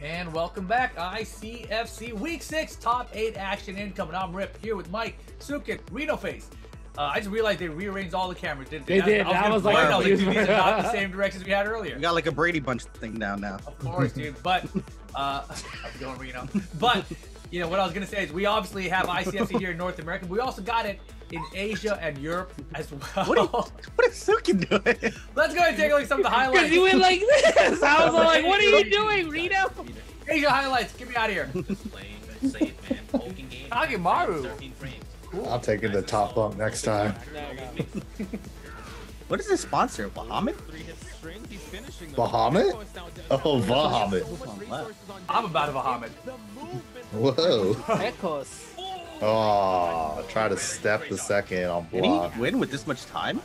And welcome back, ICFC Week 6 Top 8 Action Incoming. I'm Rip, here with Mike Sukin, Reno Face. I just realized they rearranged all the cameras, didn't they? They did. I was like, dude, these are not the same directions we had earlier. We got like a Brady Bunch thing down now. Of course, dude. But, how's it going, Reno? But, you know, what I was going to say is we obviously have ICFC here in North America. We also got it in Asia and Europe as well. What is Sukin doing? Let's go ahead and take a look at some of the highlights. Because he went like this. I was like, what are you doing, Reno? Asia highlights. Get me out of here. Just playing that safe, man. Poking game. Kagemaru. 13 frames. Cool. I'll take it to top bump next time. What is this sponsor? Bahamut? Bahamut? Oh, Bahamut. I'm about a Bahamut. Whoa. Echoes. Oh, try to step the second on block. Did he win with this much time?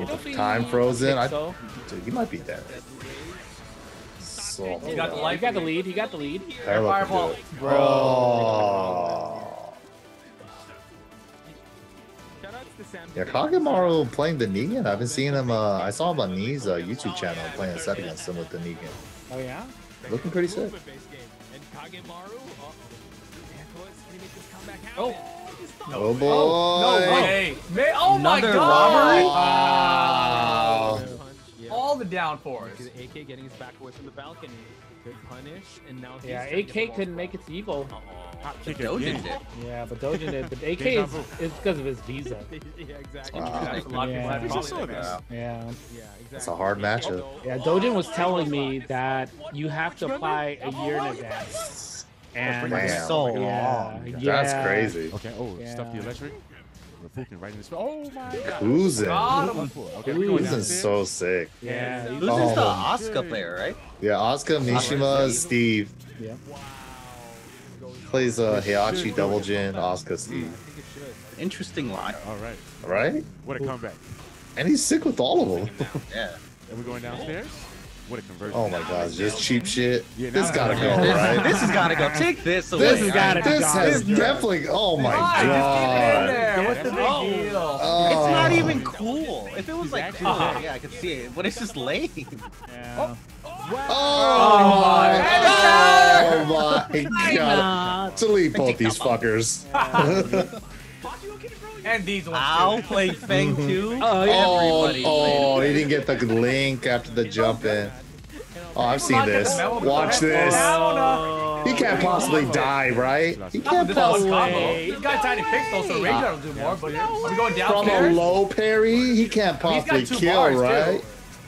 With the time frozen? Dude, you might be dead. So, you got the life. You got the lead. You got the lead. Fireball. Bro. Yeah, Kagemaru playing the Negan. I haven't seen him. I saw him on Nee's YouTube channel playing a set against him with the Negan. Oh, yeah? Looking pretty sick. Oh. Oh, boy. Oh, no way. Oh, my God. Robbery? Wow. All the down fours. AK getting his back away from the balcony. Good punish. And now he's AK couldn't make it to EVO. But Dojin did. Yeah, but Dojin did. But AK is because of his visa. Yeah, exactly. Yeah, it's a hard matchup. Yeah, Dojin was telling me that you have to apply a year in advance. And so long. Yeah. That's crazy. Okay. Oh, yeah. Stuff the electric. Right in this. Oh my God. Kuzen's so sick. Yeah. Kuzen's the Asuka player, right? Yeah, Asuka, Mishima, Steve. Yeah. Plays Heihachi, Double Jin, Asuka, Steve. Interesting line. All right. All right. What a comeback. And he's sick with all of them. Yeah. And we're going downstairs. What a conversion. Oh my gosh, just cheap shit. Yeah, this gotta go, right? This has gotta go. Take this away. This has gotta go. This has definitely. Oh my God. What's the big deal? It's not even cool. If it was like cool, yeah, I could see it. But it's just lame. Yeah. Oh my God. Delete both these fuckers. And these ones. I'll play Feng too. Oh, he didn't get the link after the jump in. Oh, I've seen this. Watch this. He can't possibly die, right? He can't possibly. He's got tiny pixels, so Raven will do more. But we're going down. From a low parry, he can't possibly kill, right?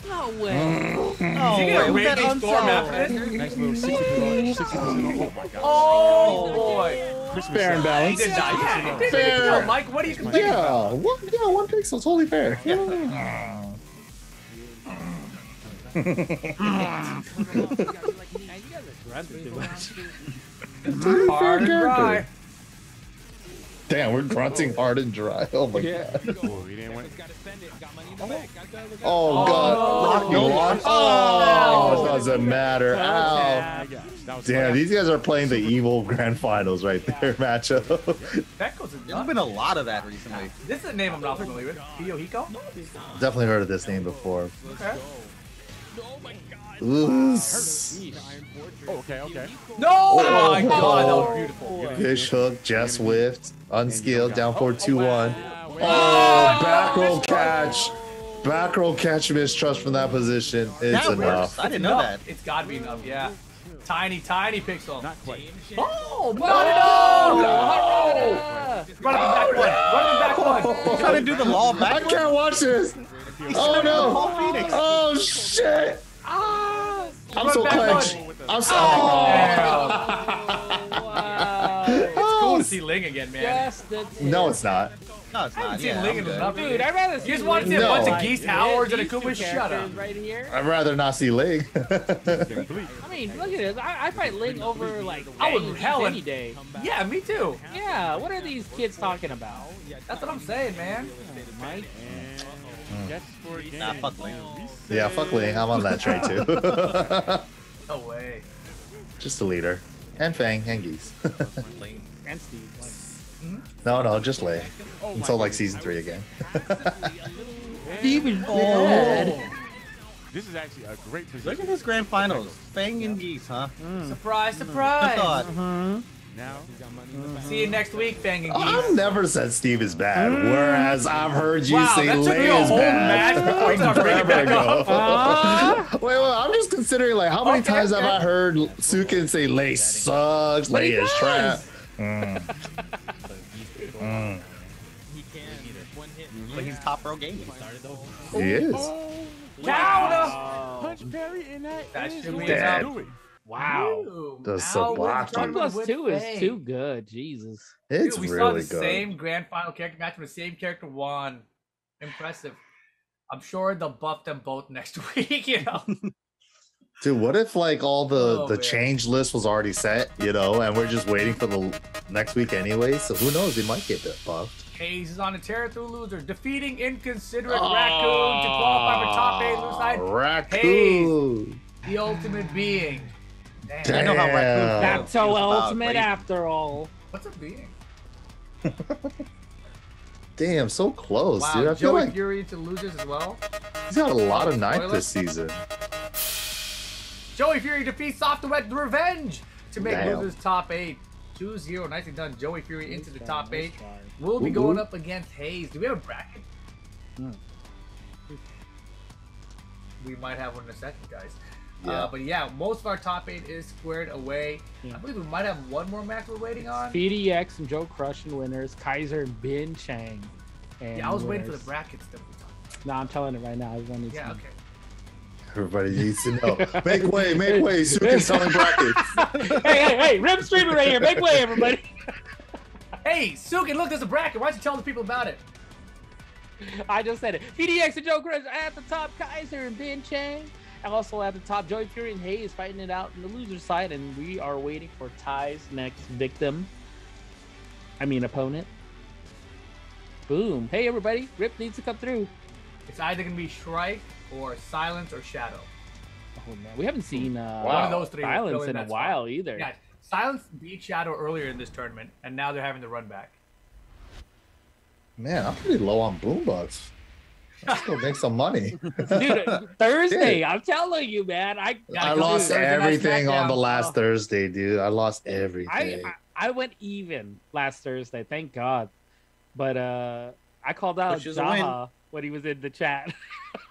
No way. No way. We got a storm after this. Oh boy. Fair and balanced. He did die. Yeah, he did die. Mike, what are you complaining about? Yeah, one pixel. Totally fair. Yeah. Hard and dry. Damn, we're grunting hard and dry. Oh my God. Oh God. No. Oh, doesn't matter. Ow. Damn, these guys are playing the evil grand finals right there, matchup. There's been a lot of that recently. This is a name I'm not familiar with. Hiko? Definitely heard of this name before. Okay. Oh my God. Okay. No! Oh my God, that was beautiful. Fish hook, Jess whiffed, unskilled, down 4-2-1. Oh, back roll catch. Back roll catch mistrust from that position. It's enough. I didn't know that. It's gotta be enough, yeah. Tiny pixel. Not quite. Oh, no! Run him back one. Trying to do the law back. I can't watch this. Oh no! Oh shit! Ah, I'm so clenched. I'm so. Oh. It's cool to see Ling again, man. Yes, no, it's not. No, it's not. Dude, I'd rather see. You just want to see a bunch of Geese Howards and a Kuma shut up. Right here. I'd rather not see Ling. I mean, look at this. I fight Ling over like any day. Yeah, me too. Yeah, what are these kids talking about? That's what I'm saying, man. Mike. Nah, fuck Ling. Yeah, fuck Ling. I'm on that train too. No way. Just the leader. And Fang, and Geese. And Steve. No, just Lei. Until like season 3 again. Steve is bad. This is actually a great position. Look at this grand finals. Feng and Geese, huh? Mm. Surprise, surprise. Mm-hmm. Now, see you next week, Feng and Geese. I've never said Steve is bad, whereas I've heard you say Lei is bad. Wait, I'm just considering, like, how many times have I heard Sukin say Lei sucks, Lei is trash? He can either one hit. Like he's top pro game. He is. Wow. Punch parry in that. That should be dead. Wow. Ew, the Sabaki. 2 is too good. Jesus. It's really good. We saw the same grand final character match with the same character won. Impressive. I'm sure they'll buff them both next week, you know. Dude, what if like all the change list was already set, you know, and we're just waiting for the next week anyway? So who knows? They might get that buffed. Hayes is on a tear through losers, defeating inconsiderate Raccoon to qualify for top 8 loser side. Raccoon, Hayes, the ultimate being. Damn. I know how Raccoon back to ultimate after all. What's a being? Damn, so close, dude. I feel like Fury to losers as well. He's got a lot of night this season. Joey Fury defeats Soft and Wet Revenge to make losers top 8. 2-0, nicely done. Joey Fury into the top 8. We'll be going up against Hayes. Do we have a bracket? We might have one in a second, guys. But yeah, most of our top 8 is squared away. I believe we might have one more match we're waiting on. PhiDX and Joe Crush and winners. Kaizur and Binchang. Yeah, I was waiting for the brackets to be done. No, I'm telling it right now. Yeah, okay. Everybody needs to know. Make way, Sukin selling brackets. Hey, Rip streamer right here. Make way, everybody. Hey, Sukin, look, there's a bracket. Why don't you tell the people about it? I just said it. PhiDX and Joe Crush at the top, Kaizur and Binchang. And also at the top, Joey Fury and Hayes fighting it out in the loser side, and we are waiting for Ty's next victim. I mean opponent. Boom. Hey everybody, Rip needs to come through. It's either gonna be Shrike or Silence or Shadow. Oh man, we haven't seen one of those three Silence in a while either. Yeah, Silence beat Shadow earlier in this tournament, and now they're having the run back. Man, I'm pretty low on boombox. Let's go make some money. Dude, Thursday, I'm telling you, man. I lost everything on the last Thursday, dude. I lost everything. I went even last Thursday, thank God. But I called out Jaha when he was in the chat.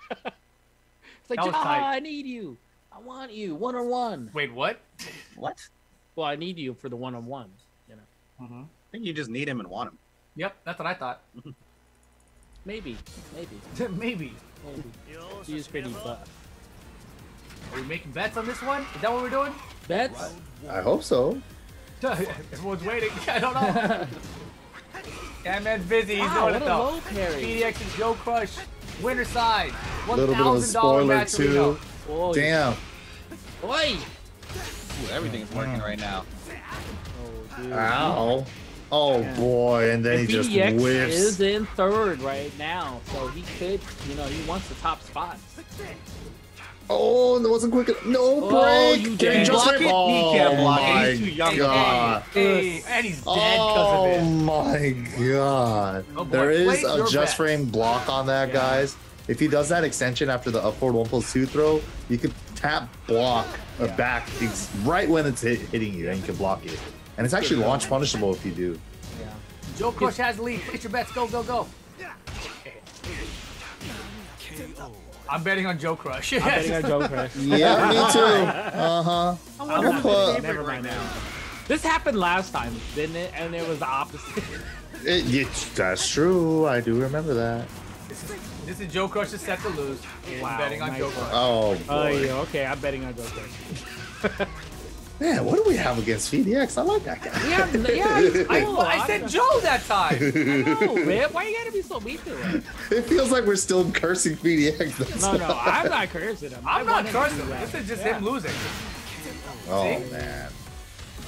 It's like, Jaha, I need you. I want you. One-on-one. Wait, what? What? Well, I need you for the one-on-one. You know? I think you just need him and want him. Yep, that's what I thought. Maybe. He's pretty buff. Are we making bets on this one? Is that what we're doing? Bets? I hope so. Everyone's waiting. I don't know. Yeah, man's busy. He's doing it though. PhiDX and Joe Crush. Winner side. $1,000 match too. Damn. Oi. Everything's working right now. Oh, dude. Ow. Oh boy, and then he just whiffs. PhiDX is in third right now, so he could, you know, he wants the top spot. Oh, that wasn't quick enough. No break! He can't block it. He's too young. God. And he's dead because of it. Oh my god. Oh, there is a just frame block on that, guys. If he does that extension after the up forward 1+2 throw, you could tap block or back right when it's hitting you, and you can block it. And it's actually launch punishable if you do. Yeah. Joe Crush has the lead. Place your bets. Go, go, go. I'm betting on Joe Crush. I'm betting on Joe Crush. Yeah, me too. Uh-huh. I'm put right now. This happened last time, didn't it? And it was the opposite. That's true. I do remember that. This is Joe Crush's set to lose. Wow, I'm betting on Joe Crush. Oh, boy. Yeah, okay, I'm betting on Joe Crush. Man, what do we have against PhiDX? I like that guy. I said Joe that time. I know, man. Why you gotta be so mean to him? It feels like we're still cursing PhiDX. No, I'm not cursing him. I'm not cursing him. This is just him losing. Oh, see? Man.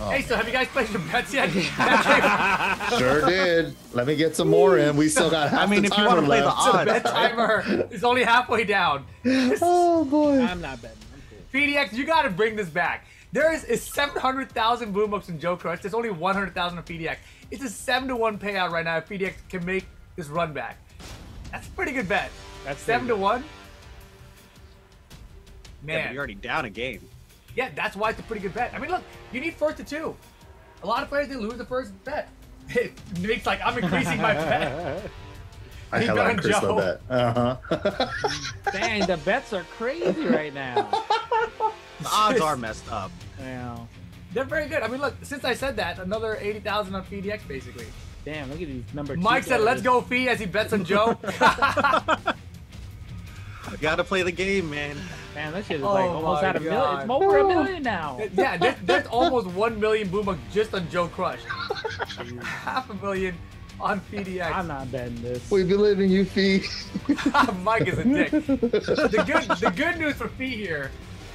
Oh, hey, so have you guys played your bets yet? Sure did. Let me get some more in. We still got half the timer left. I mean, if you want to play the bet timer, it's only halfway down. Oh, boy. I'm not betting. I'm cool. PhiDX, you gotta bring this back. There is 700,000 boombox in Joe Crush. There's only 100,000 in PhiDX. It's a 7-to-1 payout right now if PhiDX can make this run back. That's a pretty good bet. That's 7-to-1. Man. Yeah, but you're already down a game. Yeah, that's why it's a pretty good bet. I mean, look, you need first to two. A lot of players, they lose the first bet. It makes like, I'm increasing my bet. I held on Chris low bet. Dang, the bets are crazy right now. The odds are messed up. Yeah. They're very good. I mean, look, since I said that, another 80,000 on PhiDX, basically. Damn, look at these number two. Mike said, let's go Phi, as he bets on Joe. Gotta play the game, man. Man, that shit is like almost at a million. It's over a million now. Yeah, that's almost 1 million boombucks just on Joe Crush. Half a million on PhiDX. I'm not betting this. We believe in you, Phi. Mike is a dick. The good news for Phi here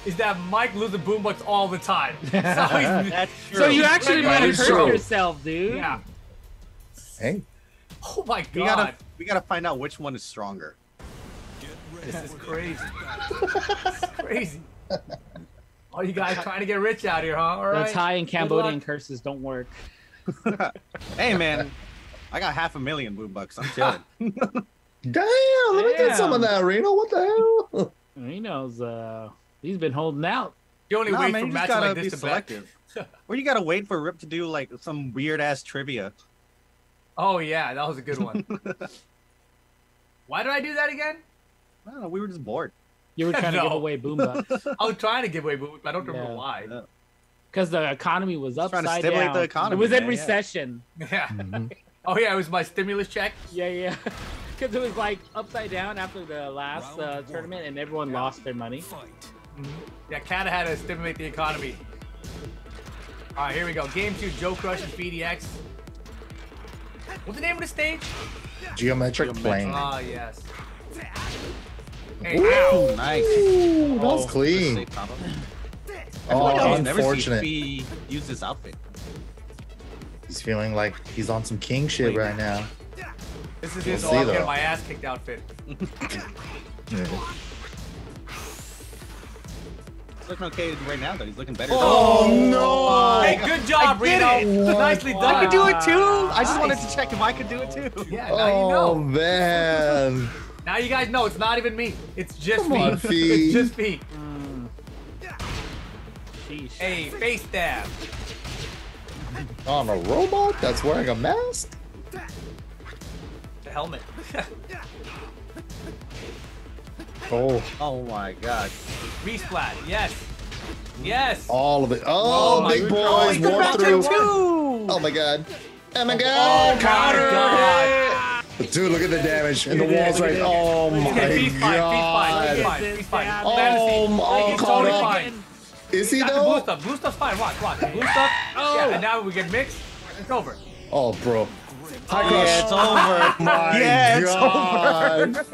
is that Mike loses boombucks all the time. So, that's true. So you actually might have hurt yourself, dude. Yeah. Hey. Oh my God. We gotta find out which one is stronger. This is crazy. This is crazy. All you guys trying to get rich out here, huh? All right. The Thai and Cambodian curses don't work. Hey, man. I got 500,000 boombucks. I'm chilling. Damn. Let me get some of that, Reno. What the hell? Reno's, he's been holding out. You only wait for matches like this to be selective. Or you got to wait for Rip to do, like, some weird-ass trivia. Oh, yeah. That was a good one. Why did I do that again? I don't know, we were just bored. You were trying to give away boombucks. I was trying to give away boombucks, but I don't remember why. Because the economy was upside down. Trying to stimulate the economy. It was in recession. Yeah. Mm-hmm. Oh, yeah, it was my stimulus check. Yeah, yeah. Because it was, like, upside down after the last tournament, and everyone lost their money. Mm-hmm. Yeah, kind of had to stimulate the economy. All right, here we go. Game 2, Joe Crush and PhiDX. What's the name of the stage? Geometric Plane. Oh, yes. Hey, ooh, nice. Ooh, that was clean. Oh, like I've unfortunate. Never seen Phi use this outfit. He's feeling like he's on some king shit right now. This is his all get my ass kicked outfit. He's looking okay right now, though. He's looking better. Oh, no. Hey, good job, Reno. Nicely done. I could do it, too. I just wanted to check if I could do it, too. Yeah, now you know. Oh, man. Now you guys know it's not even me. It's just me. It's just me. Mm. Hey, face stab. On a robot that's wearing a mask? The helmet. Oh my God. Resplat, yes. Yes. All of it. Oh, big boys warp through. Oh my God. Oh my God. Counter. Dude, look at the damage and the walls right. Oh my God. He's fine. Oh, caught up. Is he though? Blue stuff. Blue stuff's fine. Watch. Blue stuff. Oh. And now we get mixed. It's over. Oh, bro. Yeah, it's over. My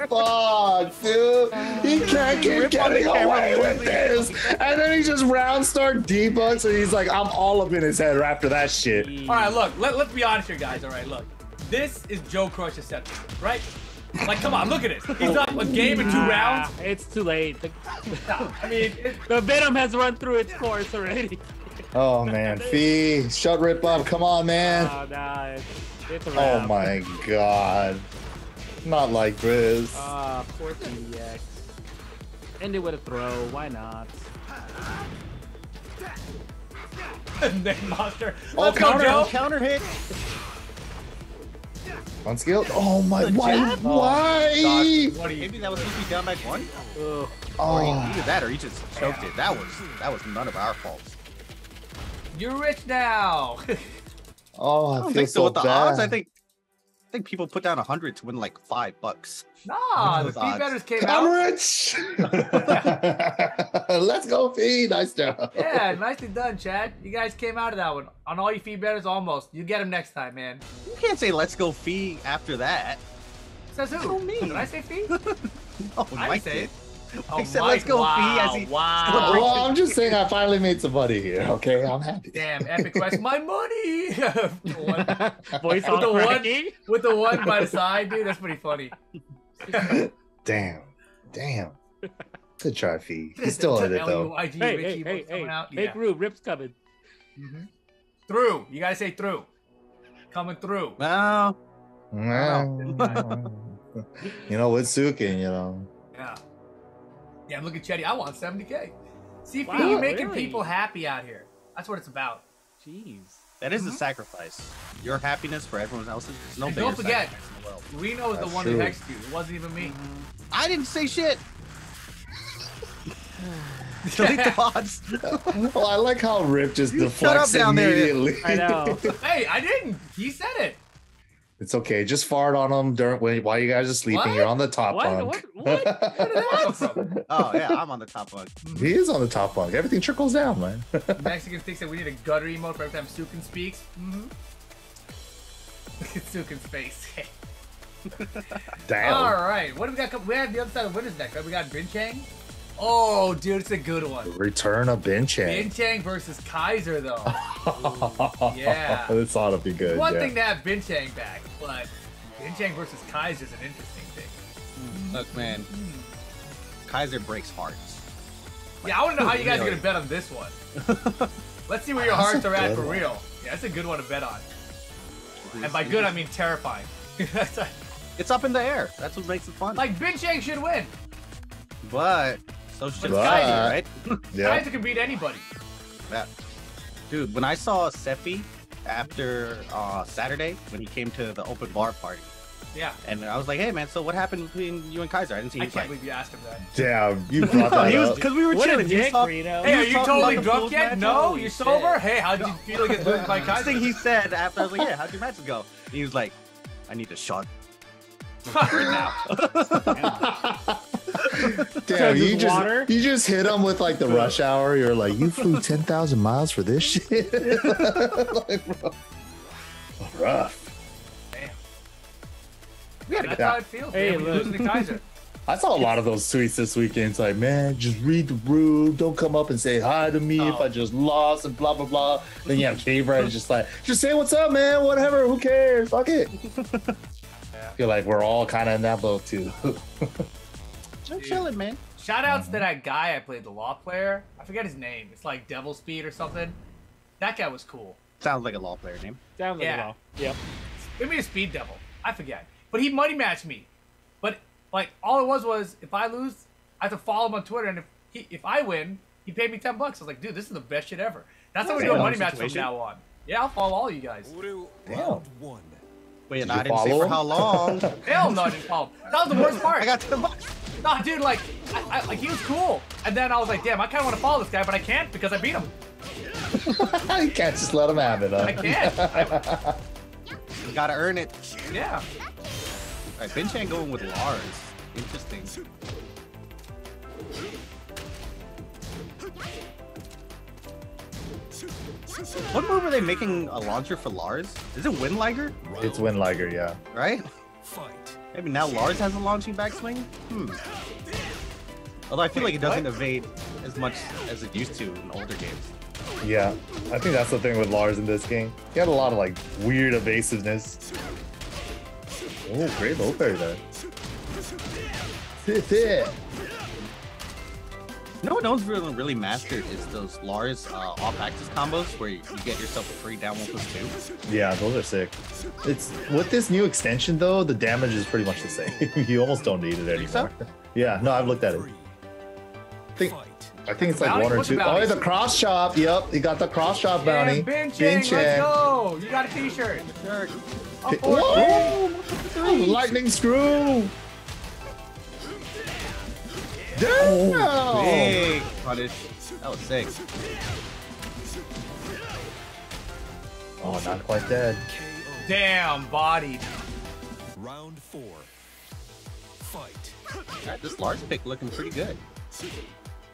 God. Fuck, dude. He can't keep getting away with this. And then he just round start debunks and he's like, I'm all up in his head after that shit. All right, look. Let's be honest here, guys. All right, look. This is Joe Crush's setup, right? Like, come on, look at it. He's up a game in 2 rounds. It's too late. I mean, the venom has run through its course already. Oh, man. Phi, shut Rip up. Come on, man. It's a wrap. Oh, my God. Not like this. Poor PhiDX. End it with a throw. Why not? Neck monster. Let's go, Joe. Counter hit. Unskilled? Oh my, why? Oh, maybe that was supposed to be down by 1? Oh. Either that or he just choked it. That was none of our fault. You're rich now. Oh, I don't think so. With the odds, I think people put down 100 to win like $5. Nah, the Phi bettors came out. I'm rich! Let's go, Phi. Nice job. Yeah, nicely done, Chad. You guys came out of that one. On all you Phi bettors, almost. You get them next time, man. You can't say let's go, Phi after that. Says who? So mean. Did I say Phi? No, Mike did. I said let's go, Phi. As he well, I'm just saying I finally made somebody here, okay? I'm happy. Damn, Epic Quest, my money! With the one by the side, dude, that's pretty funny. Damn. Good try, Phi. He's still in it, though. Hey, big Rube, Rip's coming. Mm-hmm. Through. You gotta say through. Coming through. No. You know, with Sukin, you know. Yeah. Yeah, look at Chetty. I want 70K. See if you're making people happy out here. That's what it's about. Jeez. That is a sacrifice. Your happiness for everyone else's is no bigger sacrifice in the world. Reno is the one who hexed you. It wasn't even me. I didn't say shit. Delete the odds. Well, I like how Rip just deflects immediately. I know. Hey, I didn't. He said it. It's okay. Just fart on them while you guys are sleeping. What? You're on the top bunk. What? What? Oh, yeah, I'm on the top bunk. He is on the top bunk. Everything trickles down, man. Mexican thinks that we need a gutter emote for every time Sukin speaks. Look at Sukin's face. Damn. All right. What do we got? We have the other side of winners next, right? We got Binchang. Oh, dude, it's a good one. Return of Binchang. Binchang versus Kaizur, though. Ooh, yeah. This ought to be good. One thing to have Binchang back, but Binchang versus Kaizur is an interesting thing. Look, man, Kaizur breaks hearts. Like, yeah, I want to know how you guys are going to bet on this one. Let's see where your hearts are at for real. Yeah, that's a good one to bet on. And by good, I mean terrifying. It's up in the air. That's what makes it fun. Like, Binchang should win. But... So should Kaizur, right? Yeah. Kaizur can beat anybody. Yeah. Dude, when I saw Seppi after Saturday, when he came to the open bar party. Yeah. And I was like, hey, man, so what happened between you and Kaizur? I didn't see you. I can't believe you asked him that. Damn, you brought that up. Because we were chilling. Hey, are you totally drunk yet? No? You're sober? Hey, how'd you feel like it's been by Kaizur? First thing he said after, I was like, yeah, how'd your matches go? And he was like, I need a shot. Right now. Damn, you just hit him with like the rush hour. You're like, you flew 10,000 miles for this shit. Like, bro, rough. Damn. We gotta get out. That's how it feels. Hey, losing to Kaizur. I saw a lot of those tweets this weekend. It's like, man, just read the room. Don't come up and say hi to me if I just lost and blah blah blah. Then you have Cave Riders just like, just say what's up, man. Whatever. Who cares? Fuck it. I feel like we're all kind of in that boat too. I'm chilling, man. Shout outs to that guy I played, the Law player. I forget his name. It's like Devil Speed or something. That guy was cool. Sounds like a Law player name. Sounds like a Law. Yep. Maybe a Speed Devil. I forget. But he money matched me. But like all it was if I lose, I have to follow him on Twitter, and if I win, he paid me $10. I was like, dude, this is the best shit ever. That's how we do a money match from now on. Yeah, I'll follow all you guys. Wow. Wait, and I didn't say for how long. Hell no, I didn't follow him. That was the worst part. I got $10. Nah, dude, like, I, like, he was cool. And then I was like, damn, I kind of want to follow this guy, but I can't because I beat him. You can't just let him have it, huh? I can't. You gotta earn it. Yeah. All right, Binchang going with Lars. Interesting. What move are they making a launcher for Lars? Is it Windliger? It's Windliger, yeah. Right? Fight. Maybe now Lars has a launching backswing? Although I feel like it doesn't evade as much as it used to in older games. Yeah, I think that's the thing with Lars in this game. He had a lot of like weird evasiveness. Oh, great low parry there. No one else really mastered is those Lars off-axis combos where you get yourself a free down 1+2. Yeah, those are sick. It's with this new extension though, the damage is pretty much the same. You almost don't need it anymore. So? Yeah, no, I've looked at it. I think it's like bounty? One or two. Bounty? Oh, the cross chop. Yep, you got the cross chop bounty. Binchang, let's go! You got a T-shirt. Whoa! Lightning screw. Damn! Oh, big punish. That was sick. Oh, not quite dead. Damn, bodied. Round 4. Fight. Right, this Lars pick looking pretty good.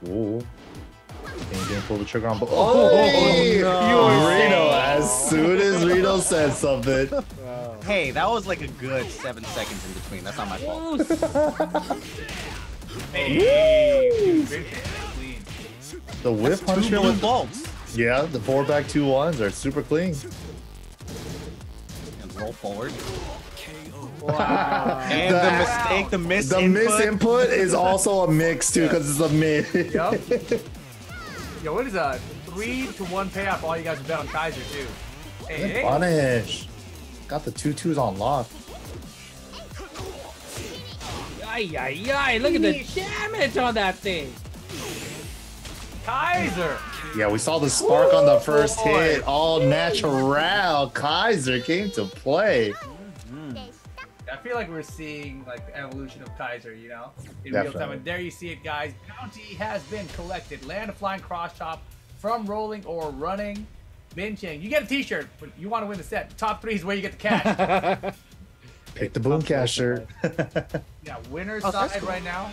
Ooh. Didn't pull the trigger on. Oh no. Reno, as soon as Reno said something. Wow. Hey, that was like a good 7 seconds in between. That's not my fault. Hey, dude, the whip punishment with bolts. Yeah, the 4 back 2 ones are super clean. And roll forward. Wow. And the miss the input. The miss input is also a mix too, because it's a mid. Yep. Yo, what is that? 3 to 1 payoff. All you guys have bet on Kaizur too. Hey, punish. Got the 2-2s on lock. Ay, ay, ay, look at the damage on that thing. Kaizur. Yeah, we saw the spark on the first hit. All natural. Kaizur came to play. I feel like we're seeing like the evolution of Kaizur, you know, in definitely real time. And there you see it, guys. Bounty has been collected. Land a flying cross chop from rolling or running. Binchang, you get a T-shirt, but you want to win the set. Top three is where you get the cash. Pick the boom cash shirt. Yeah, winner's side cool right now.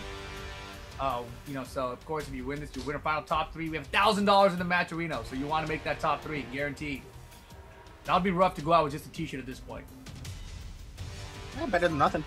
You know, so of course, if you win this, you win a final top three. We have $1,000 in the match arena, so you want to make that top three, guaranteed. That would be rough to go out with just a T-shirt at this point. Yeah, better than nothing.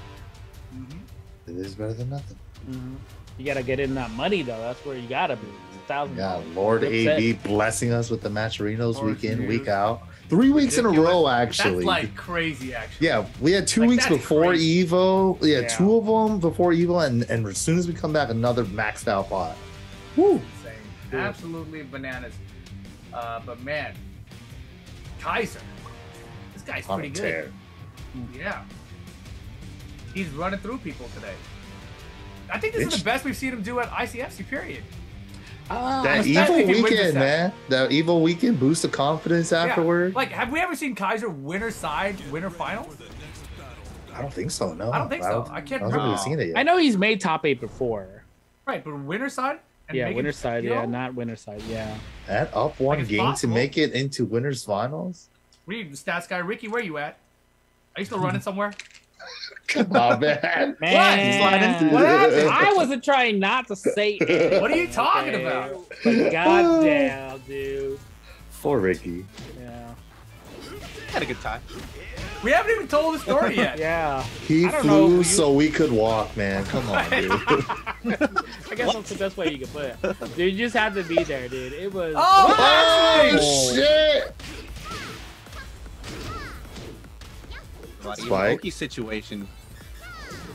Mm-hmm. It is better than nothing. Mm-hmm. You gotta get in that money though. That's where you gotta be. $1,000. Yeah, Lord AV blessing us with the Matcherinos week in, week out. 3 weeks in a row, actually. That's like crazy, actually. Yeah, we had 2 weeks before EVO. We had two of them before EVO, and as soon as we come back, another maxed out pot. Woo! Insane. Absolutely bananas. But man, Kaizur, this guy's pretty good. Yeah. He's running through people today. I think this is the best we've seen him do at ICFC, period. That EVO weekend, man. That EVO weekend boosts the confidence afterward. Like, have we ever seen Kaizur winner side, winner finals? I don't think so, no. I don't think so. I can't remember. I haven't seen it yet. I know he's made top 8 before. Right, but winner side? Yeah, winner side, yeah, not winner side, yeah. That up one game to make it into winner's finals? Read the stats guy. Ricky, where you at? Are you still running somewhere? Come on, man. Man. What? I wasn't trying not to say anything. What are you talking about? But goddamn, dude. For Ricky. Yeah. Had a good time. We haven't even told the story yet. Yeah. He flew so we could walk, man. Come on, dude. I guess that's the best way you can put it. Dude, you just had to be there, dude. It was. Oh shit! Spike situation.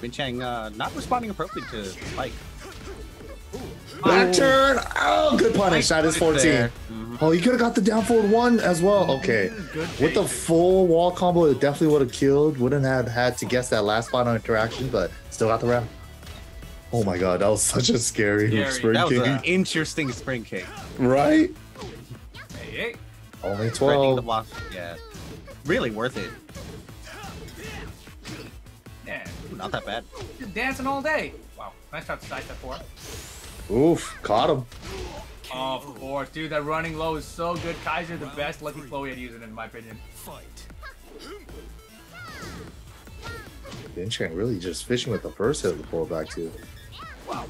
Binchang not responding appropriately to Spike. Back turn. Oh, good punish. That is 14. Oh, you could have got the down forward one as well. Okay. With the full wall combo, it definitely would have killed. Wouldn't have had to guess that last final interaction, but still got the round. Oh my god, that was such a scary spring kick. That was an interesting spring kick. Right? Hey. Only 12. Yeah. Really worth it. Not that bad. Just dancing all day. Wow, nice shot to sidestep for. Oof, caught him. Oh, of course, dude, that running low is so good. Kaizur, the best lucky flow he had using, in my opinion. Binchang really just fishing with the first hit of the pullback too. Wow.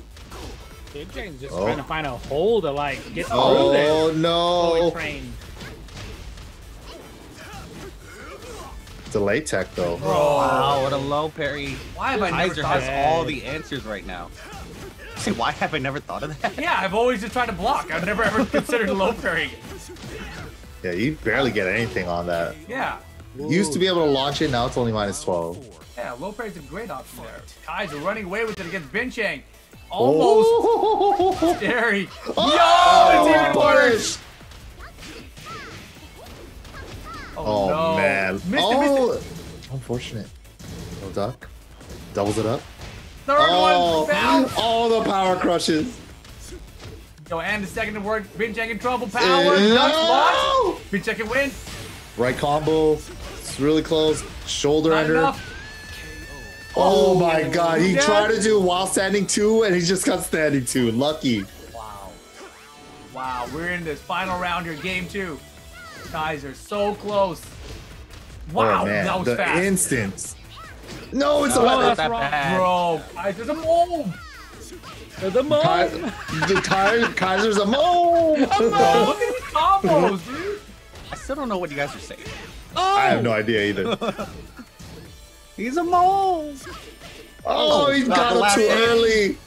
Binchang's just trying to find a hole to like get through there. Oh no! Delay tech though. Oh, wow, what a low parry. Why have I never thought of that? Kaizur has all the answers right now. See, why have I never thought of that? Yeah, I've always just tried to block. I've never ever considered low parry. Yeah, you barely get anything on that. Yeah. You used to be able to launch it, now it's only minus 12. Yeah, low parry's a great option there. Kaizur running away with it against Binchang. Almost scary. Oh, it's even worse. Oh, man. Missed it. Unfortunate. No duck. Doubles it up. Third one. Bounce. All the power crushes. Yo, and the second word. Binchang in trouble. Power. No. Binchang can win. Right combo. It's really close. Shoulder under. Oh, my God. He tried to do while standing two, and he just got standing two. Lucky. Wow. Wow. We're in this final round here. Game two. Kaizur so close. Wow, that was fast. Instance. No, it's not that bad. Bro, Kaizur's a mole. There's a mole. Kaizur's a mole. Look at these combos, dude. I still don't know what you guys are saying. Oh. I have no idea either. He's a mole. Oh, he got it too early.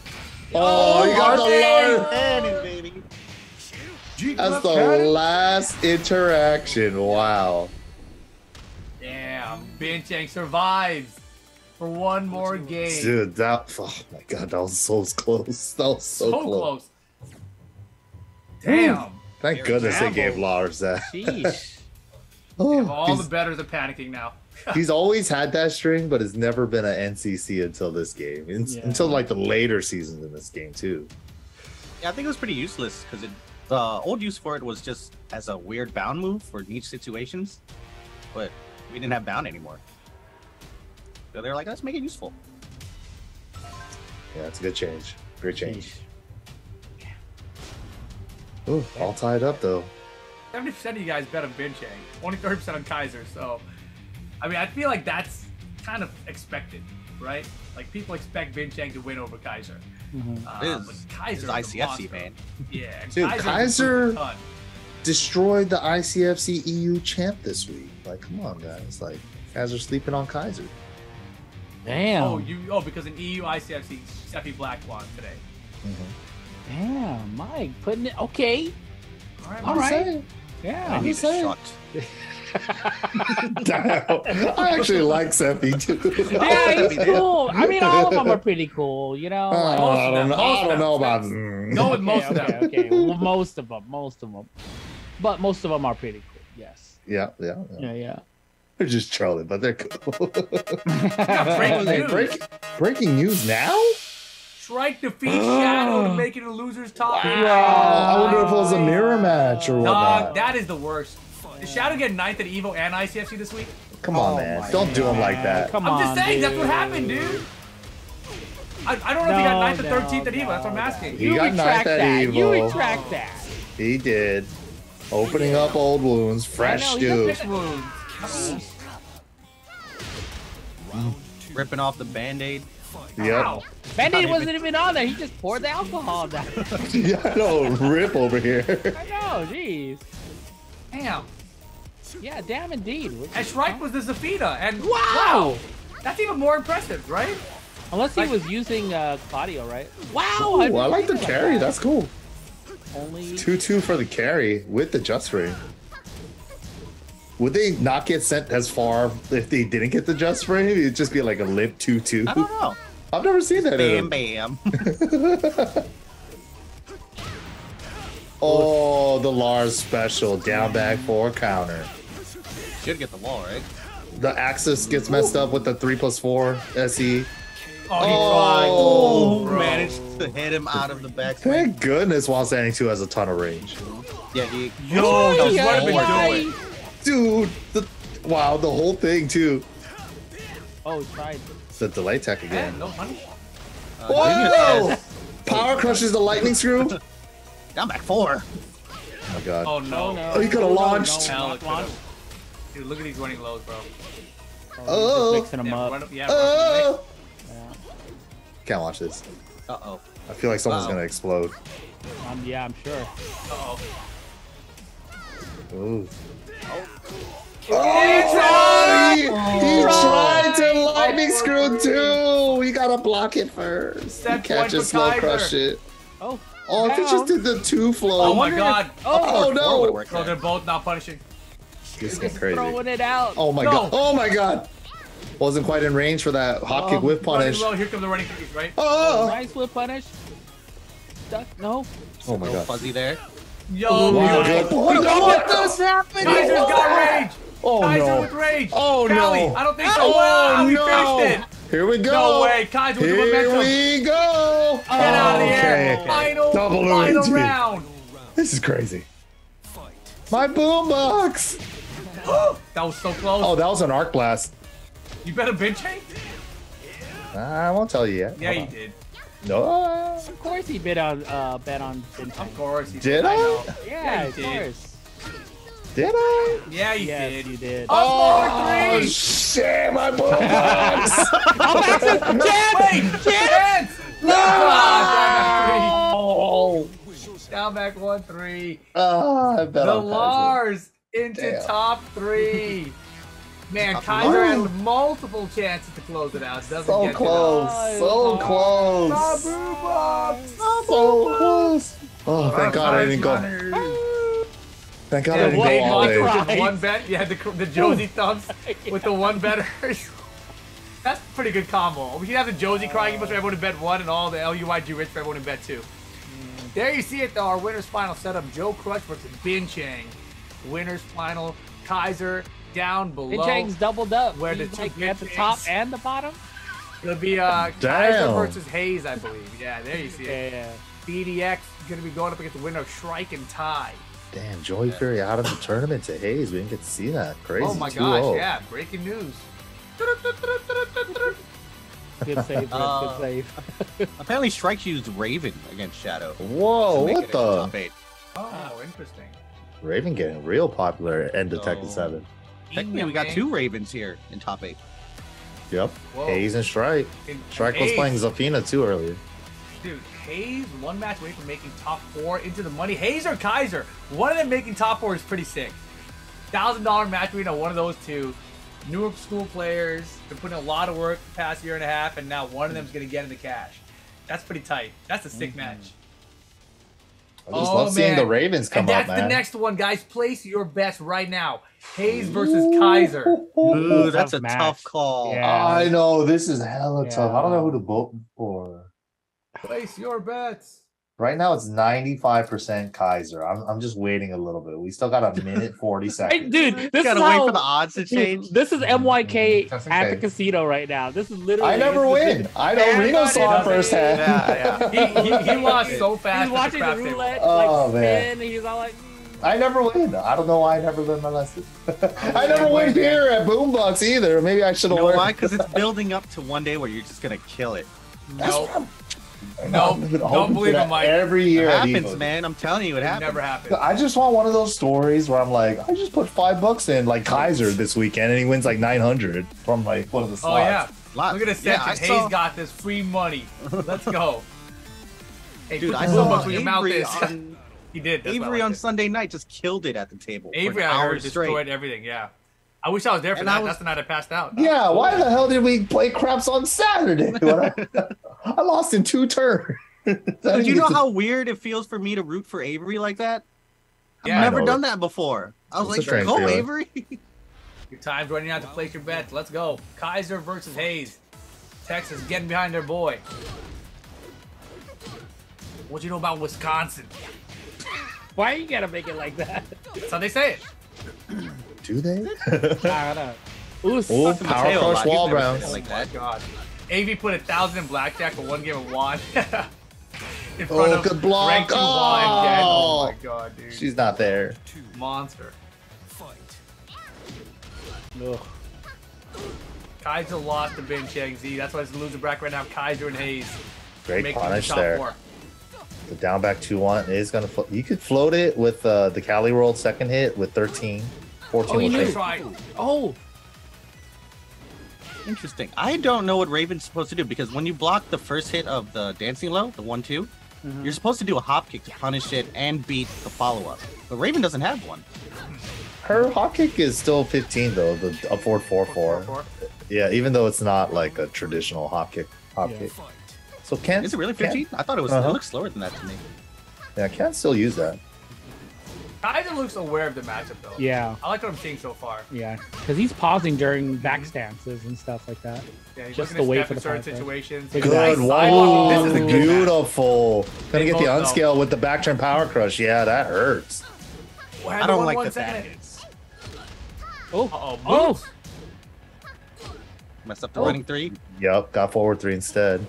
Oh, he got the large baby. That's the last interaction. Wow. Damn, Binchang survives for one more game. Dude, that, oh my god, that was so close. That was so, so close. Damn. Thank goodness they gave Lars that. Sheesh. All the betters are panicking now. He's always had that string, but has never been an NCC until this game. Until like the later seasons in this game too. Yeah, I think it was pretty useless because the old use for it was just as a weird bound move for niche situations, but we didn't have bound anymore. So they're like, let's make it useful. Yeah, it's a good change. Great change. Yeah. Ooh, all tied up though. 70% of you guys bet on Binchang. Only 30% on Kaizur, so. I mean, I feel like that's kind of expected, right? Like, people expect Binchang to win over Kaizur. Mm-hmm. But Kaizur is ICFC, man. Yeah, dude, Kaizur destroyed the ICFC EU champ this week. Like, come on, guys. Like, Kaizur sleeping on Kaizur. Damn. Oh, because an EU ICFC Steffi Black won today. Mm-hmm. Damn, Mike putting it. Okay. All right. All right. Yeah. He's shot. I actually like Seppi too. Yeah, he's cool. I mean, all of them are pretty cool, you know. Like, I don't know about them. No, most of them. Okay, well, most of them. But most of them are pretty cool. Yes. Yeah. They're just trolling, but they're cool. Breaking news now. Shrike defeats Shadow to make it a loser's top. Wow. I wonder if it was a mirror match or whatnot. That is the worst. Did Shadow get 9th at EVO and ICFC this week? Come on, man. Don't do him like that. I'm just saying, dude. That's what happened, dude. I don't know if he got 9th and 13th at EVO. That's what I'm asking. He got 9th at EVO. You retract that. He did. Opening up old wounds. Fresh dude. Ripping off the Band-Aid. Yep. Wow. Band-Aid wasn't even on there. He just poured the alcohol down. Yeah, I know. Rip over here. I know. Jeez. Damn. Yeah, damn indeed. And Shrike was the Zafina, and wow! That's even more impressive, right? Unless he was using Claudio, right? Wow! Ooh, I like the carry. That's cool. Only 2-2 for the carry with the Just Ring. Would they not get sent as far if they didn't get the Just Ring? It'd just be like a lip 2-2. I don't know. I've never seen that. Bam, bam. Oh, the Lars special. Down back four counter. Should get the wall, right? The Axis gets messed up with the 3+4 SE. Oh, he managed to hit him out of the back. Thank goodness while standing 2 has a ton of range. Yeah, he... Yo, dude, wow, the whole thing, too. Oh, he tried. It's the delay tech again. No money. Whoa! Power crushes the lightning screw. Down back 4. Oh my god. Oh no. Oh, he could have launched. Dude, look at these running lows, bro. Oh. Just mixing them up. Yeah, oh. Can't watch this. Uh-oh. I feel like someone's going to explode. Yeah, I'm sure. Uh-oh. Ooh. Oh, he tried to lightning screw too. We got to block it first. You can't just slow crush it. Oh. Oh, if he just did the 2 flow. Oh my god. Oh no. Bro, they're both not punishing. This is crazy. Throwing it out. Oh my god. Oh my god. Wasn't quite in range for that hop kick whip punish. Low. Here come the running cookies, right? Oh. Nice whip punish. Duck. No. Oh my god. Fuzzy there. Yo. Wow. What is happening? Kaizur's got rage. Oh no. Kaizur with rage. Oh no. I don't think so. Oh no. We finished it. Here we go. No way. Kaizur with the momentum. Here we go. Get out of the air. Final round. This is crazy. Fight. My boombox. That was so close. Oh, that was an arc blast. You better Binchang? I won't tell you yet. Yeah, you did. No. Of course he bet on Binchang. Of course he did. Did I? Yeah, of course. Did I? Yeah, you did. Oh, shit, my boombox! I'm Chance! No! Oh, down back 1-3. The Lars into top 3. Man, Kaizur has multiple chances to close it out. Doesn't so get close. So close. So close. Oh, thank God I didn't go. Thank God I didn't go all the way. One bet. Yeah, the Josie thumbs with the one betters. That's a pretty good combo. We can have the Josie crying for everyone in bet 1 and all the LUYG Rich for everyone in bet 2. There you see it though, our winner's final setup, Joe Crush versus Binchang. winners final. Kaizur down below. Binchang's doubled up. Where did take at the top and the bottom? It'll be Kaizur versus Hayes, I believe. Yeah, there you see it. Yeah. PhiDX going to be going up against the winner of Shrike and Ty. Damn, Joey Fury out of the tournament to Hayes. We didn't get to see that. Crazy. Oh my gosh, yeah. Breaking news. Good save, good save. Apparently Shrike used Raven against Shadow. Whoa, what the? Oh, interesting. Raven getting real popular in Detective 7. Technically, we got two Ravens here in top 8. Yep. Whoa. Hayes and Shrike. Shrike was playing Zafina too earlier. Dude, Hayes one match away from making top 4 into the money. Hayes or Kaizur? One of them making top 4 is pretty sick. $1,000 match win on one of those two. New school players, been putting a lot of work the past year and a half, and now one of them's going to get in the cash. That's pretty tight. That's a sick match. I just love seeing the Ravens come up, man. That's the next one, guys. Place your bets right now. Hayes versus Kaizur. Ooh, that's a tough call. Yeah. I know. This is hella tough. I don't know who to vote for. Place your bets. Right now, it's 95% Kaizur. I'm just waiting a little bit. We still got a minute 40 seconds. Dude, this gotta wait for the odds to change. Dude, this is MYK at the casino right now. This is literally. I never win. I know Reno saw it firsthand. Yeah, yeah. He lost so fast. He's watching the roulette. Oh like, man, he's all like. I never win. I don't know why I never learned my lesson. I never win here at Boombox either. Maybe I should have. You know why? Because it's building up to one day where you're just gonna kill it. No. No, don't believe him, Mike. Every year it happens, man. I'm telling you, it happens. Never happens. I just want one of those stories where I'm like, I just put $5 in, like Kaizur this weekend, and he wins like 900 from like one of the slots. Oh yeah, look at this. Yeah, Hayes got this free money. Let's go. Hey, dude, I saw Avery on. He did. Avery on Sunday night just killed it at the table. Avery, I heard, destroyed everything. Yeah. I wish I was there for that. That's the night I passed out. Yeah, why the hell did we play craps on Saturday? I lost in 2 turns. Do you know how weird it feels for me to root for Avery like that? Yeah, I've never done that before. I was like, go Avery. Your time's running out to place your bets. Let's go. Kaizur versus Hayes. Texas getting behind their boy. What do you know about Wisconsin? Why you gotta make it like that? That's how they say it. Do they? Ooh, power crush wall rounds. Like that. Oh God. AV put 1,000 in blackjack for one game of wand. In front of good block. Oh my God, dude. She's not there. Monster. Fight. Ugh. Kaizur lost to Binchang Z. That's why it's the loser bracket right now. Kaizur and Hayes. Great punish there. The down back 2-1 is gonna. You could float it with the Cali roll second hit with 13. Oh, you try. Oh, interesting. I don't know what Raven's supposed to do, because when you block the first hit of the dancing low, the 1-2, you're supposed to do a hop kick to punish it and beat the follow-up. But Raven doesn't have one. Her hop kick is still 15 though, the upward 4-4. Yeah, even though it's not like a traditional hop kick. So Ken, is it really 15? I thought it was. It looks slower than that to me. Yeah, Ken still use that. Kaizur looks aware of the matchup though. Yeah. I like what I'm seeing so far. Yeah, because he's pausing during back stances and stuff like that. Yeah, he's just to wait for the certain situations. Good one. Beautiful. Gonna get the unscale with the back turn power crush. Yeah, that hurts. I don't like the back. Oh, messed up the running 3. Yep, got forward 3 instead.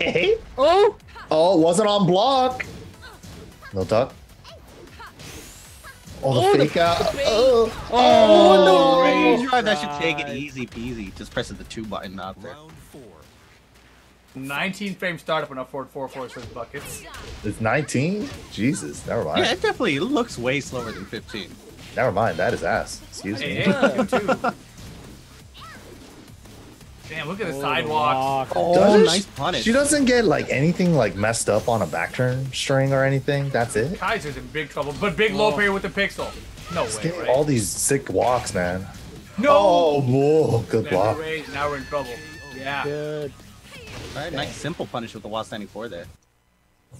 Hey. Oh. Oh, wasn't on block. No duck. Oh, the fake out. Oh, no. Range drive. That should take it easy peasy. Just pressing the 2 button out there. Round 4. 19 frame startup on a Ford 4-4 for buckets. It's 19? Jesus, never mind. Yeah, it definitely looks way slower than 15. Never mind, that is ass. Excuse me. Damn, look at the sidewalk. Oh, nice punish. She doesn't get like anything like messed up on a back turn string or anything. That's it. Kaizer's in big trouble, but big low pair with the pixel. No way. Right? All these sick walks, man. No. Oh, whoa, good block. Now we're in trouble. Yeah. Good. All right, nice simple punish with the wall standing 4 there.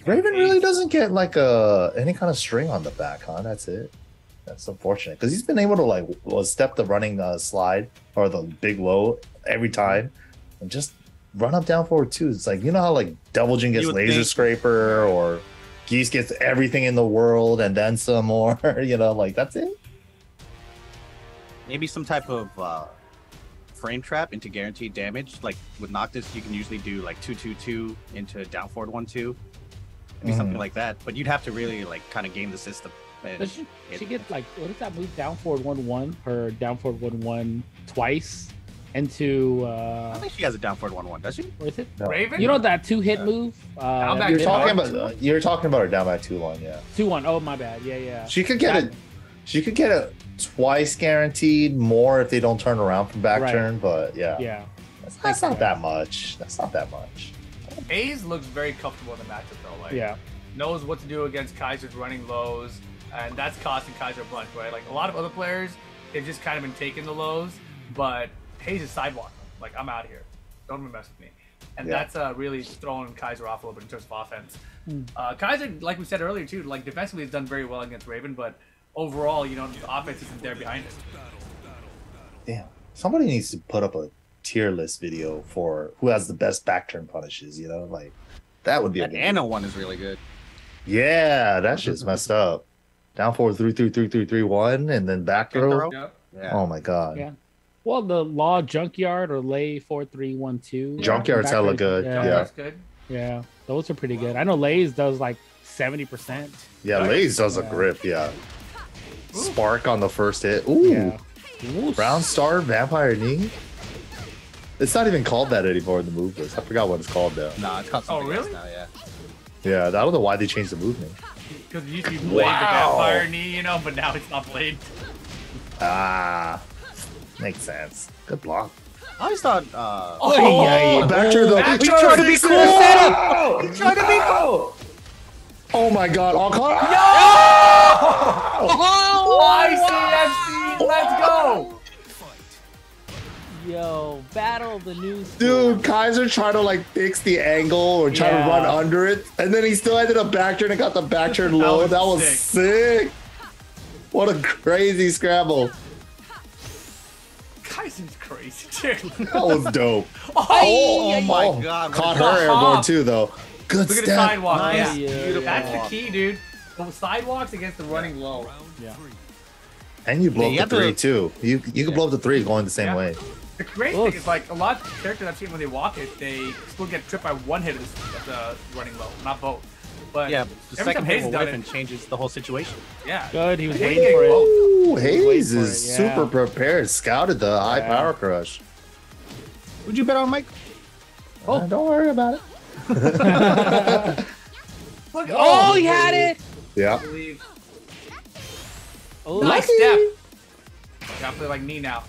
Raven really doesn't get like any kind of string on the back, huh? That's it. That's unfortunate because he's been able to like step the running slide or the big low every time and just run up down forward 2. It's like, you know how like Double Jin gets laser scraper or Geese gets everything in the world and then some more, you know, like that's it. Maybe some type of frame trap into guaranteed damage. Like with Noctis, you can usually do like 2-2-2 into down forward 1-2. Maybe something like that. But you'd have to really like kind of game the system. She gets like, what is that move? Down forward 1-1, her down forward 1-1 twice into I think she has a down forward 1-1, does she? Or is it? No. Raven? You know that two-hit move? You're talking about her down by 2-1, yeah. 2-1, oh my bad, yeah, yeah. She could get it. She could get it twice guaranteed, more if they don't turn around from back turn, but yeah. Yeah. That's not that much. That's not that much. Hayes looks very comfortable in the matchup though, like knows what to do against Kaizur's running lows, and that's costing Kaizur a bunch, right? Like a lot of other players, they've just kind of been taking the lows, but Hayes is sidewalking. Like, I'm out of here. Don't even mess with me. And that's really throwing Kaizur off a little bit in terms of offense. Kaizur, like we said earlier too, like defensively has done very well against Raven, but overall, you know, the offense isn't there behind it. Damn. Somebody needs to put up a tier list video for who has the best back turn punishes, you know? Like, that would be that a good Anna one is really good. Yeah, that shit's messed up. Down forward 3-3-3-3-3-1, and then back throw. Yeah. Oh my god. Yeah. Well, the Law Junkyard or Lei 4-3-1-2. Junkyard's hella good. Yeah. That's good. Yeah, those are pretty good. I know Lei's does like 70%. Yeah, Lei's does a grip. Yeah. Spark on the first hit. Ooh. Yeah. Brown Star Vampire Knee. It's not even called that anymore in the move list. I forgot what it's called though. Nah, it's called something else now, yeah, I don't know why they changed the movement. Because you played the Vampire Knee, you know, but now it's not played. Ah. Makes sense. Good block. I always thought. Back to the. He tried to be cool. He tried to be cool. Oh my god! All caught. No! ICFC, let's go. Yo, battle the new school. Dude, Kaizur tried to like fix the angle or try to run under it, and then he still ended up back turn and got the back turn low. That was sick. What a crazy scramble. Kaizur's crazy, dude. That was dope. Oh my god. Caught her airborne too, though. Good step. Look at the sidewalk. Nice. Yeah. That's the key, dude. The sidewalks against the running low. Yeah. And you blow up the three, too. You can blow up the three going the same way. The crazy thing is, like, a lot of characters I've seen when they walk it, they still get tripped by one hit of the running low, not both. But yeah, the second hit will whip and changes the whole situation. Yeah. Good. He was waiting for it. Ooh, Hayes is super prepared. Scouted the high power crush. Would you bet on Mike? Oh, don't worry about it. Look, he had it. Yeah. Nice step. Gotta play like knee now.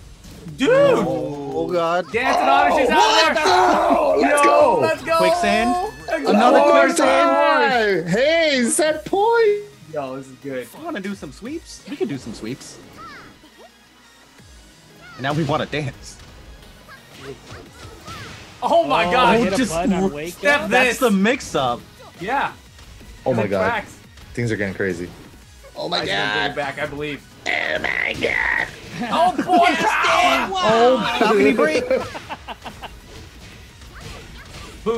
Dude! Oh god. Dancing Odyssey's out there! Oh, let's go! Let's go! Quicksand. Another quicksand. Hey, set point! Yo, this is good. You wanna do some sweeps? We can do some sweeps. And now we wanna dance. Oh my god! Just step that's the mix-up. Yeah. Oh my god. Cracks. Things are getting crazy. Oh my god. Back, I believe. Oh my god. Oh boy! Yes, wow. Oh, balcony break.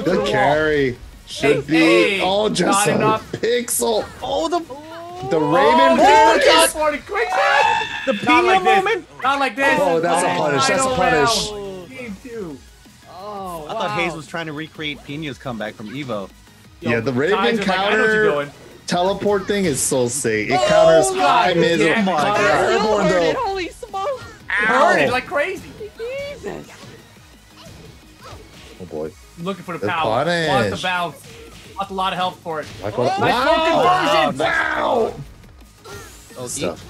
Good carry. Should be all just enough. Pixel. Oh, the Raven. The Pina moment. Not like this. Oh, that's a punish. That's a punish. Game two. Oh, wow. I thought Hayes was trying to recreate Pina's comeback from EVO. Yo, yeah, the Raven counter. Teleport thing is so sick. It counters high middle. Oh my god! Holy smokes! Heard it like crazy. Jesus! Oh boy! Looking for the power. Lost the bounce. Lost a lot of health for it. Like, wow! Oh, stuff.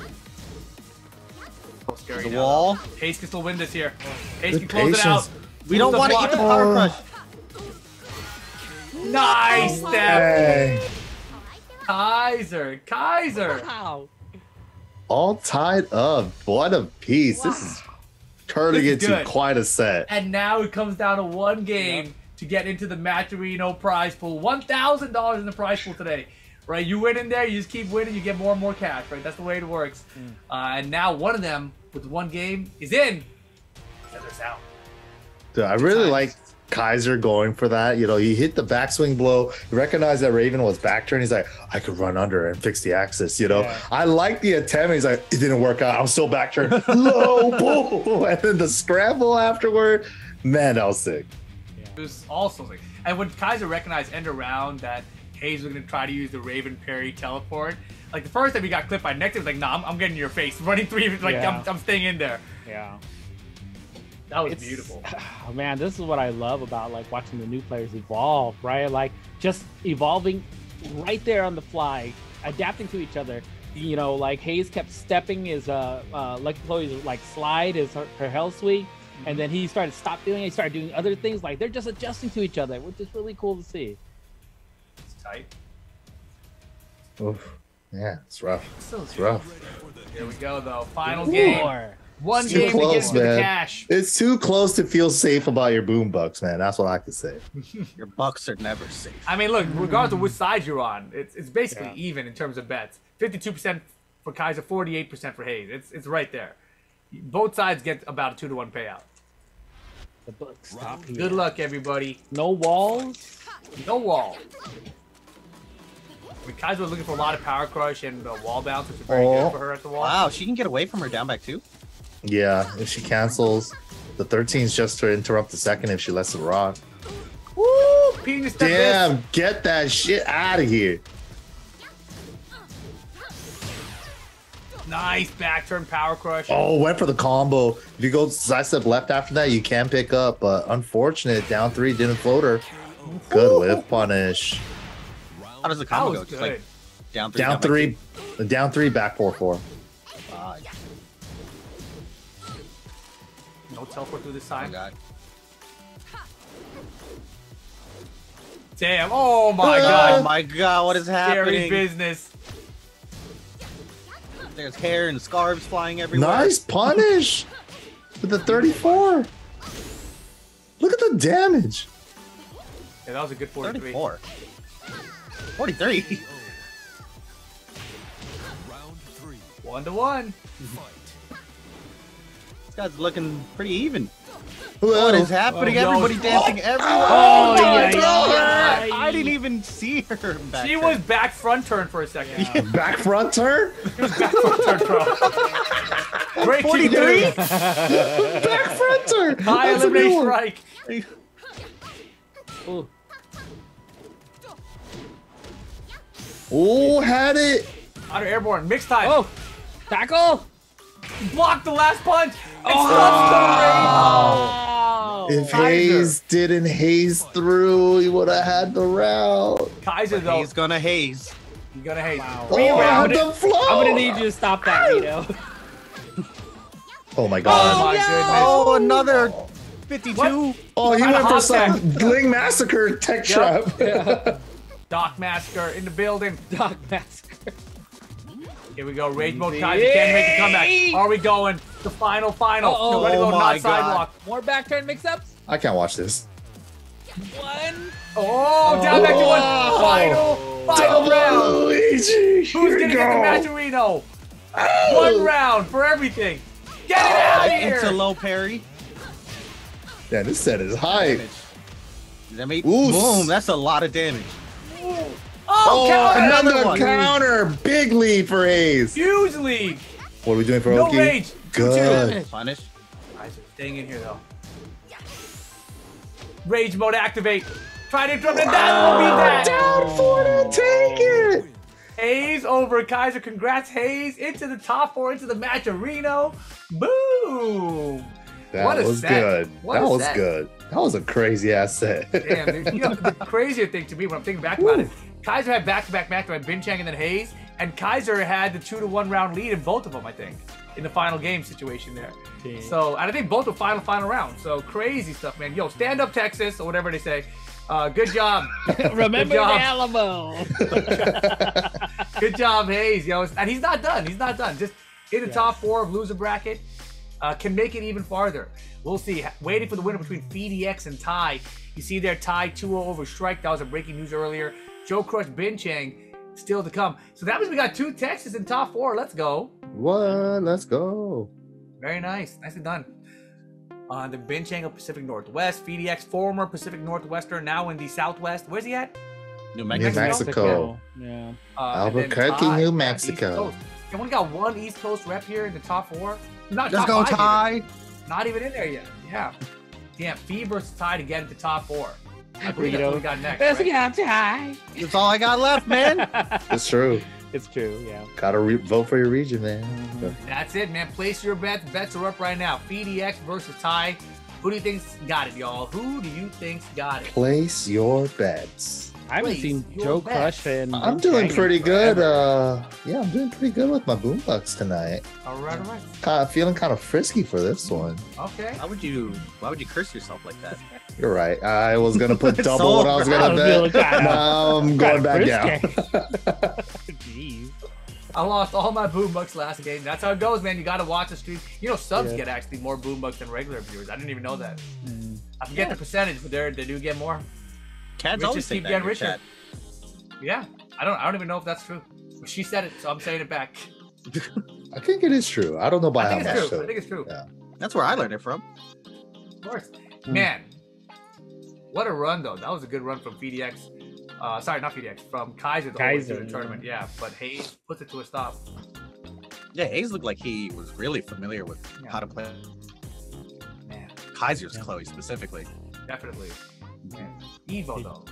The wall. Hayes can still win this here. Hayes can close it out. We don't want to eat the power crush. Nice step. Kaizur! Wow. All tied up. What a piece. Wow. This is turning into quite a set. And now it comes down to one game to get into the Match Reno prize pool. $1,000 in the prize pool today. Right? You win in there, you just keep winning, you get more and more cash, right? That's the way it works. And now one of them with one game is in. The other's out. Dude, I really like Kaizur going for that. You know, he hit the backswing blow. He recognized that Raven was back turn. He's like, I could run under and fix the axis. You know, yeah. I like the attempt. He's like, it didn't work out. I'm still back turn. Low, boom. And then the scramble afterward. Man, that was sick. Yeah. It was also sick. And when Kaizur recognized end of round that Hayes was going to try to use the Raven parry teleport, like the first time he got clipped by Nectar, was like, nah, I'm getting in your face. Running three, like, yeah. I'm staying in there. Yeah. That was beautiful. Oh man, this is what I love about like watching the new players evolve, right? Like just evolving right there on the fly, adapting to each other. You know, like Hayes kept stepping his, like Chloe's like slide is her hell suite. Mm-hmm. And then he started stop doing it. He started doing other things. Like they're just adjusting to each other, which is really cool to see. It's tight. Oof. Yeah, it's rough. It's rough. Here we go though, final game. One game against the cash. It's too close to feel safe about your boom bucks, man. That's what I could say. Your bucks are never safe. I mean, look, regardless of which side you're on, it's basically even in terms of bets. 52% for Kaizur, 48% for Hayes. It's right there. Both sides get about a 2-to-1 payout. The bucks. Good luck, everybody. No walls. No wall. I mean, Kaizur was looking for a lot of power crush and wall bounce, which is very good for her at the wall. Wow, she can get away from her down back too. Yeah, if she cancels, the 13's just to interrupt the second if she lets it rock. Woo! Penis. Damn, get that shit out of here. Nice back turn power crush. Oh, went for the combo. If you go side step left after that, you can pick up. Unfortunate, down three, didn't float her. Good whip punish. How does the combo go? Just like down three. Down three, back 4-4. No teleport through this side. Oh, damn! Oh my god! Oh my god! What is happening? Scary business. There's hair and scarves flying everywhere. Nice punish with the 34. Look at the damage. Yeah, that was a good 43. 34. 43. 1-to-1. Guy's looking pretty even. What is happening? Everybody dancing everywhere. Oh, yeah. I didn't even see her. Back she was back front turn for a second. Yeah. Back front turn? She was back front turn, bro. Break 43? Back front turn. High elimination strike. Oh, had it. Outer airborne. Mixed time. Oh, tackle. Blocked the last punch. Oh. If Hayes didn't haze through, he would have had the round. Kaizur though. He's gonna haze. He's gonna haze. Wow. Oh, I'm gonna need you to stop that, Reno. Oh my god. Oh, my goodness. Another 52. What? Oh, he went for some Gling Massacre tech trap. Yeah. Doc Massacre in the building. Doc Massacre. Here we go, Rage Mode. Kaizur can't make a comeback. Are we going? The final. Nobody go not sidewalk. More back turn mix-ups. I can't watch this. One. Oh, down back to one. Final round. Luigi. Who's gonna get the match, Reno? One round for everything. Get it out of here. It's a low parry. Yeah, this set is high. Boom, that's a lot of damage. Another counter! Big lead for Hayes! Huge lead! What are we doing for Oki? No rage! Good. Punish. Kaizur staying in here though. Rage mode activate! Try to drop it down! We'll be back! Down for the take it! Hayes over Kaizur. Congrats Hayes! Into the top four, into the match of Reno. Boom! That was good. That was good. That was a crazy ass set. Damn, dude, you know, the crazier thing to me when I'm thinking back about it, Kaizur had back-to-back Binchang and then Hayes, and Kaizur had the 2-to-1 round lead in both of them, I think, in the final game situation there. Dang. So, and I think both the final round. So crazy stuff, man. Yo, stand up, Texas, or whatever they say. Good job. Remember the Alamo. Good job, Hayes. Yo, and he's not done. He's not done. Just in the top four of loser bracket. Can make it even farther. We'll see. Waiting for the winner between PhiDX and Ty. You see there, Ty 2-0 over Shrike. That was a breaking news earlier. Joe Crush, Binchang, still to come. So that means we got two Texas in top four. Let's go. Let's go. Very nice. Nicely done. on the Binchang of Pacific Northwest. PhiDX, former Pacific Northwestern, now in the Southwest. Where's he at? New Mexico. New Mexico. Yeah. Albuquerque, Ty, New Mexico. And we got one East Coast rep here in the top four. Not Let's top go, five Ty. Either. Not even in there yet. Yeah. Damn, Fee versus Ty to get into top four. I believe that's what we got next. Let's get Ty. That's all I got left, man. It's true. It's true, yeah. Gotta vote for your region, man. That's it, man. Place your bets. Bets are up right now. PhiDX versus Ty. Who do you think's got it, y'all? Who do you think's got it? Place your bets. I haven't seen Joe Crush and I'm doing pretty good. Yeah, I'm doing pretty good with my boombox tonight. All right. Feeling kind of frisky for this one. Okay. Why would you curse yourself like that? You're right. I was gonna put double what I was gonna bet. Now I'm going back down. Jeez. I lost all my boombucks last game. That's how it goes, man. You gotta watch the stream. You know, subs get actually more boombucks than regular viewers. I didn't even know that. Mm. I forget the percentage, but they do get more. Cats always keep getting richer. Yeah, I don't even know if that's true. But she said it, so I'm saying it back. I think it is true. I don't know by how much. I think it's true. Yeah. That's where I learned it from. Of course, man. What a run though. That was a good run from PhiDX. Sorry, not PhiDX. From Kaizur. The tournament. Yeah, but Hayes puts it to a stop. Yeah, Hayes looked like he was really familiar with how to play. Man, Kaizur's Chloe specifically. Definitely. Man. EVO though.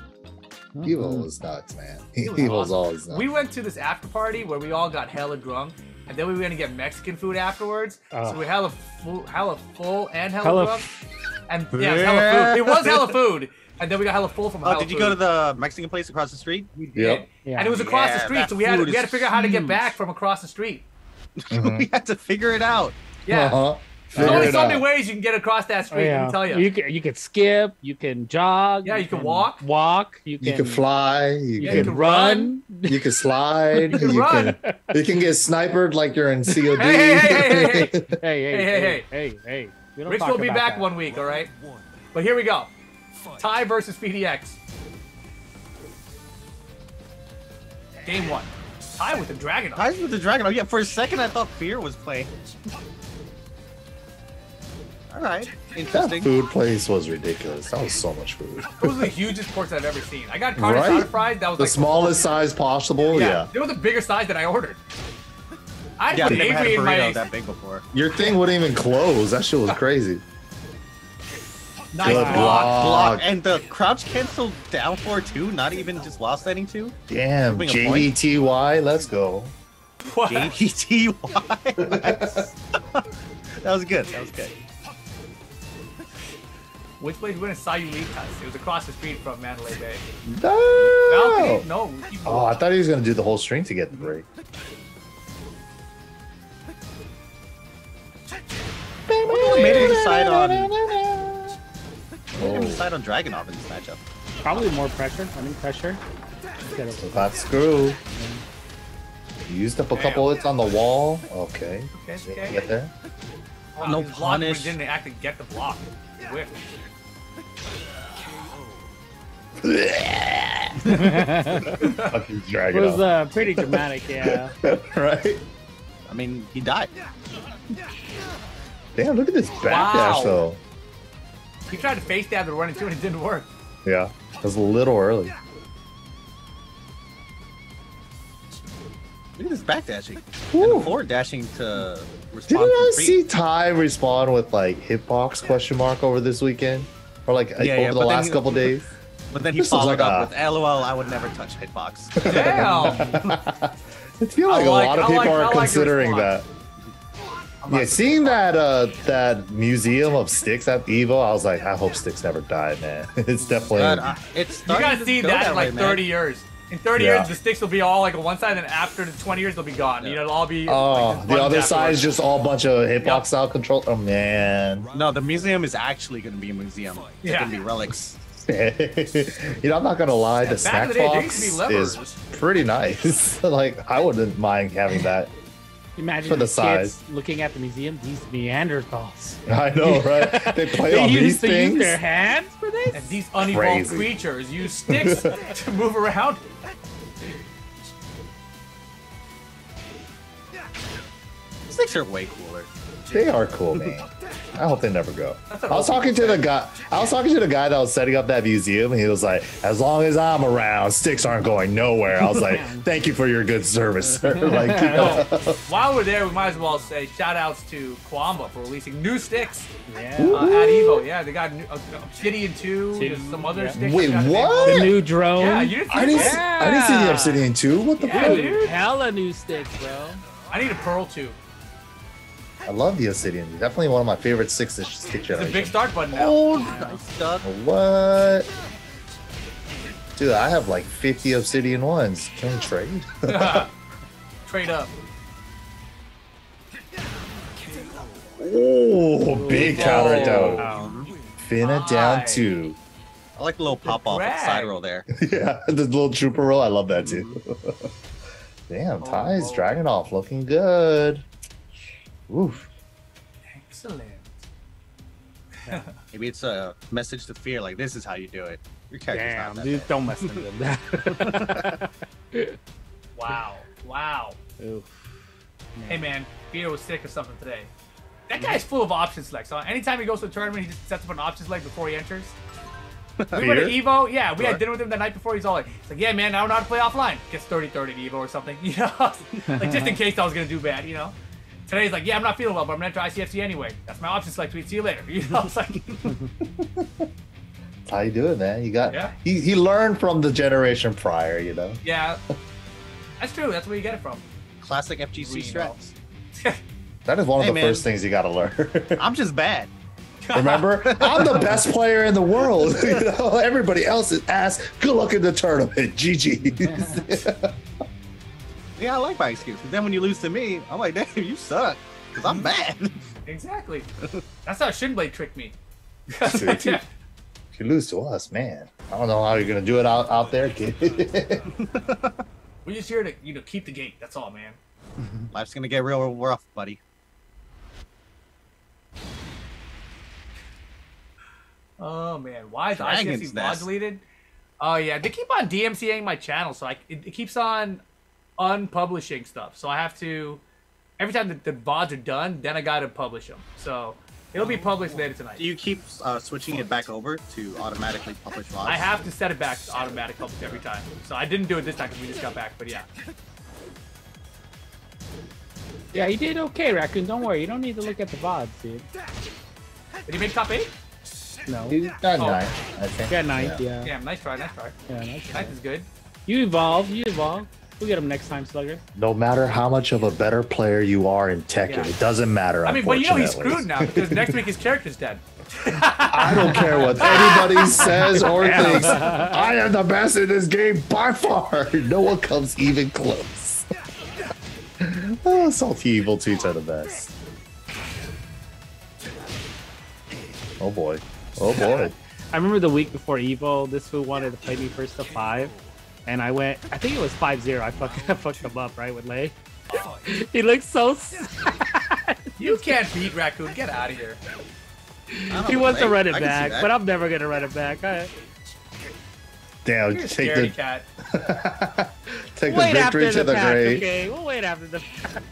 EVO was nuts, man. EVO's always nuts. We went to this after party where we all got hella drunk, and then we were gonna get Mexican food afterwards. So we hella full and hella drunk. And yeah, hella food. It was hella food. And then we got hella full from hella food. Oh, did you go to the Mexican place across the street? We did. Yep. Yeah. And it was across the street, so we had to figure out how to get back from across the street. We had to figure it out. Yeah. There's only so many ways you can get across that street. I can tell you. You can skip. You can jog. Yeah, you can walk. You can fly. You can run. You can slide. You can get sniped like you're in COD. Hey. Rich will be back that. 1 week, all right? But here we go. Ty versus PhiDX. Game one. Ty with the Dragunov. Ty with the Dragunov. Yeah, for a second I thought Fear was playing. All right. Interesting. That food place was ridiculous. That was so much food. It was the hugest ports I've ever seen. I got carne stock fries. That was the smallest size possible. Yeah. They were the bigger size that I ordered. I put Avery in my. That big before. Your thing wouldn't even close. That shit was crazy. Nice block, and the crouch cancel down 4-2. Not even just lost landing 2. Damn. JDTY. Let's go. What? JDTY. That was good. That was good. Which place went and saw you leave us? It was across the street from Mandalay Bay. No! No. Oh, I thought he was going to do the whole string to get the break. What made him decide on... What made him decide on Dragunov in this matchup? Probably more pressure. I mean, pressure. That's screw. You used up a couple hits on the wall. Okay. Okay. Get there. Oh, no punish. Didn't actually get the block. Whiff. Fucking Dragunov. It was pretty dramatic, yeah. Right? I mean, he died. Damn, look at this backdash, though. He tried to face dab the running too, and it didn't work. Yeah, it was a little early. Look at this backdashing. And the forward dashing to respond. Didn't I see Ty respond with like hitbox question mark over this weekend? Or like over the last couple days? But then he followed up with LOL, I would never touch hitbox. Damn! I feel like a lot of people are considering that. Yeah, seeing that that museum of sticks at EVO, I was like, I hope sticks never die, man. It's definitely... you gotta see that in like 30 years. In 30 years, the sticks will be all like on one side, and after the 20 years, they'll be gone. Yeah. You know, it'll all be. Oh, like, the other side is just all bunch of hitbox style control. Oh man. No, the museum is actually going to be a museum. It's going to be relics. You know, I'm not going to lie. The snack box is pretty nice. Like, I wouldn't mind having that. Imagine for the size. Kids looking at the museum, these Neanderthals. I know, right? They play on these things. They use their hands for this? And these unevolved creatures use sticks to move around. Chicks are way cooler. They are cool, man. I hope they never go. I was talking to the guy that was setting up that museum, and he was like, as long as I'm around, sticks aren't going nowhere. I was like, thank you for your good service, sir. Like, you know. While we're there, we might as well say shout outs to Kwamba for releasing new sticks at EVO. Yeah, they got Obsidian 2, just some other sticks. Wait, what? The new drone. Yeah, I didn't see the Obsidian 2. What the fuck? Dude. Hella new sticks, bro. I need a Pearl 2. I love the Obsidian. Definitely one of my favorite sticks this generation. It's a big start button now. Oh, nice. What? Dude, I have like 50 Obsidian ones. Can we trade? Trade up. Oh, big counter down. Finna down 2. I like the little pop off at the side roll there. Yeah, the little trooper roll. I love that too. Damn, Ty's Dragunov looking good. Oof. Excellent. Yeah. Maybe it's a message to Fear, like, this is how you do it. Your character's not that bad. Don't mess with them. Wow. Wow. Oof. Man. Hey, man, Fear was sick of something today. That guy's full of option selects. So anytime he goes to a tournament, he just sets up an option select before he enters. We went to EVO. Yeah, we had dinner with him the night before. He's all like, yeah, man, I don't know how to play offline. Gets 30-30 at EVO or something. You know? Like, just in case I was going to do bad, you know? Today he's like, yeah, I'm not feeling well, but I'm gonna try ICFC anyway. That's my option select tweet. See you later. You know, it's like that's how you do it, man. You got he learned from the generation prior, you know. Yeah. That's true, that's where you get it from. Classic FGC strats. That is one of the first things you gotta learn. I'm just bad. Remember? I'm the best player in the world. You know, everybody else is ass. Good luck in the tournament. GG. Yeah, I like my excuse. But then when you lose to me, I'm like, damn, you suck. Because I'm bad. Exactly. That's how Shinblade tricked me. If you lose to us, man, I don't know how you're going to do it out there, kid. We're just here to, you know, keep the gate. That's all, man. Life's going to get real rough, buddy. Oh, man. Why is ICFC mod deleted? Oh, yeah. They keep on DMCAing my channel, so it keeps on unpublishing stuff, so I have to every time the VODs are done, then I gotta publish them, so it'll be published later tonight. Do you keep switching it back over to automatically publish VODs? I have to set it back to automatic publish every time, so I didn't do it this time because we just got back, but yeah, you did okay, Raccoon, don't worry, you don't need to look at the VODs, dude. Did you make top 8? No, you got 9, I think. Got 9, yeah. Yeah, nice try. Yeah, nice try. Nice is good. You evolve. We'll get him next time, Slugger. No matter how much of a better player you are in Tekken, it doesn't matter. I mean, but you know he's screwed now because next week his character's dead. I don't care what anybody says or thinks. I am the best in this game by far. No one comes even close. Oh, Salty Evil 2's are the best. Oh boy. Oh boy. I remember the week before EVO, this fool wanted to play me first to 5. And I went, I think it was 5-0. I fucked him up, right, with Lei. Oh, he looks so sad. You can't beat Raccoon. Get out of here. He wants to run it back, but I'm never going to run it back. Damn, take the cat. Take the victory to the grave. Okay, we'll wait after the fact.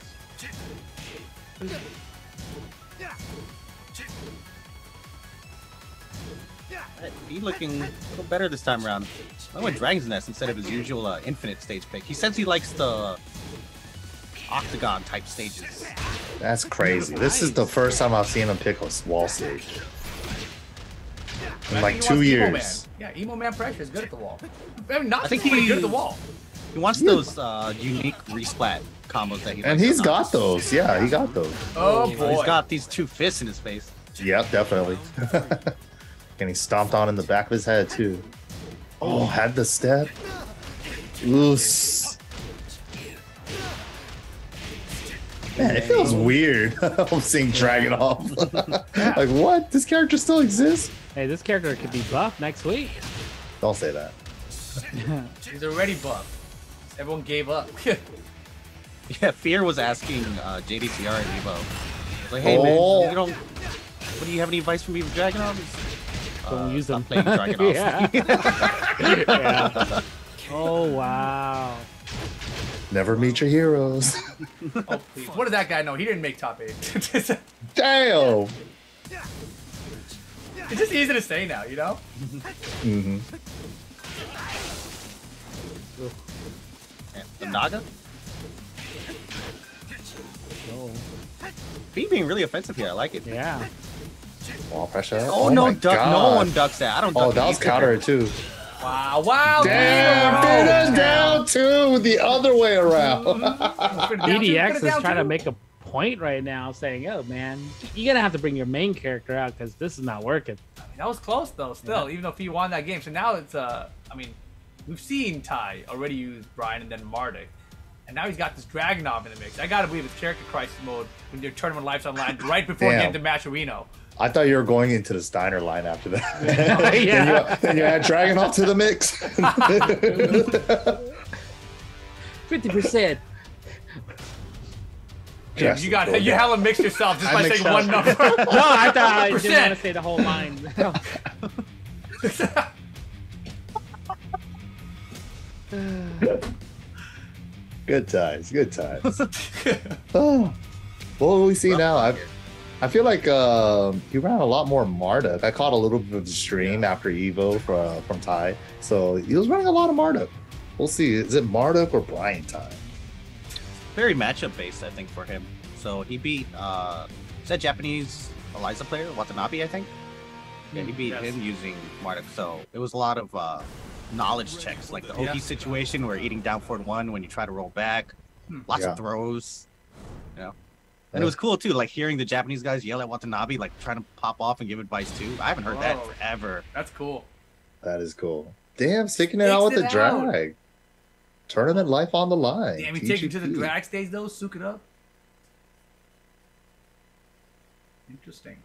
He's looking a little better this time around. I went Dragon's Nest instead of his usual infinite stage pick. He says he likes the octagon type stages. That's crazy. This is the first time I've seen him pick a wall stage in like 2 years. Emo Man. Yeah, Emo Man pressure is good at the wall. I mean, not I think he's good at the wall. He wants those unique resplat combos that he likes. And he's got those. Yeah, he got those. Oh boy, he's got these two fists in his face. Yep, definitely. And he stomped on in the back of his head too. Oh, had the step. Loose. Man, it feels weird. I'm seeing Dragunov. Like, what? This character still exists? Hey, this character could be buffed next week. Don't say that. He's already buffed. Everyone gave up. Yeah, Fear was asking JDCR and EVO. Like, hey, man, what, do you have any advice for me with Dragunov? Don't use them. Playing Dragunov. Yeah. Oh wow. Never meet your heroes. Oh, what did that guy know? He didn't make top 8. Damn! It's just easy to say now, you know? Mm-hmm. The Naga? No. He's being really offensive here. I like it. Yeah. Wall pressure. Oh, no, duck. No one ducks that. I don't duck. Oh, that was counter too. Wow, wow. Damn, beat us down too, the other way around. PhiDX is trying to make a point right now saying, oh man, you're going to have to bring your main character out because this is not working. I mean, that was close though, still, even though he won that game. So now it's, I mean, we've seen Ty already use Brian and then Marduk. And now he's got this Dragunov in the mix. I got to believe it's character crisis mode when your tournament life's online right before getting to match Reno. I thought you were going into the Steiner line after that. Yeah. then you add Dragunov to the mix. 50%. Yeah, you got you hella mixed yourself just by saying one number. No, I thought I didn't want to say the whole line. No. Good times, good times. Oh, what will we see now? I feel like he ran a lot more Marduk. I caught a little bit of the stream after EVO from Ty. So he was running a lot of Marduk. We'll see. Is it Marduk or Brian Ty? Very matchup based, I think, for him. So he beat, is that Japanese Eliza player, Watanabe, I think? Yeah, he beat him using Marduk. So it was a lot of knowledge checks, like the OP situation where eating down forward one when you try to roll back, lots of throws, you know? And it was cool too, like hearing the Japanese guys yell at Watanabe, like trying to pop off and give advice too. I haven't heard that forever. That's cool. That is cool. Damn, sticking it out with the drag. Tournament life on the line. Damn, we take him to the drag stage though, soak it up. Interesting.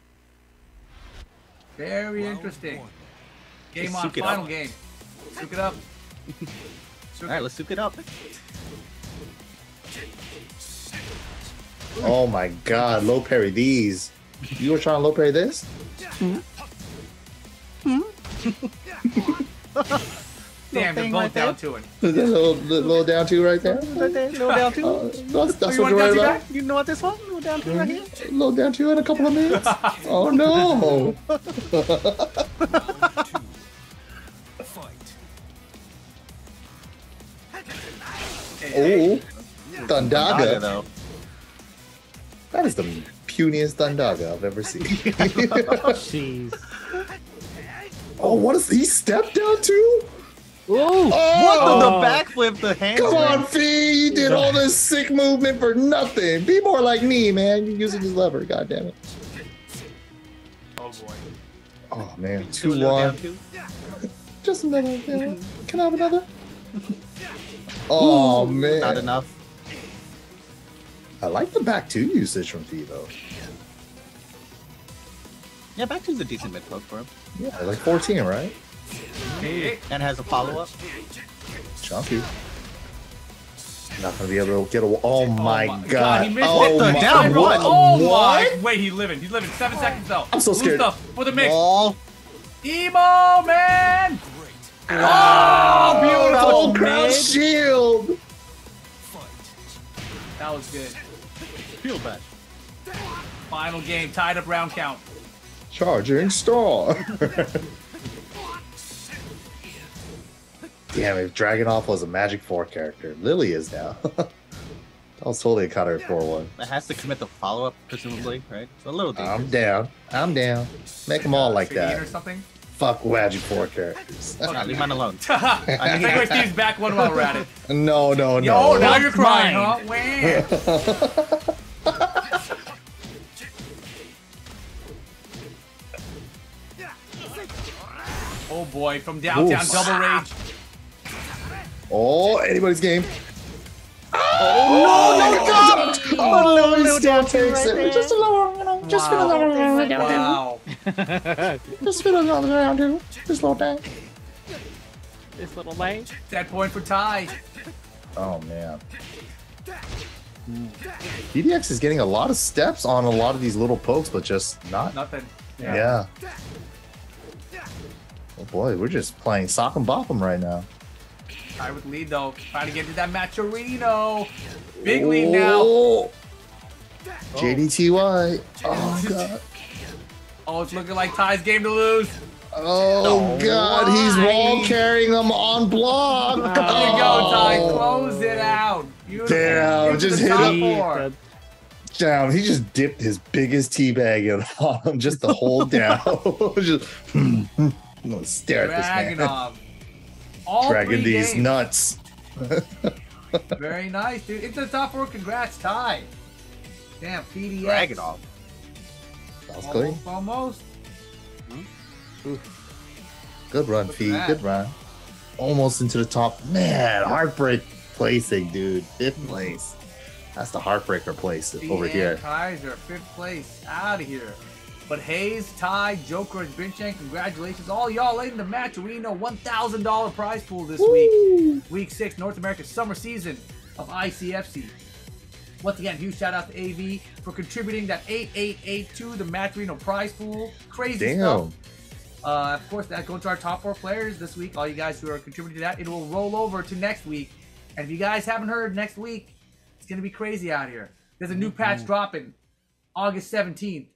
Very interesting. Game on, final game. Sook it up. All right, let's sook it up. Oh my god, low parry these. You were trying to low parry this? Damn, they're both down to it. Little down two right there? Little down two? That's what you're right about? You know what this one? Little down two right here? Little down two in a couple of minutes? Oh no! Oh, Thundaga though. That is the puniest Thundaga I've ever seen. Jeez. Oh, what is he stepped down to? Ooh, oh, what the backflip, the hand. Come on, Fee, you did all this sick movement for nothing. Be more like me, man. You're using his lever, goddammit. Oh boy. Oh man, 2-1. Just another. Can I have another? Oh man, not enough. I like the back two usage from Fee though. Yeah, back two's a decent mid poke for him. Yeah, like 14, right? Hey. And has a follow up. Chunky. Not gonna be able to get a. Oh my god! He missed it. Down one. Oh my! Wait, he's living. He's living. 7 seconds though. I'm so scared. With a mix. Oh. Emo man. Great. Oh, beautiful crouch shield. That was good. Feel bad. Final game, tied up round count. Charging star. Damn, if Dragunov was a Magic 4 character, Lily is now. That was totally a counter 4-1. That has to commit the follow-up, presumably, right? It's a little dangerous. I'm down. I'm down. Make them all like that. Or something? Fuck Magic 4 characters. Oh, leave mine alone. I think we're Steve's back one while we're at it. No, no, no. Yo, now you're crying, huh? Wait. Oh boy, from downtown, double rage. Oh, anybody's game. Oh, no, no, oh, no, he still takes it. Just a lower round. Just spin another round down here. Just spin another round here. This little thing. This little lane. That point for Ty. Oh, man. PhiDX is getting a lot of steps on a lot of these little pokes, but just not. Nothing. Yeah. Oh, boy, we're just playing sock and bop 'em right now. Ty with lead though. Trying to get to that match of Reno. Big lead now. Oh. JDTY. Oh, God. Oh, it's looking like Ty's game to lose. Oh, God. He's wall carrying them on block. There you go, Ty. Close it out. Beautiful. Damn. Just hit him. Down. He just dipped his biggest teabag in on him just to hold down. Just, I'm going to stare at this man. Dragging these nuts. Very nice, dude. It's the top four. Congrats, Ty. Damn, PhiDX. Dragunov. That was clean. Almost. Good run, Phi. Good run. Almost into the top. Man, heartbreak placing, dude. Fifth place. That's the heartbreaker place over here. Kaizur, fifth place. Out of here. But Hayes, Ty, Joe Crush, Binchang, congratulations. All y'all late in the match. Reno, $1,000 prize pool this week. Week 6, North America summer season of ICFC. Once again, huge shout out to AV for contributing that 8882, the Match Reno prize pool. Crazy stuff. Of course, that's going to our top 4 players this week. All you guys who are contributing to that, it will roll over to next week. And if you guys haven't heard, next week, it's going to be crazy out here. There's a new patch dropping August 17th.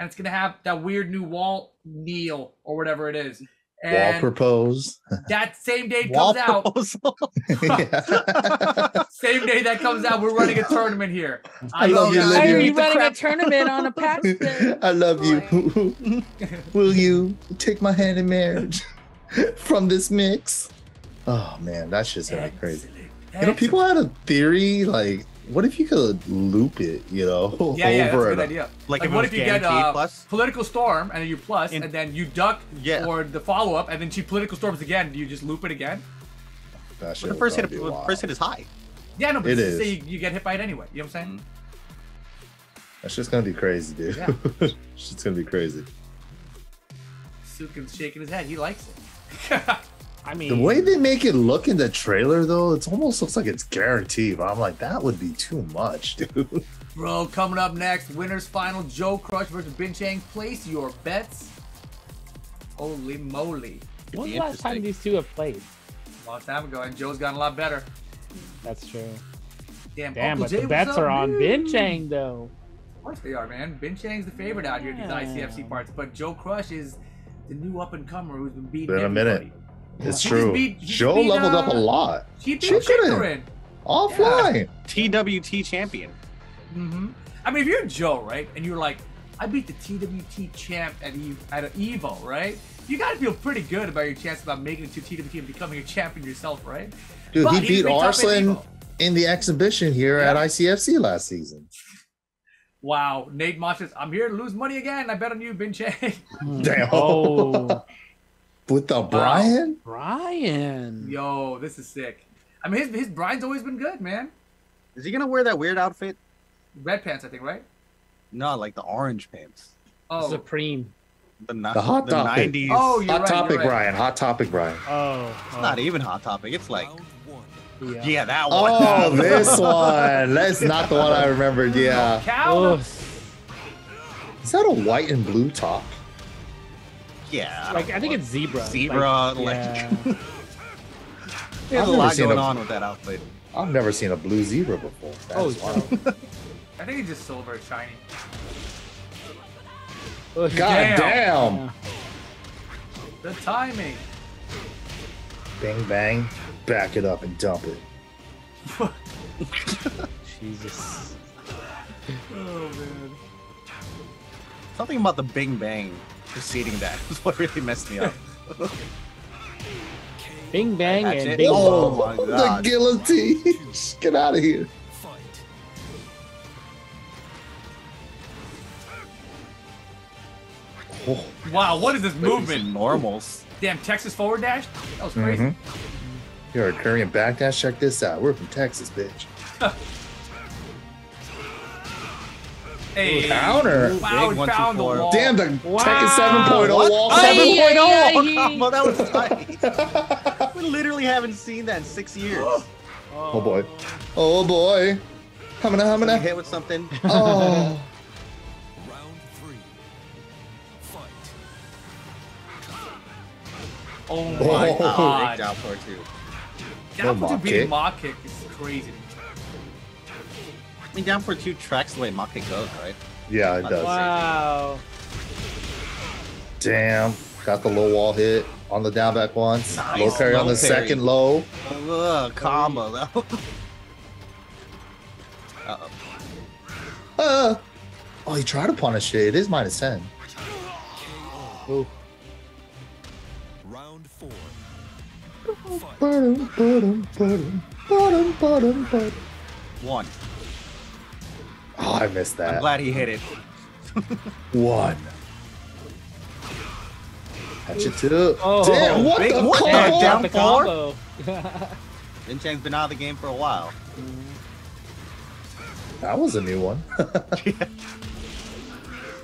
And it's going to have that weird new wall kneel or whatever it is. And wall propose. That same day comes out. Same day that comes out, we're running a tournament here. I love you, Lydia. Are you running a tournament on a patch day? I love you. Will you take my hand in marriage from this mix? Oh, man, that's just going to be crazy. You know, people had a theory, like, what if you could loop it, you know, over and over? Like what if you get political storm and then you plus and then you duck for the follow up and then she political storms again? Do you just loop it again? That shit would probably be wild. The first hit is high. Yeah, no, but it is. Say you get hit by it anyway. You know what I'm saying? That's just gonna be crazy, dude. Yeah. It's gonna be crazy. Sukin's shaking his head. He likes it. I mean, the way they make it look in the trailer, though, it almost looks like it's guaranteed. But I'm like, that would be too much, dude. Bro, coming up next, winners final, Joe Crush versus Binchang. Place your bets. Holy moly. When's the last time these two have played? A long time ago, and Joe's gotten a lot better. That's true. Damn, but the bets are on Binchang, though. Of course they are, man. Binchang's the favorite out here in these ICFC parts. But Joe Crush is the new up-and-comer who's been beating everybody. It's true. Joe leveled up a lot. She couldn't. Offline. TWT champion. I mean, if you're Joe, right, and you're like, I beat the TWT champ at an EVO, right? You got to feel pretty good about your chance about making it to TWT and becoming a champion yourself, right? Dude, but he beat Arslan in the exhibition here at ICFC last season. Wow. Nate Mosh says, I'm here to lose money again. I bet on you, Binchang. Damn. Oh. With the Brian? Brian. Yo, this is sick. I mean, his Brian's always been good, man. Is he going to wear that weird outfit? Red pants, I think, right? No, like the orange pants. Oh. Supreme. The hot topic. 90s. Oh, you're right. Brian. Hot topic, Brian. Oh. It's not even hot topic. It's like, yeah, that one. Oh, this one. That's not the one I remembered. Yeah. Oh. Is that a white and blue top? Yeah, like I think it's zebra. Zebra, like, there's a lot going on with that outfit. I've never seen a blue zebra before. Wow. I think it's just silver and shiny. God damn! Yeah. The timing. Bang bang, back it up and dump it. Jesus. Oh man. Something about the bing bang. Preceding that is what really messed me up. Bing bang and bing bong. Oh, the guillotine! Just get out of here. Fight. Oh, wow, what is this movement? Normals. Damn, Texas forward dash? That was crazy. You're a Korean back dash. Check this out. We're from Texas, bitch. Hey. Counter. Wow, found the wall. Damn, the tech is 7.0 wall. 7.0! Well, that was tight. We literally haven't seen that in 6 years. Oh boy. Oh boy. Hamina. Hit with something. Oh. Round 3. Fight. Oh my god. Big down for 2. Down for two beating Mark kick is crazy. I mean, down for two tracks the way Mark kick goes, right? Yeah, it does. Wow. Damn. Got the low wall hit on the down back once. Nice. Low carry on the second low. Combo though. Uh-oh. Oh, he tried to punish it. It is minus 10. Ooh. Round 4. One. Oh, I missed that. I'm glad he hit it. One. Catch it too. Oh, damn, what big, the combo? Down the combo. Binchang's been out of the game for a while. That was a new one. Yeah.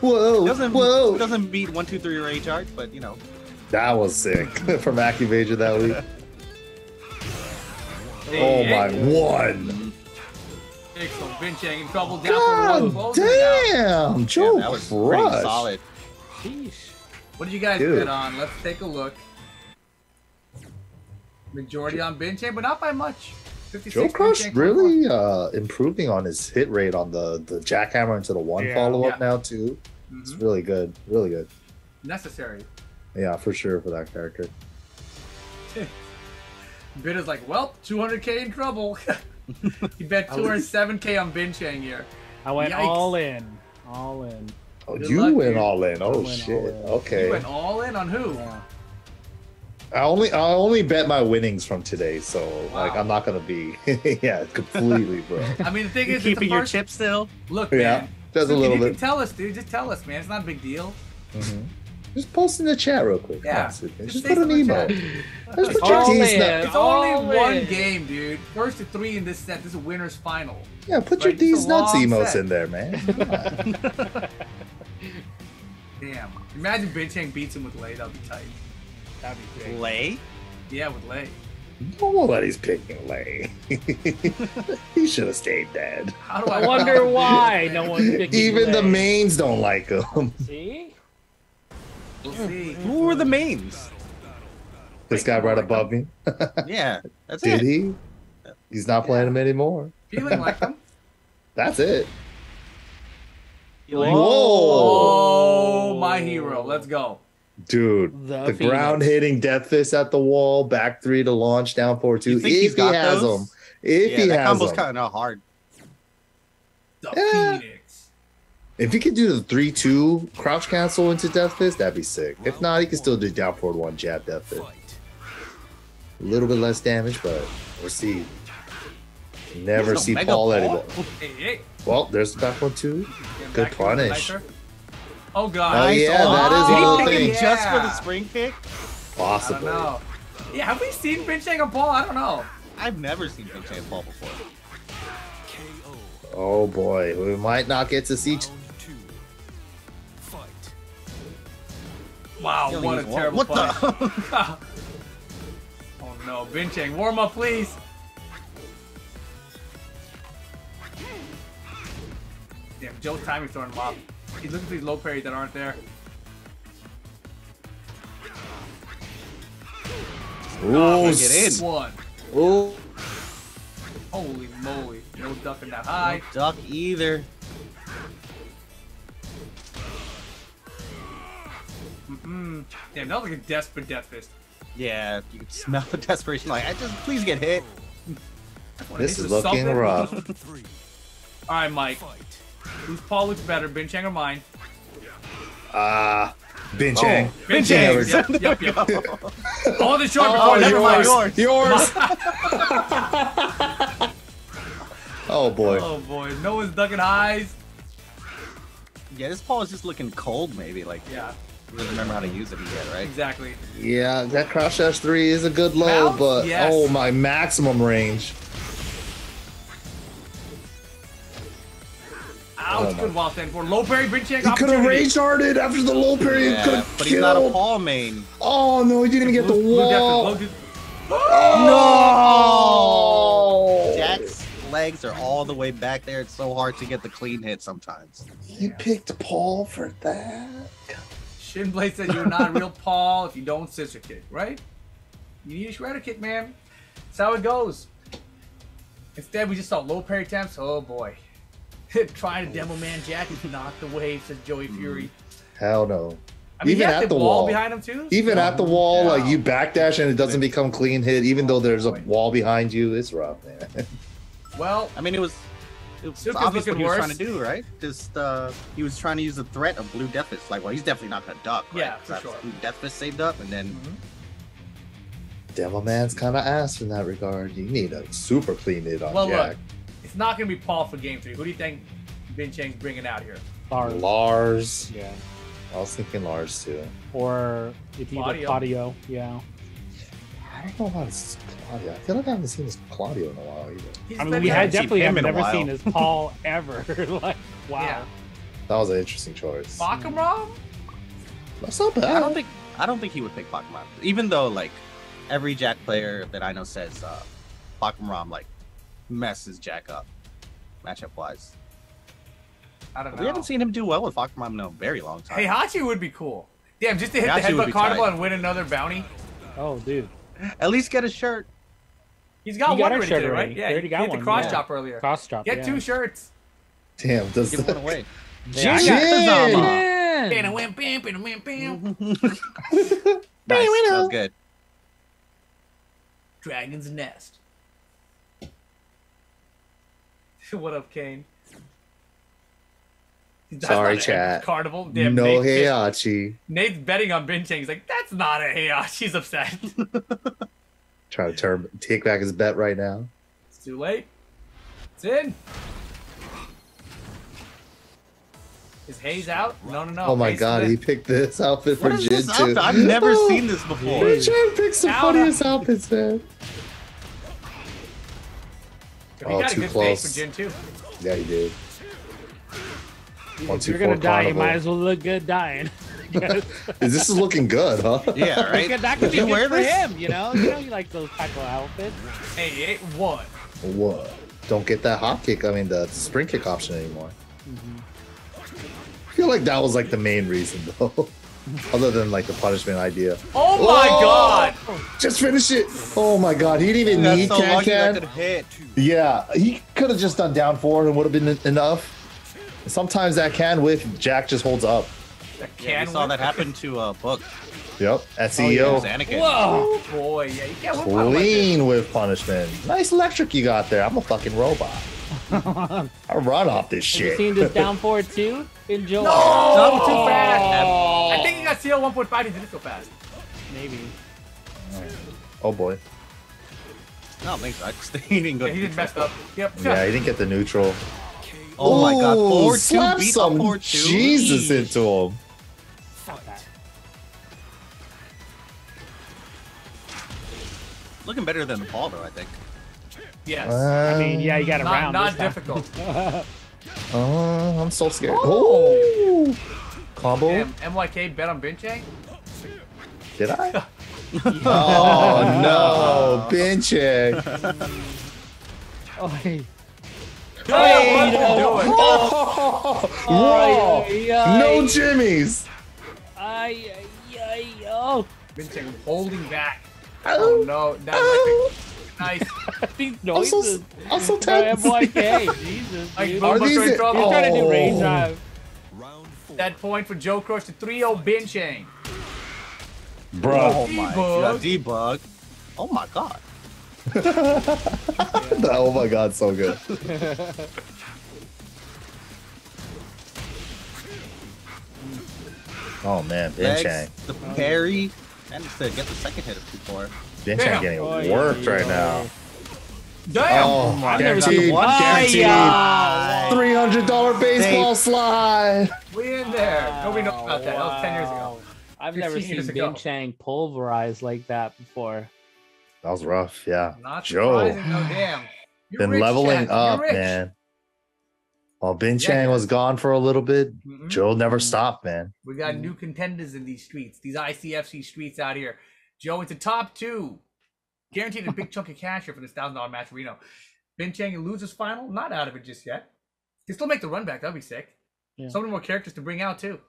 Whoa, whoa. It doesn't beat 1, 2, 3 or Rage Art, but you know. That was sick from AccuVager that week. Oh my, one. Excellent. Binchang in trouble, down for one. Damn, Joe Crush. That was pretty solid. Sheesh. What did you guys bet on? Let's take a look. Majority on Binchang, but not by much. Joe Crush really improving on his hit rate on the jackhammer into the one follow-up now, too. Mm-hmm. It's really good. Really good. Necessary. Yeah, for sure, for that character. Bitta's like, well, 200K in trouble. He bet 207K on Binchang here. I went all in. All in. Oh, you went all in. Oh, shit. Okay. You went all in on who? Yeah. I only bet my winnings from today, so like I'm not gonna be completely bro. I mean the thing is keeping your chips still. Look, man, just a little bit. You can tell us, dude. Just tell us, man. It's not a big deal. Mm-hmm. Just post in the chat real quick. Yeah. Just put an email. Just put your D's nuts. It's only one game, dude. 1st to 3 in this set. This is a winner's final. Yeah, put your D's nuts emotes in there, man. Damn. Imagine Binchang beats him with Lei. That'd be tight. That'd be great. Lei? Yeah, with Lei. Nobody's picking Lei. He should have stayed dead. How do I wonder why no one's picking Even Lei. The mains don't like him. See? We'll see. Who are the mains? This guy right above me. Yeah, that's it. Did he? He's not playing him anymore. Feeling like him. That's it. Feeling. Whoa! Oh, my hero. Let's go. Dude, the ground hitting death fist at the wall, back 3 to launch, down 4-2. If he has them, if he has them, kind of hard. The Phoenix. If he could do the 3-2 crouch cancel into death fist, that'd be sick. If not, he can still do down forward 1 jab death fist. A little bit less damage, but we'll see. Never see Paul anymore. Well, there's the back 1-2. Good punish. Oh god! Oh yeah, that is a little thing. Just for the spring kick? Possibly. I don't know. Yeah, have we seen Binchang and Paul? I don't know. I've never seen Binchang and Paul before. Oh boy, we might not get to see. Wow, what a terrible fight! What the? Oh no, Binchang, warm up, please. Damn, Joe's timing throwing him off. He's looking for these low parries that aren't there. Oh, get in. One. Oh. Holy moly. No ducking that high. No duck either. Mm-mm. Damn, that was like a desperate death fist. Yeah, you can smell the desperation. Like, I just please get hit. This is looking rough. All right, Mike. Who's Paul looks better, Binchang or mine? Binchang. Oh, Binchang. Yep. All the short before yours. Yours. Oh boy. Oh boy. No one's ducking highs. Yeah, this Paul is just looking cold, maybe. Like, he doesn't remember how to use it yet, right? Exactly. Yeah, that crouch dash 3 is a good low, but oh my, maximum range. Oh, it's good while stand for low parry. Binchang, he could have rage darted after the low parry. But he's not a Paul main. Oh no, he didn't even get the wall. Oh, no! Jack's legs are all the way back there. It's so hard to get the clean hit sometimes. You picked Paul for that. Shinblade said you're not a real Paul if you don't scissor kick, right? You need a shredder kick, man. That's how it goes. Instead, we just saw low parry attempts. Oh boy. Trying to demo man Jack and knock the wave, says Joey Fury. Hell no. I mean, even at the wall behind him too. Even at the wall, like you backdash and it doesn't become clean hit, even though there's a wall behind you. It's rough, man. Well, I mean, it was obvious what he was trying to do, right? Just he was trying to use the threat of Blue Death Fist. Like, well, he's definitely not gonna duck. Right? Yeah, for sure. Blue Death Fist saved up, and then Devil Man's kind of ass in that regard. You need a super clean hit on Jack. Look, it's not gonna be Paul for game 3. Who do you think Binchang's bringing out here? Lars. Yeah. I was thinking Lars too. Or it's either Claudio, yeah. I don't know about his Claudio. I feel like I haven't seen his Claudio in a while either. I mean, we definitely have never seen his Paul ever. Like, wow. Yeah. That was an interesting choice. Bakuman? That's not bad. I don't think he would pick Bakuman. Even though, like, every Jack player that I know says Bakuman, like, messes Jack up, matchup-wise. I don't know. We haven't seen him do well with Bakuman in a very long time. Heihachi would be cool. Damn, just to hit the headbutt carnival and win another bounty. Oh, dude. At least get a shirt. He's got one already, right? Yeah, he got the cross chop earlier. Cross chop. Get 2 shirts. Damn, does that... Give one away. Nice, that was good. Dragon's Nest. What up, Kane? That's sorry, chat. Carnival. Damn, no Heihachi. Nate's betting on Binchang. He's like, that's not a Heihachi. He's upset. Trying to take back his bet right now. It's too late. It's in. Is Hayes out? No. Oh my God, he picked this outfit for Jin too. I've never seen this before. Binchang picked some funniest outfits, man. Oh, too close. For Jin too. Yeah, he did. If you're gonna die, you might as well look good dying. This is looking good, huh? Yeah, right. That could be good for him, you know. You know, you like those type of outfits. Hey, what? What? Don't get that hop kick. I mean, the spring kick option anymore. I feel like that was like the main reason, though. Other than like the punishment idea. Oh my God! Just finish it. Oh my God! He didn't even need can. Yeah, he could have just done down forward and would have been enough. Sometimes that can whiff, Jack just holds up. That can whiff? We saw that happen to Book. Yep, at CEO. Whoa! Oh, boy, yeah, you can't whiff punishment. Clean whiff punishment. Nice electric you got there. I'm a fucking robot. I run off this shit. You seen this down forward too? Enjoy. No! Not too fast. I think he got CO 1.5. He did it so fast. Maybe. Oh, boy. I don't think so. He didn't go. He didn't mess up. Yep. Yeah, he didn't get the neutral. Oh my God! Forward slap two, some forward Jesus two. Into him. Looking better than the Paul, though, I think. Yes. I mean, yeah, you got a round. Not difficult. I'm so scared. Oh. Combo. MYK bet on Binchang. Did I? Oh no, Binchang. Oh. Hey. No jimmies. Binchang holding back. Oh no, that nice. These noises. Also tense. MYK, Jesus. Like, are these? He's trying to do range drive. That point for Joe Crush to 3-0 Binchang. Bro, oh my God, debug. Oh my God. Oh my God, so good. Oh man, Binchang. The parry and to get the second hit of 2-4. Binchang getting worked right now. Damn! Oh, my guaranteed. $300 baseball slide. We in there. Nobody knows about that. That was 10 years ago. I've never seen Binchang pulverized like that before. That was rough, yeah. Not Joe. No, damn. Been leveling up, man. While Binchang was gone for a little bit, Joe never stopped, man. We got new contenders in these streets, these ICFC streets out here. Joe, it's a top 2. Guaranteed a big chunk of cash here for this $1,000 match, Reno. Binchang loses final, not out of it just yet. He still make the run back. That'd be sick. Yeah. So many more characters to bring out too.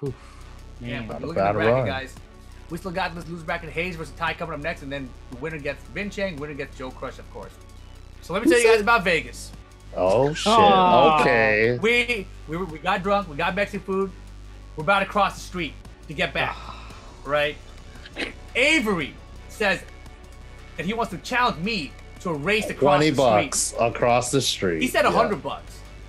Whew. Man, yeah, but look at the bracket, guys. We still got this loser bracket, Hayes versus Ty coming up next, and then the winner gets Binchang, winner gets Joe Crush, of course. So let me tell you guys about Vegas. Oh shit! Aww. Okay. We got drunk. We got Mexican food. We're about to cross the street to get back, right? Avery says that he wants to challenge me to a race across the street. $20 across the street. He said $100.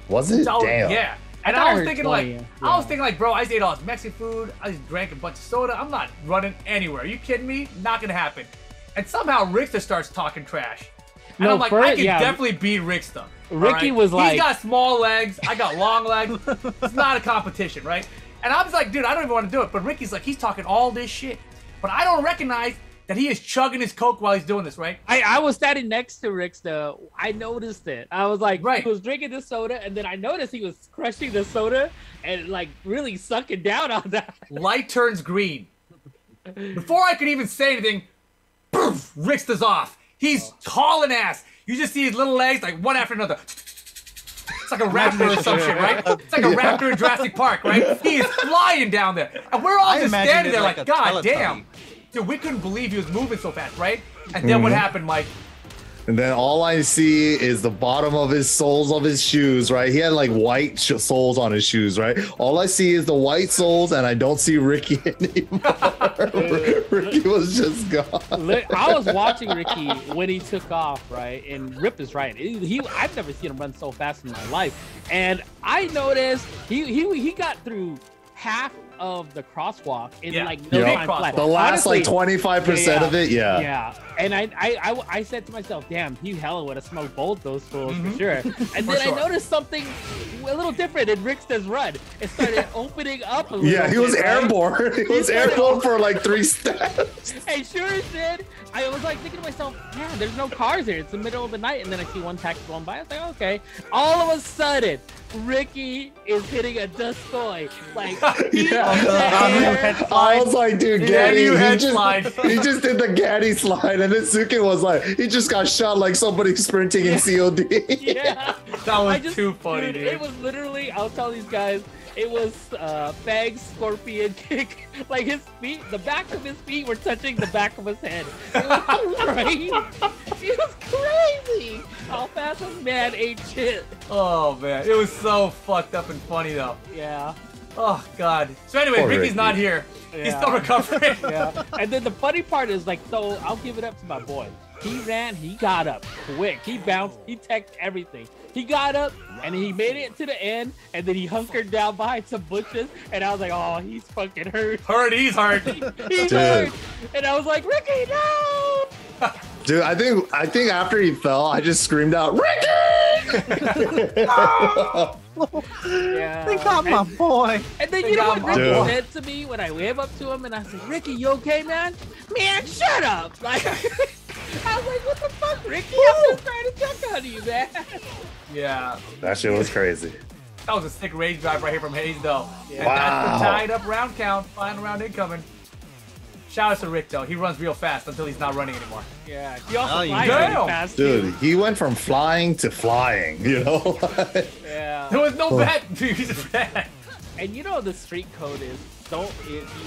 Was it? So, damn. Yeah. And I was thinking like, I was thinking like, bro, I just ate all this Mexican food. I just drank a bunch of soda. I'm not running anywhere. Are you kidding me? Not gonna happen. And somehow Rickster starts talking trash. And no, I'm like, I can definitely beat Rickster. Ricky was like, he's got small legs. I got long legs. It's not a competition, right? And I was like, dude, I don't even want to do it. But Ricky's like, he's talking all this shit. But I don't recognize that he is chugging his Coke while he's doing this, right? I was standing next to Rickster. I noticed it. I was like, he was drinking this soda. And then I noticed he was crushing the soda and like really sucking down on that. Light turns green. Before I could even say anything, poof, Rickster's off. He's tall and ass. You just see his little legs like one after another. It's like a raptor or some shit, right? It's like a raptor in Jurassic Park, right? He is flying down there. And we're all just standing there like, God damn. Dude, we couldn't believe he was moving so fast, right? And then what happened, Mike? And then all I see is the bottom of his soles of his shoes, right? He had like white soles on his shoes, right? All I see is the white soles, and I don't see Ricky anymore. Ricky was just gone. I was watching Ricky when he took off, right? And Rip is right. I've never seen him run so fast in my life. And I noticed he got through half of the crosswalk in like no time flat. The last honestly, like 25% of it, and I said to myself, damn, he hella would have smoked both those fools for sure. And then I noticed something a little different in Rickster's run. It started opening up a little. Yeah, he was airborne. He was airborne for like 3 steps. And sure as shit, I was like thinking to myself, man, there's no cars here. It's the middle of the night. And then I see one taxi going by. I was like, okay. All of a sudden, Ricky is hitting a destroy. Like, I was like, dude, Gaddy, he just did the Gaddy slide. And then Sukin was like, he just got shot like somebody sprinting in COD. That was too funny, dude. It was literally, I'll tell these guys, it was Fang scorpion kick. Like his feet, the back of his feet were touching the back of his head. It was crazy. It was crazy how fast this man ate shit. Oh man, it was so fucked up and funny though. Yeah. Oh god. So anyway, Ricky's not here. He's still recovering. And then the funny part is like, so I'll give it up to my boy. He ran, he got up quick. He bounced, he teched everything. He got up and he made it to the end, and then he hunkered down behind some bushes. And I was like, oh, he's fucking hurt. He's hurt. He's hurt. And I was like, Ricky, no. Dude, I think after he fell, I just screamed out, Ricky! No! They got my boy. And then you know what Ricky said to me when I waved up to him, and I said, Ricky, you okay, man? Man, shut up. Like, I was like, what the fuck, Ricky? I'm just trying to check on you, man. Yeah. That shit was crazy. That was a sick rage drive right here from Hayes, though. Yeah. Wow. That's the tied up round count. Final round incoming. Shout out to Rick, though. He runs real fast until he's not running anymore. Yeah. He also flies really fast, dude, he went from flying to flying, you know? There was no bat, dude. He's a bat. And you know the street code is,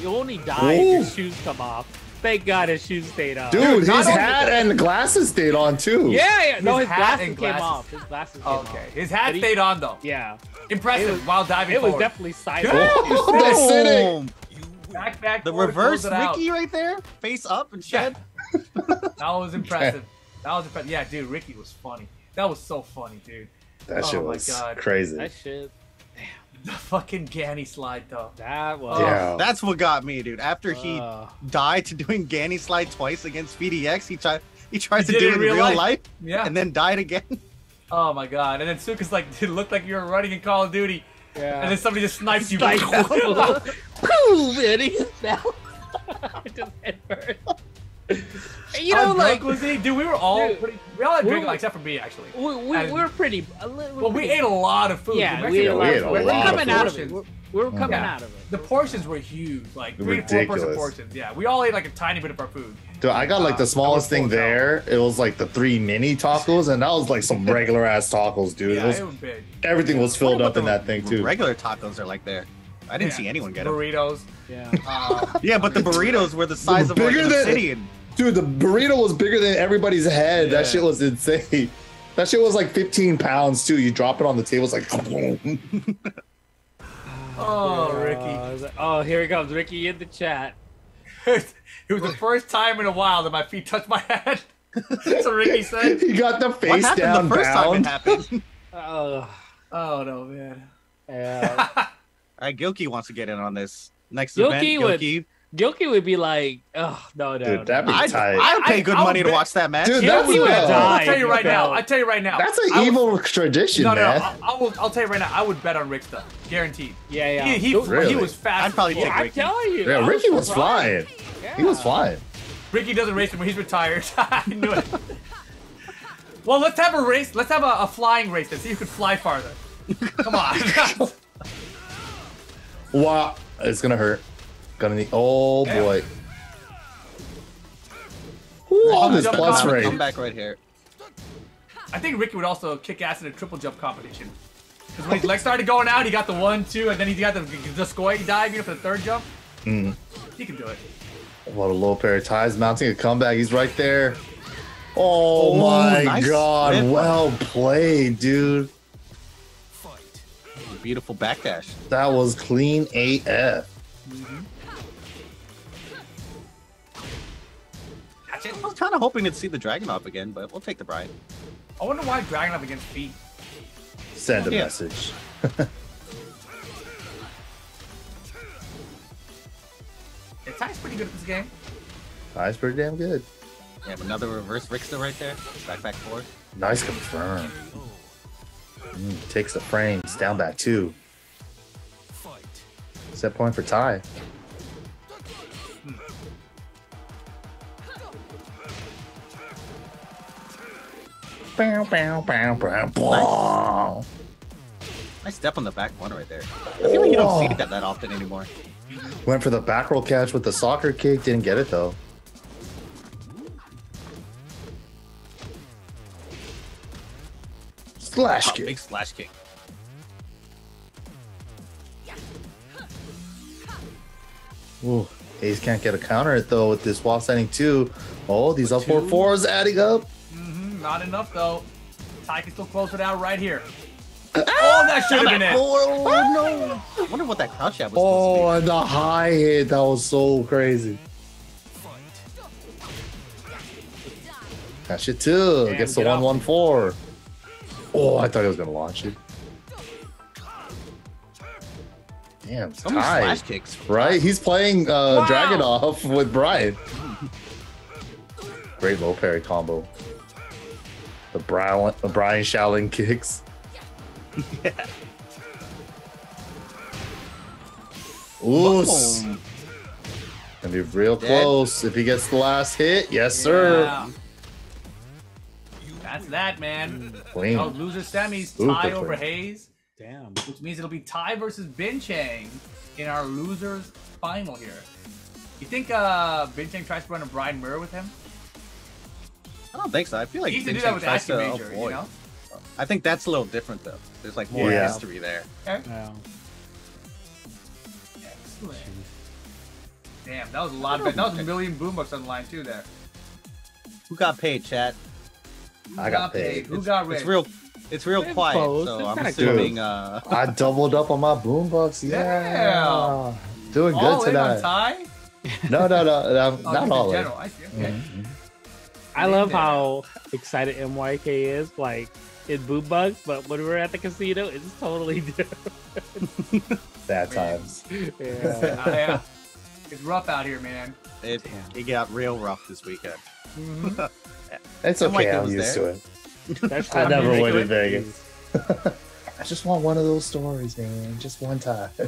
you only die if your shoes come off. Thank God his shoes stayed on. Dude, his hat and glasses stayed on too. Yeah. No, his hat and glasses came off. His glasses came off. Okay. His hat stayed on though. Yeah. Impressive while diving forward. It was definitely silent. Back, the reverse Ricky right there. Face up and shit. That was impressive. That was impressive. Yeah, dude, Ricky was funny. That was so funny, dude. That shit was crazy. That shit. The fucking Ganny slide though. That was that's what got me, dude. After he died to doing Ganny slide twice against PhiDX, he tried to do it in real life. Yeah. And then died again. Oh my god. And then Suka's like, dude, it looked like you were running in Call of Duty. Yeah. And then somebody just snipes you. Pooh, man, he fell. Just head first. You know, like, dude, we were all pretty. We all had drinking, except for me, actually. We were pretty. Well, we ate a lot of food. Yeah, we ate a lot of food. We're coming out of it. We're coming out of it. The portions were huge, like 3 to 4 person portions. Yeah, we all ate like a tiny bit of our food. Dude, I got like the smallest thing there. It was like the 3 mini tacos, and that was like some regular ass tacos, dude. Yeah, it was big. Everything was filled up in that thing too. Regular tacos are like there. I didn't see anyone get burritos. Them. Burritos. Yeah. Yeah, but the burritos were the size of like an obsidian. Dude, the burrito was bigger than everybody's head. Yeah. That shit was insane. That shit was like 15 pounds, too. You drop it on the table, it's like... Oh, Ricky. Like, oh, here he comes. Ricky in the chat. It was the first time in a while that my feet touched my head. That's what Ricky said. He got the face down. What happened the first time it happened? Oh, no, man. Yeah. All right, Gilkey wants to get in on this. Next event, Gilkey would be like, oh, no, no. Dude, that'd be tight. I would pay good money to watch that match. Dude, that would die. I'll tell you right now. I'll tell you right now. That's an evil tradition, man. I'll tell you right now. I would bet on Rick, though. Guaranteed. Yeah, yeah. He was fast. I'd probably take Ricky. I'm telling you. Yeah, Ricky was flying. He was flying. Ricky doesn't race him when he's retired. I knew it. Well, let's have a race. Let's have a flying race and see who could fly farther. Come on. Wow. It's going to hurt. Gonna need, oh boy! Ooh, all this plus rate. Come back right here. I think Ricky would also kick ass in a triple jump competition. Because when his legs started going out, he got the 1, 2, and then he got the squat dive, you know, for the third jump. Mm. He can do it. What a low pair of ties, mounting a comeback. He's right there. Oh, my God! Nice. Well played, dude. Fight. Beautiful backdash. That was clean AF. Mm-hmm. I was kind of hoping to see the Dragunov again, but we'll take the Brian. I wonder why Dragunov against feet. Send a message. Ty's pretty good at this game. Ty's pretty damn good. Yeah, another reverse Rickster right there. Back forward. Nice confirm. Takes the frames. Down back 2. Set point for Ty. Bow, bow, bow, bow, bow. Nice step on the back one right there. I feel like you don't see that often anymore. Went for the back roll catch with the soccer kick. Didn't get it, though. Slash kick. Big slash kick. Ooh, Hayes can't get a counter it, though, with this wall setting, too. Oh, these up 4-4s adding up. Not enough, though. Ty can still close it out right here. Oh, that should have been it. Oh, no. I wonder what that crouch shot was. Oh, and the high hit. That was so crazy. Catch it, too. Damn, gets the 1-1-4. Oh, I thought he was going to launch it. Damn, Ty. Slash kicks. Right? He's playing Dragunov with Brian. Great low parry combo. The Brian Shaolin kicks. Yeah. Ooh. Gonna be real close if he gets the last hit. Yes, sir. That's that, man. Clean. Oh, loser semis. Tie over Hayes. Damn. Which means it'll be Ty versus Binchang in our losers final here. You think Binchang tries to run a Brian mirror with him? I don't think so. I feel like he used to do that with Accu Major, you know? I think that's a little different, though. There's like more history there. Okay. Yeah. Excellent. Damn, that was a lot of it. That was a million boombucks on the line, too, there. Who got paid, chat? I got paid. Who got rich? It's real quiet, so I'm assuming... I doubled up on my boombucks, yeah. Doing good tonight. All in on Ty? No, not all in. I see, okay. I love how excited MYK is, like, in boot bugs, but when we're at the casino, it's totally different. Sad times. Yeah. Yeah. It's rough out here, man. It got real rough this weekend. It's okay, I'm used to it. That's I never went to Vegas. I just want one of those stories, man. Just one time. I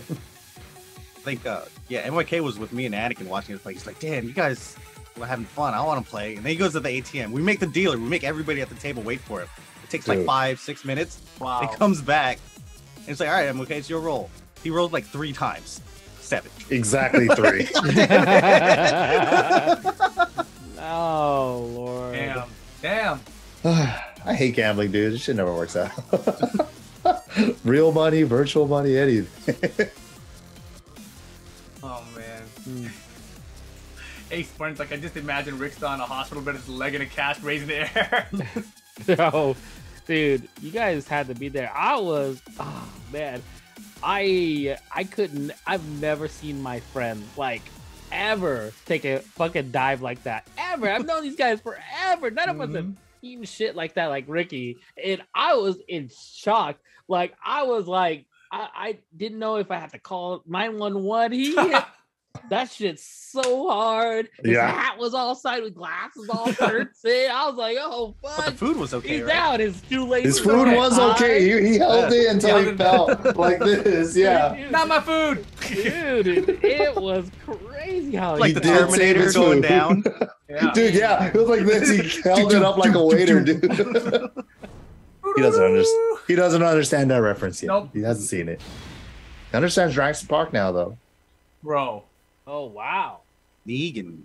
think, MYK was with me and Anakin watching it play. He's like, damn, you guys... We're having fun. I want to play. And then he goes to the ATM. We make the dealer. We make everybody at the table wait for him. It takes like 5-6 minutes. Wow. It comes back. And it's like, all right, I'm okay. It's your roll. He rolled like 3 times. 7. Exactly 3. Oh, Lord. Damn. I hate gambling, dude. It shit never works out. Real money, virtual money, anything. Ace Burns like, I just imagine Rick's on a hospital bed, his leg in a cast, raising the air. No, dude, you guys had to be there. I was, oh man, I couldn't. I've never seen my friend like ever take a fucking dive like that. Ever. I've known these guys forever. None of us have eaten shit like that, like Ricky. And I was in shock. Like I was like, I didn't know if I had to call 911. He hit that shit so hard. His hat was all side with glasses all hurts in. I was like, oh fuck. But the food was okay. He's right? out. His shoelaces. His food was okay. He held it until he fell like this. Yeah. Dude, not my food. Dude, it was crazy how like the Terminator going down. Yeah. Dude, yeah, it was like this. He held it up like a waiter, dude. He doesn't understand that reference yet. Nope. He hasn't seen it. He understands Jackson Park now, though. Bro. Oh, wow. Negan.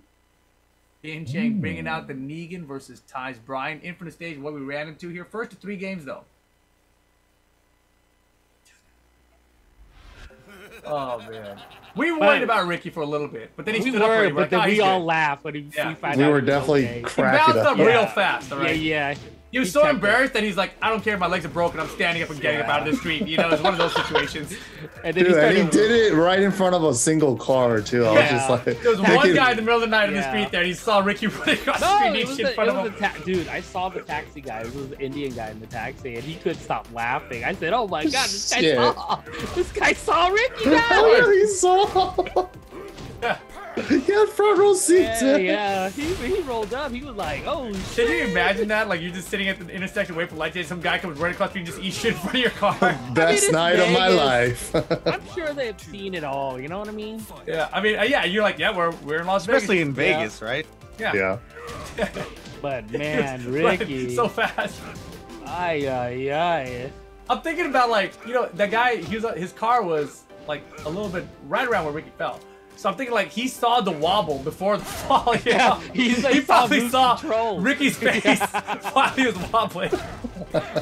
Binchang bringing out the Negan versus Ty's Brian. Infinite stage, what we ran into here. First of 3 games, though. Oh, man. We worried about Ricky for a little bit, but then he stood up for him. But then we all laughed when he found out. We were definitely cracking up. He bounced up real fast, all right? Yeah. He was so embarrassed that he's like, I don't care if my legs are broken, I'm standing up and getting up out of the street. You know, it's one of those situations. And then dude, he did it right in front of a single car, too. I was just like... There was one guy in the middle of the night in the street there, and he saw Ricky running across the street in front of him. Dude, I saw the taxi guy. It was an Indian guy in the taxi, and he couldn't stop laughing. I said, oh my god, this guy saw... This guy saw Ricky now! Oh, yeah, he saw... He had front row seats. Yeah, he rolled up. He was like, oh shit. Can you imagine that? Like, you're just sitting at the intersection waiting for light change. Some guy comes running across you and just eats shit in front of your car. Best night of my life. I'm sure they've seen it all. You know what I mean? Yeah, I mean, yeah, you're like, yeah, we're in Las Vegas. Especially in Vegas, right? Yeah. But man, Ricky. So fast. Ay. I'm thinking about, like, you know, that guy, his car was, like, a little bit right around where Ricky fell. So I'm thinking, like, he saw the wobble before the fall. Yeah, he probably saw Ricky's face while he was wobbling.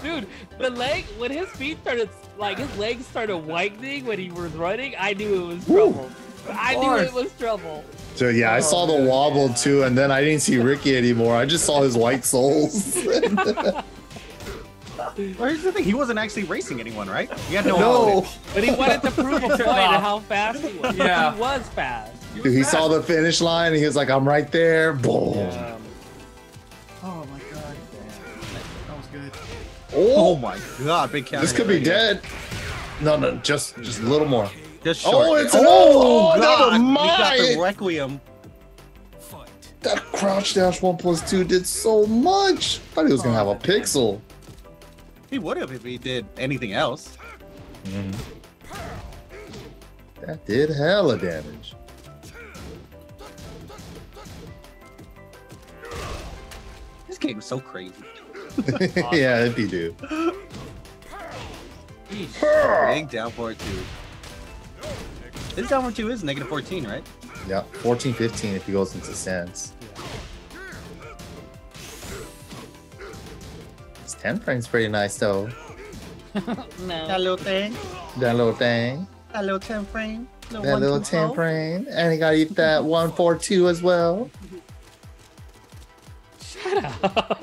Dude, the leg, when his feet started, like, his legs started widening when he was running, I knew it was trouble. I knew it was trouble. So, yeah, I saw the wobble, too, and then I didn't see Ricky anymore. I just saw his white soles. Well, here's the thing, he wasn't actually racing anyone, right? He had no. But he wanted to prove a point of how fast he was. Yeah. He was fast. He saw the finish line and he was like, I'm right there. Boom. Yeah. Oh my god. That was good. Oh my god, big cat. This could be dead. No, just a little more. Just short. Oh, it's never mind. He got the Requiem. That crouch dash 1+2 did so much. I thought he was gonna have a pixel. He would have if he did anything else. That did hella damage. This game is so crazy. Yeah, if you do. Big downpour 2. This downpour 2 is negative 14, right? Yeah, 14, 15 if he goes into sense. 10 frames pretty nice though. That little thing. That little thing. That little 10 frame. That little 10 frame. And he gotta eat that 142 as well. Shut up.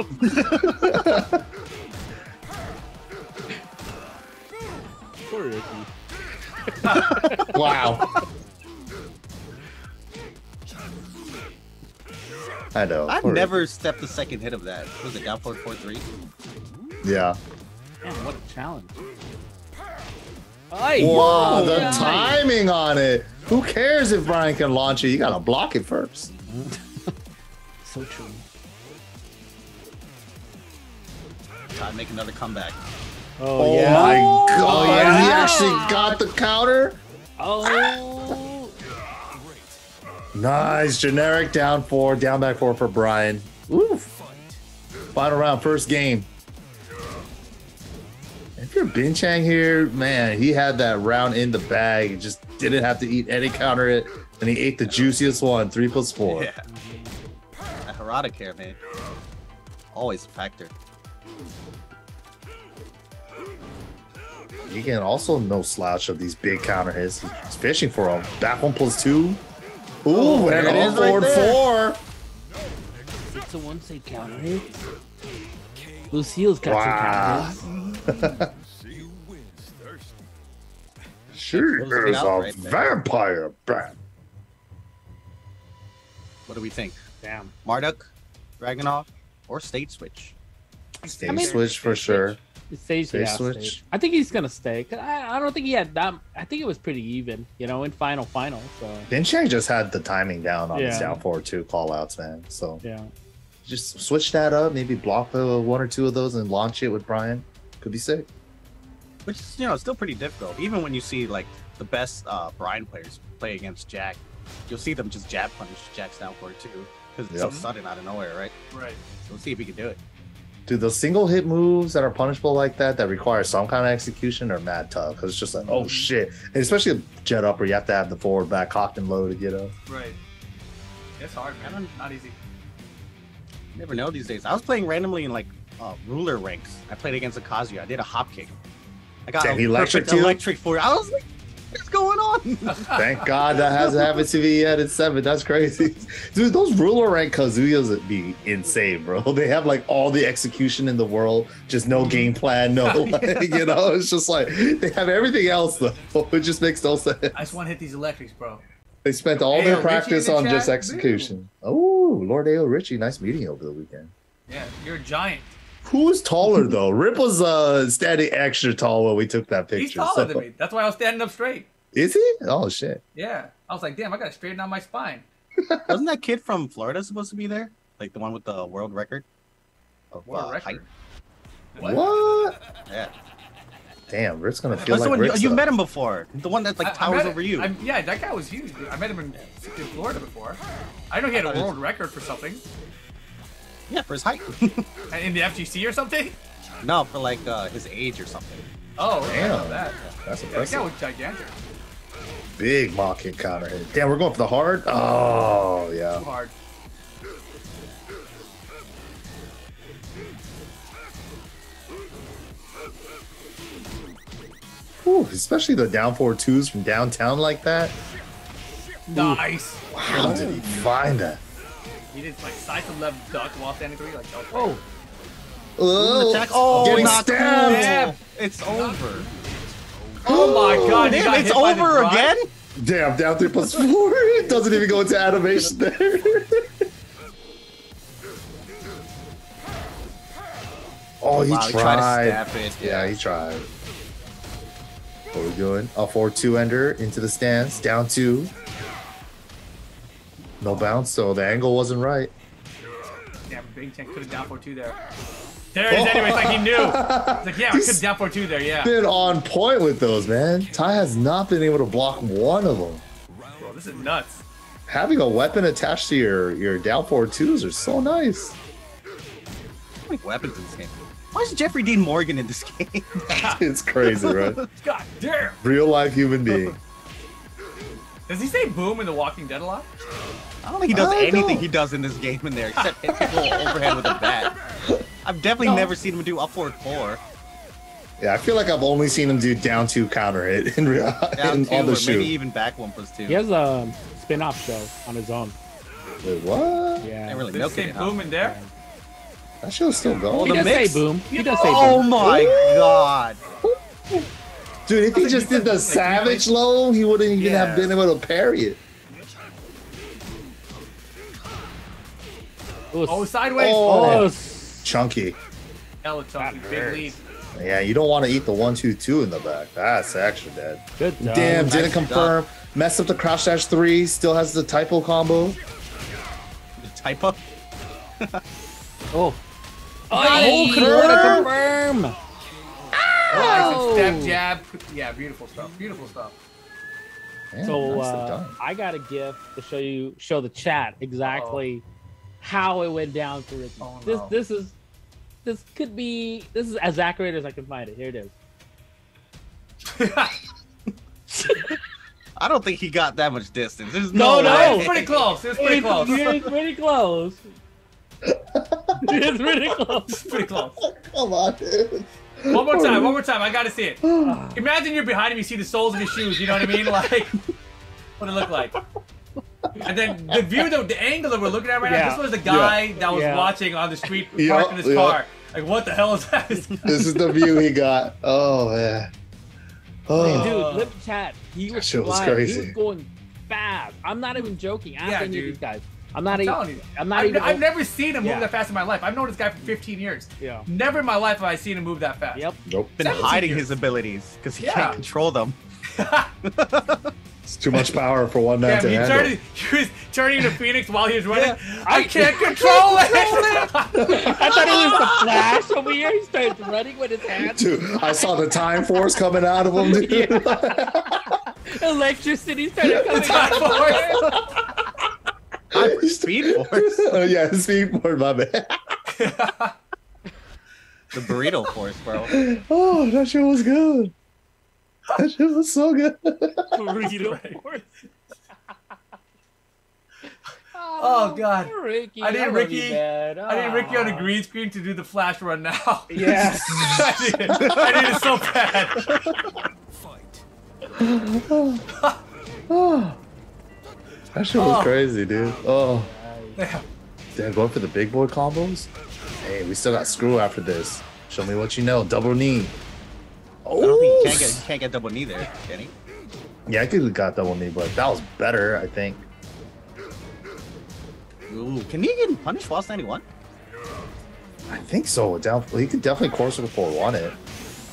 Poor Ricky. Wow. I know. I've never stepped the second hit of that. Was it downforce 4-3? Yeah. Man, what a challenge. Wow, the timing on it. Who cares if Brian can launch it? You gotta block it first. So true. Gotta make another comeback. Oh my god. He actually got the counter. Nice generic down back four for Brian. Oof. Final round, first game. If you're Binchang here, man, he had that round in the bag and just didn't have to eat any counter it, and he ate the juiciest one, 3+4. Yeah. That Harada care, man. Always a factor. He can also no slouch of these big counter hits. He's fishing for a back 1+2. Ooh, and all forward four. Did someone say counter hits? Lucille's got some counter hits. She is a vampire bat. What do we think? Damn. Marduk, Dragunov, or State Switch? State Switch for sure. Stage switch. I think he's gonna stay. I don't think he had that. I think it was pretty even, you know, in final. So Binchang just had the timing down on his down forward two call outs, man. So yeah, just switch that up. Maybe block one or two of those and launch it with Brian. Could be sick. Which is, you know, still pretty difficult. Even when you see like the best Brian players play against Jack, you'll see them just jab punish Jack's down forward two because it's so sudden out of nowhere, right? Right. So we'll see if he can do it. Dude, those single hit moves that are punishable like that, that require some kind of execution, are mad tough. Because it's just like, oh shit. And especially a jet up where you have to have the forward back cocked and low to get up. Right. It's hard, man. Not easy. You never know these days. I was playing randomly in like ruler ranks. I played against Akazuya. I did a hop kick. I got electric for you. I was like, what's going on? Thank God that hasn't happened to me yet at 7. That's crazy. Dude, those ruler rank Kazuyas would be insane, bro. They have like all the execution in the world, just no game plan, no, like, you know, it's just like they have everything else though. It just makes no sense. I just want to hit these electrics, bro. They spent all their practice on just execution. Oh, Lord A.O. Richie, nice meeting over the weekend. Yeah, you're a giant. Who's taller though? Rip was standing extra tall when we took that picture. He's taller than me. That's why I was standing up straight. Is he? Oh shit. Yeah. I was like, damn, I gotta straighten out my spine. Wasn't that kid from Florida supposed to be there? Like the one with the world record? World record? What? Yeah. Damn, Rip's gonna feel like Rip's you met him before. The one that like towers over you. Yeah, that guy was huge, dude. I met him in Florida before. I know he had a world record for something. Yeah, for his height. In the FGC or something? No, for like his age or something. Oh, damn. That's impressive. That was gigantic. Big mock hit counter hit. Damn, we're going for the hard? Oh, yeah. Too hard. Ooh, especially the down forward twos from downtown like that. Nice. Ooh. How did he find that? He did like side to left duck while standing three, like getting stabbed. It's over. Oh my god, damn, it's over again? Damn, down 3 plus 4. It doesn't even go into animation there. Oh, he tried. He tried to snap it. Yeah, he tried. What are we doing? A 4-2 ender into the stance, down 2. No bounce, so the angle wasn't right. Damn, Binchang could have down 4-2 there. There it is anyway, it's like he knew. It's like, yeah, we could have down 4-2 there, yeah. Been on point with those, man. Ty has not been able to block one of them. Bro, this is nuts. Having a weapon attached to your down 4-2s are so nice. I like weapons in this game. Why is Jeffrey Dean Morgan in this game? It's crazy, right? God damn. Real life human being. Does he say boom in The Walking Dead a lot? I don't think he does anything he does in this game in there except hit people overhead with a bat. I've definitely never seen him do up forward 4. Yeah, I feel like I've only seen him do down 2 counter hit in real shoot. Maybe even back 1 plus 2. He has a spin-off show on his own. Wait, what? Yeah. They really milk it, boom in there. That show's still going. He does say boom. He does say boom. Oh my god. Dude, if he just did the savage low, he wouldn't even have been able to parry it. Oh, sideways! Oh, chunky. Hella chunky. Big lead. Yeah, you don't want to eat the 1-2-2 in the back. That's actually dead. Good job. Damn, didn't confirm. Messed up the crouch dash 3. Still has the typo combo. The typo? Oh, confirm! Oh, nice. Step jab. Yeah, beautiful stuff. Beautiful stuff. Damn, so I got a gift to show the chat exactly. How it went down for Ricky. Oh, no. This is as accurate as I can find it. Here it is. I don't think he got that much distance. There's no, it's pretty close. It's pretty close. It's pretty close. It's pretty close. Pretty close. Come on, dude. One more time. One more time. I gotta see it. Imagine you're behind him. You see the soles of his shoes. You know what I mean? Like, what it look like. And then the view, the angle that we're looking at right now, this was the guy that was watching on the street parking his car. Like, what the hell is that? This is the view he got. Oh, man. Oh. Dude, lip chat. He was, crazy. He was going fast. I'm not even joking. I'm telling you, these guys. I've never seen him move that fast in my life. I've known this guy for 15 years. Yeah. Never in my life have I seen him move that fast. Yep. Nope. Been hiding his abilities because he can't control them. It's too much power for one man to handle. He was turning to Phoenix while he was running. Yeah. I can't control it. I thought it was the Flash over here. He started running with his hands. Dude, I saw the time force coming out of him. Dude. Yeah. Electricity started coming out. Speed force. Oh yeah, speed force, my man. The burrito force, bro. Oh, that shit was good. That shit was so good. Burrito force. Oh god. Ricky, I need Ricky on a green screen to do the Flash run now. Yeah. I need it so bad. Fight. Oh. That shit was crazy, dude. Oh. Damn. Damn, going for the big boy combos? Hey, we still got screw after this. Show me what you know. Double knee. Oh. I don't think you can't get double knee there, can he? Yeah, I could have got double knee, but that was better, I think. Ooh, can Negan punish while standing one? I think so. He could definitely course it before 1-hit.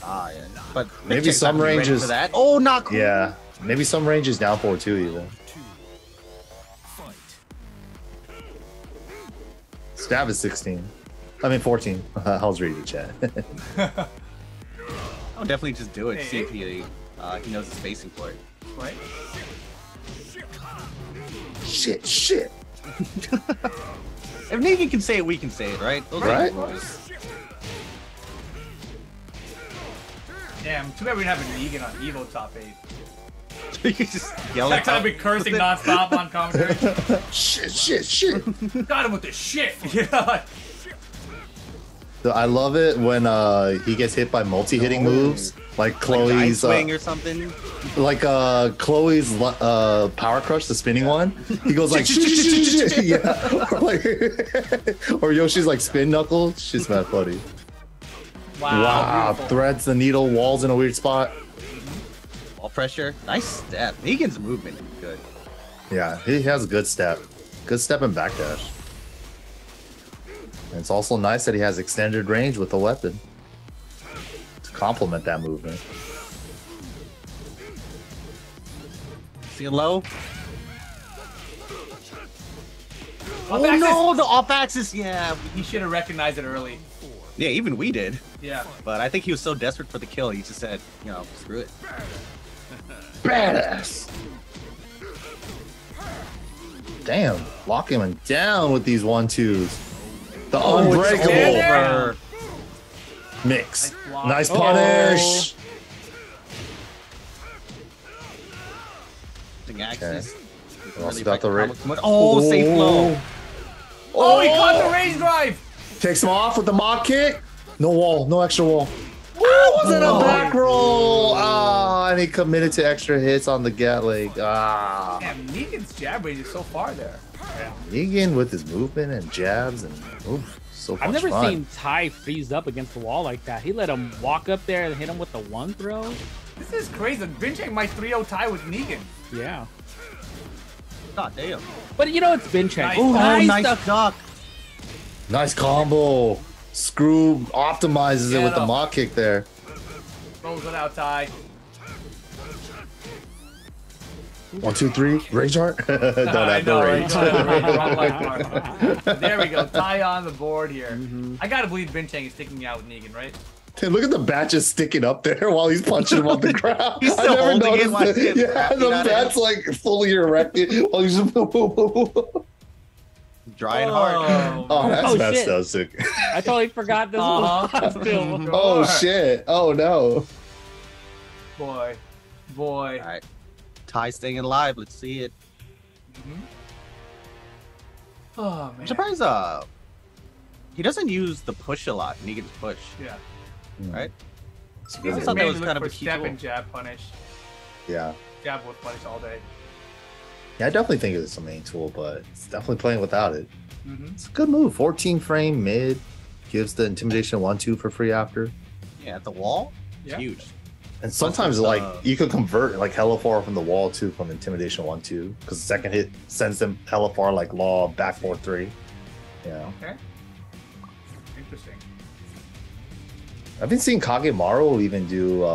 Ah, yeah. But maybe some ranges. For that. Oh, not cool. Yeah. Maybe some ranges down forward too, even. Stab is 16. I mean 14. I was reading the chat. I'll definitely just do it. See if he knows the spacing for it. Right? Shit, shit. If Negan can say it, we can say it, right? Those right? Damn, too bad we didn't have a Negan on EVO top 8. You just yell at him. I'll be cursing nonstop on commentary. Shit, shit, shit. Got him with the shit. Yeah. I love it when he gets hit by multi-hitting moves, like Chloe's swing or something. Like Chloe's power crush, the spinning one. He goes like, or Yoshi's like spin knuckle. She's mad funny. Wow. Threads the needle, walls in a weird spot. All pressure. Nice step. Negan's movement is good. Yeah, he has a good step. Good step and backdash. And it's also nice that he has extended range with the weapon to complement that movement. See it low? Oh no, the off axis. Yeah, he should have recognized it early. Yeah, even we did. Yeah. But I think he was so desperate for the kill, he just said, you know, screw it. Badass! Damn, lock him down with these 1-2s. The unbreakable mix. Nice punish. Okay. Also got the range. Oh, safe blow. Oh, he caught the range drive. Takes him off with the mob kick. No wall, no extra wall. Oh, was it a back roll? Ah, and he committed to extra hits on the Gatling. Ah. Damn, Negan's jab range is so far there. Yeah. Negan with his movement and jabs and so much fun. I've never seen Ty freeze up against the wall like that. He let him walk up there and hit him with the 1-throw. This is crazy. Binchang might 3-0 tie with Negan. Yeah. God damn. But you know it's Binchang. Nice. Nice duck. Nice combo. Screw optimizes it with the mock kick there. Rolls it out, Ty. 1, 2, 3. Rage heart? Don't have the rage. There we go. Ty on the board here. I gotta believe Binchang is sticking out with Negan, right? Dude, look at the bat just sticking up there while he's punching him on the ground. He's still holding it like this. Yeah, the bat's like fully erected while he's just... Dry and hard. Oh, that's messed up, sick. I totally forgot this was still. Oh shit! Oh no! Boy, boy. All right, Ty staying alive. Let's see it. Oh man! I'm surprised. He doesn't use the push a lot. Negan's push. Yeah. Right. I thought that was kind of a step and jab punish. Yeah. Jab with punish all day. Yeah, I definitely think it's the main tool, but it's definitely playing without it. Mm-hmm. It's a good move. 14 frame mid gives the intimidation 1/2 for free after. Yeah, at the wall. Yeah. Huge. And sometimes like you could convert like hella far from the wall too, from intimidation 1/2, because the second hit sends them hella far like Law back 4/3. Yeah. Okay. Interesting. I've been seeing Kagemaru even do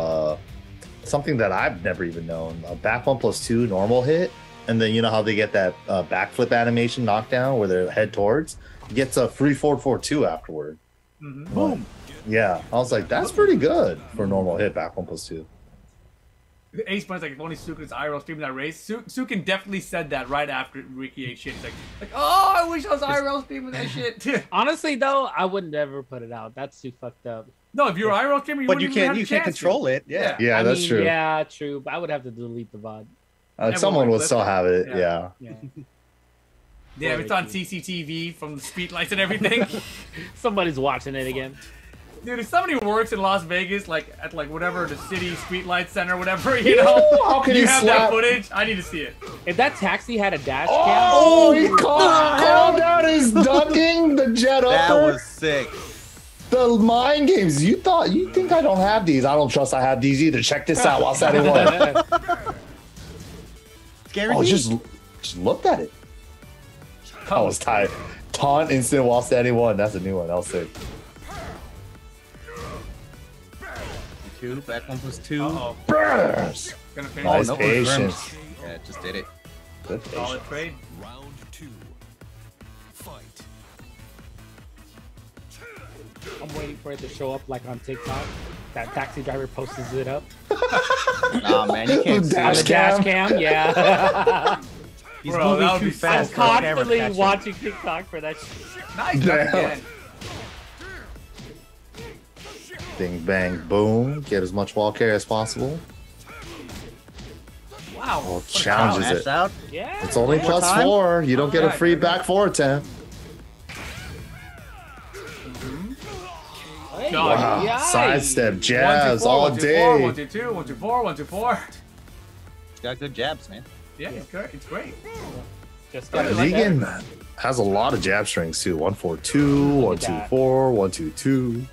something that I've never even known. A back 1+2 normal hit. And then you know how they get that backflip animation knockdown where their head towards gets a free 4/4/2 afterward. Mm-hmm. Boom. Yeah, I was like, that's pretty good for a normal hit back 1+2. Ace Bunny's like, if only Sukin's IRL streaming that race. Sukin definitely said that right after Ricky ate shit. He's like, oh, I wish I was IRL streaming that shit. Honestly, though, I would never put it out. That's too fucked up. No, if you're IRL streaming, you can't control it. Yeah, yeah, I mean, that's true. Yeah, true. But I would have to delete the VOD. Someone would still have it. Yeah. Yeah. Yeah, it's on CCTV from the speedlights and everything. Somebody's watching it again. Dude, if somebody works in Las Vegas, like at like whatever the city streetlight center, whatever, you know, you have that footage. I need to see it. If that taxi had a dash cam, he called out his ducking the jet up. That was sick. The mind games. You think I don't have these? I don't trust I have these either. Check this out while Saturday one. Just looked at it. I was tired. Taunt instant while standing one. That's a new one. I'll say. Back 1+2. Uh-oh. Burst! Nice patience. Yeah, just did it. Good patience. Solid trade. Round 2. Fight. I'm waiting for it to show up like on TikTok. That taxi driver posts it up. Nah, man, you can't see the dash cam. Yeah. He's moving too fast. I'm constantly watching TikTok for that shit. Nice. Damn. Ding, bang, boom. Get as much wall carry as possible. Wow. Oh, challenges it. Out. Yeah, it's only +4. You don't get a free back 4 attempt. Mm-hmm. Hey, wow. Yikes. Sidestep, jabs all day. 1-2-4, 1-2-4, 1-2-4. He's got good jabs, man. Yeah, it's great. Just Negan like has a lot of jab strings, too. 1-4-2, 1-2-4, 1-2-2.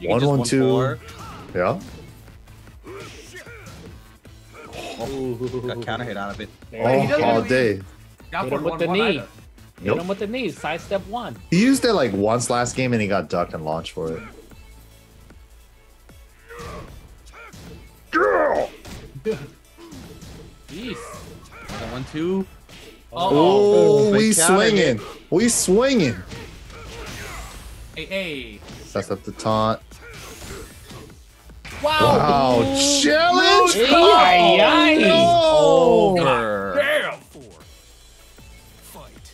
1-1-2. Yeah. Got counter hit out of it. All day. Hit him with the knee. Hit him with the knee. Sidestep 1. He used it like once last game and he got ducked and launched for it. Geese. 1-2. Oh, we swinging. We swinging. Hey. Sets up the taunt. Wow! Challenge! Oh, no. Damn! Fight.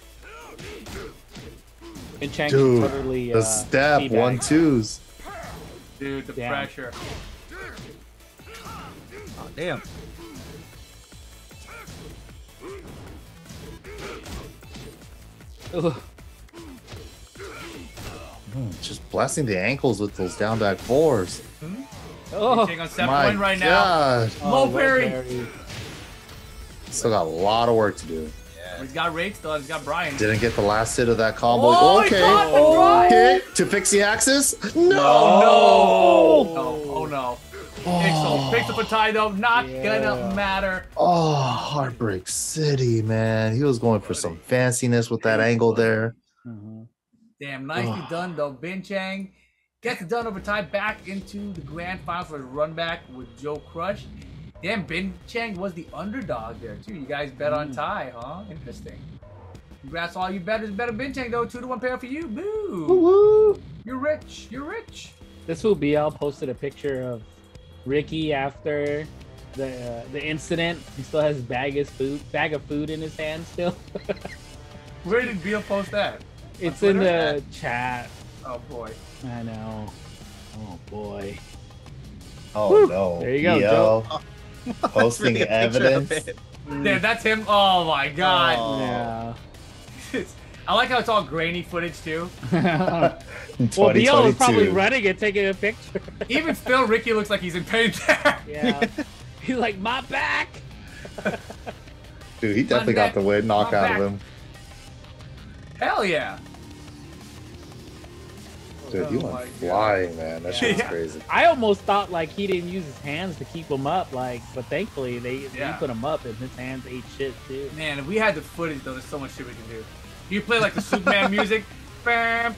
Binchang totally. The step 1-2s. Dude, the pressure. Oh damn! Ugh. Just blasting the ankles with those down back 4s. Hmm? Oh, on step one right now. Low parry. Still got a lot of work to do. Yeah. He's got Rake still. He's got Brian. Didn't get the last hit of that combo. Oh, okay. To fix the axis. No. Oh no. Oh. Picks up a tie though. Not gonna matter. Oh, Heartbreak City, man. He was going for some fanciness with that angle there. Mm-hmm. Damn, nicely done though. Binchang gets it done over time back into the grand final for the run back with Joe Crush. Damn, Binchang was the underdog there too. You guys bet on Ty, huh? Interesting. Congrats to all you bettors. Better Binchang though. 2-1 pair for you. Boo! Woo-hoo. You're rich. You're rich. This will be. BL posted a picture of Ricky after the incident. He still has bag of food in his hand still. Where did BL post that? It's in the chat. Oh boy. I know. Oh boy. Oh no. There you go, Joe. Posting really evidence. Damn, that's him. Oh my god. Yeah. I like how it's all grainy footage too. Well, Dio was probably running and taking a picture. Even still, Ricky looks like he's in pain there. Yeah. He's like, my back. Dude, he definitely got the win knock out of him. Hell yeah. Dude, he went flying, man. That shit was crazy. I almost thought like he didn't use his hands to keep him up, like, but thankfully he put him up and his hands ate shit too. Man, if we had the footage though, there's so much shit we can do. You play like the Superman music, bam,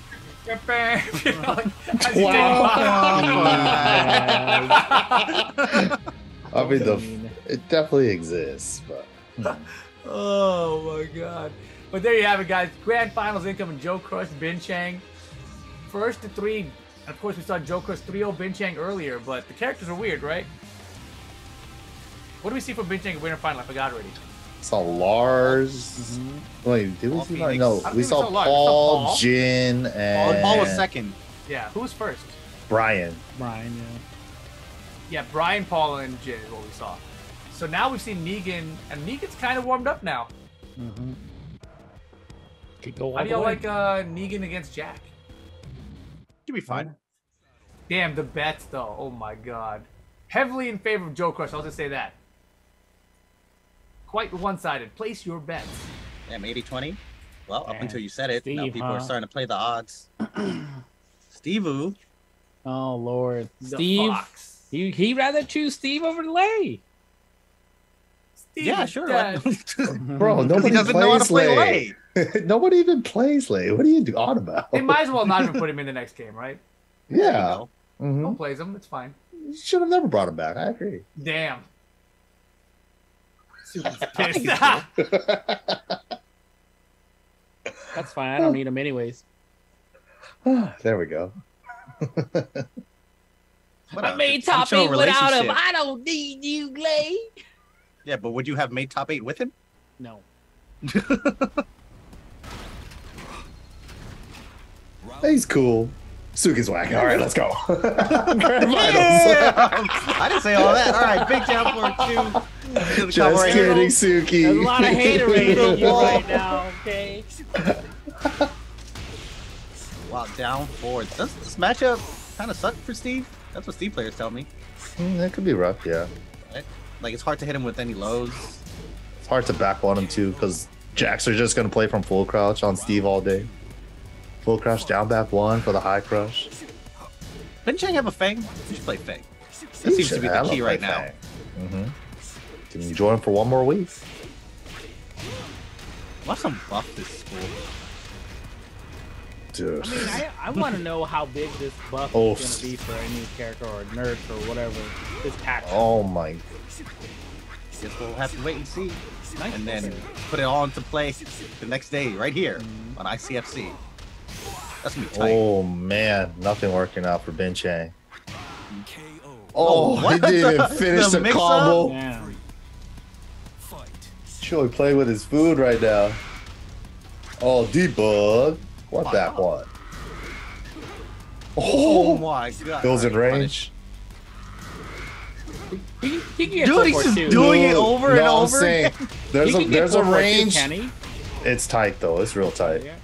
bam, bam, you know, like, wow. I mean, it definitely exists, but oh my god. But there you have it, guys. Grand Finals income and Joe Crush, Binchang. First to three, of course we saw Joe Crush 3-0 Binchang earlier, but the characters are weird, right? What do we see for Binchang winner final? I forgot already. Saw Lars. Wait, did we see Lars? No, we saw Paul, Jin, and... Paul was second. Yeah, who was first? Brian. Brian, yeah. Yeah, Brian, Paul, and Jin is what we saw. So now we've seen Negan, and Negan's kind of warmed up now. Mm-hmm. How do y'all like Negan against Jack? Should be fine. Damn, the bets though. Oh my god. Heavily in favor of Joe Crush, I'll just say that. Quite one-sided. Place your bets. Damn, 80-20? Well, up until you said it. Steve, now people are starting to play the odds. Steve-oo. Oh, Lord. Steve. He'd rather choose Steve over Lei. Steve Bro, nobody doesn't know how to play Lei. Nobody even plays Lei. What are you on about? They might as well not even put him in the next game, right? Yeah. You know, no one plays him. It's fine. You should have never brought him back. I agree. Damn. That's fine. I don't need him anyways. There we go. I made top 8 without him. I don't need you, Lei. Yeah, but would you have made top 8 with him? No. He's cool. Suki's whack. All right, let's go. I didn't say all that. All right, big down for two. Just kidding, Suki. There's a lot of haterade you right now, okay? Wow, down four. Does this matchup kind of suck for Steve? That's what Steve players tell me. That could be rough, yeah. Like, it's hard to hit him with any lows. It's hard to back on him, too, because Jacks are just going to play from full crouch on Steve all day. Full crouch down back one for the high crush. Binchang have a Feng? You should play Feng. That seems to be the key right now. Mm-hmm. Can you join him for one more week? Watch him buff this school. Dude. I mean, I want to know how big this buff is going to be for a new character or a nerd or whatever. This patch. Oh my. Guess we'll have to wait and see. And then put it all into play the next day right here on ICFC. That's gonna be tight. Oh man, nothing working out for Binchang. Oh, he didn't even finish the combo. Yeah. Sure, he playing with his food right now. Oh, debug. What that one? Oh my god. Goes in range. He can get dude, he's just doing it over and over. I'm saying, there's a range. It's tight though. It's real tight. Yeah.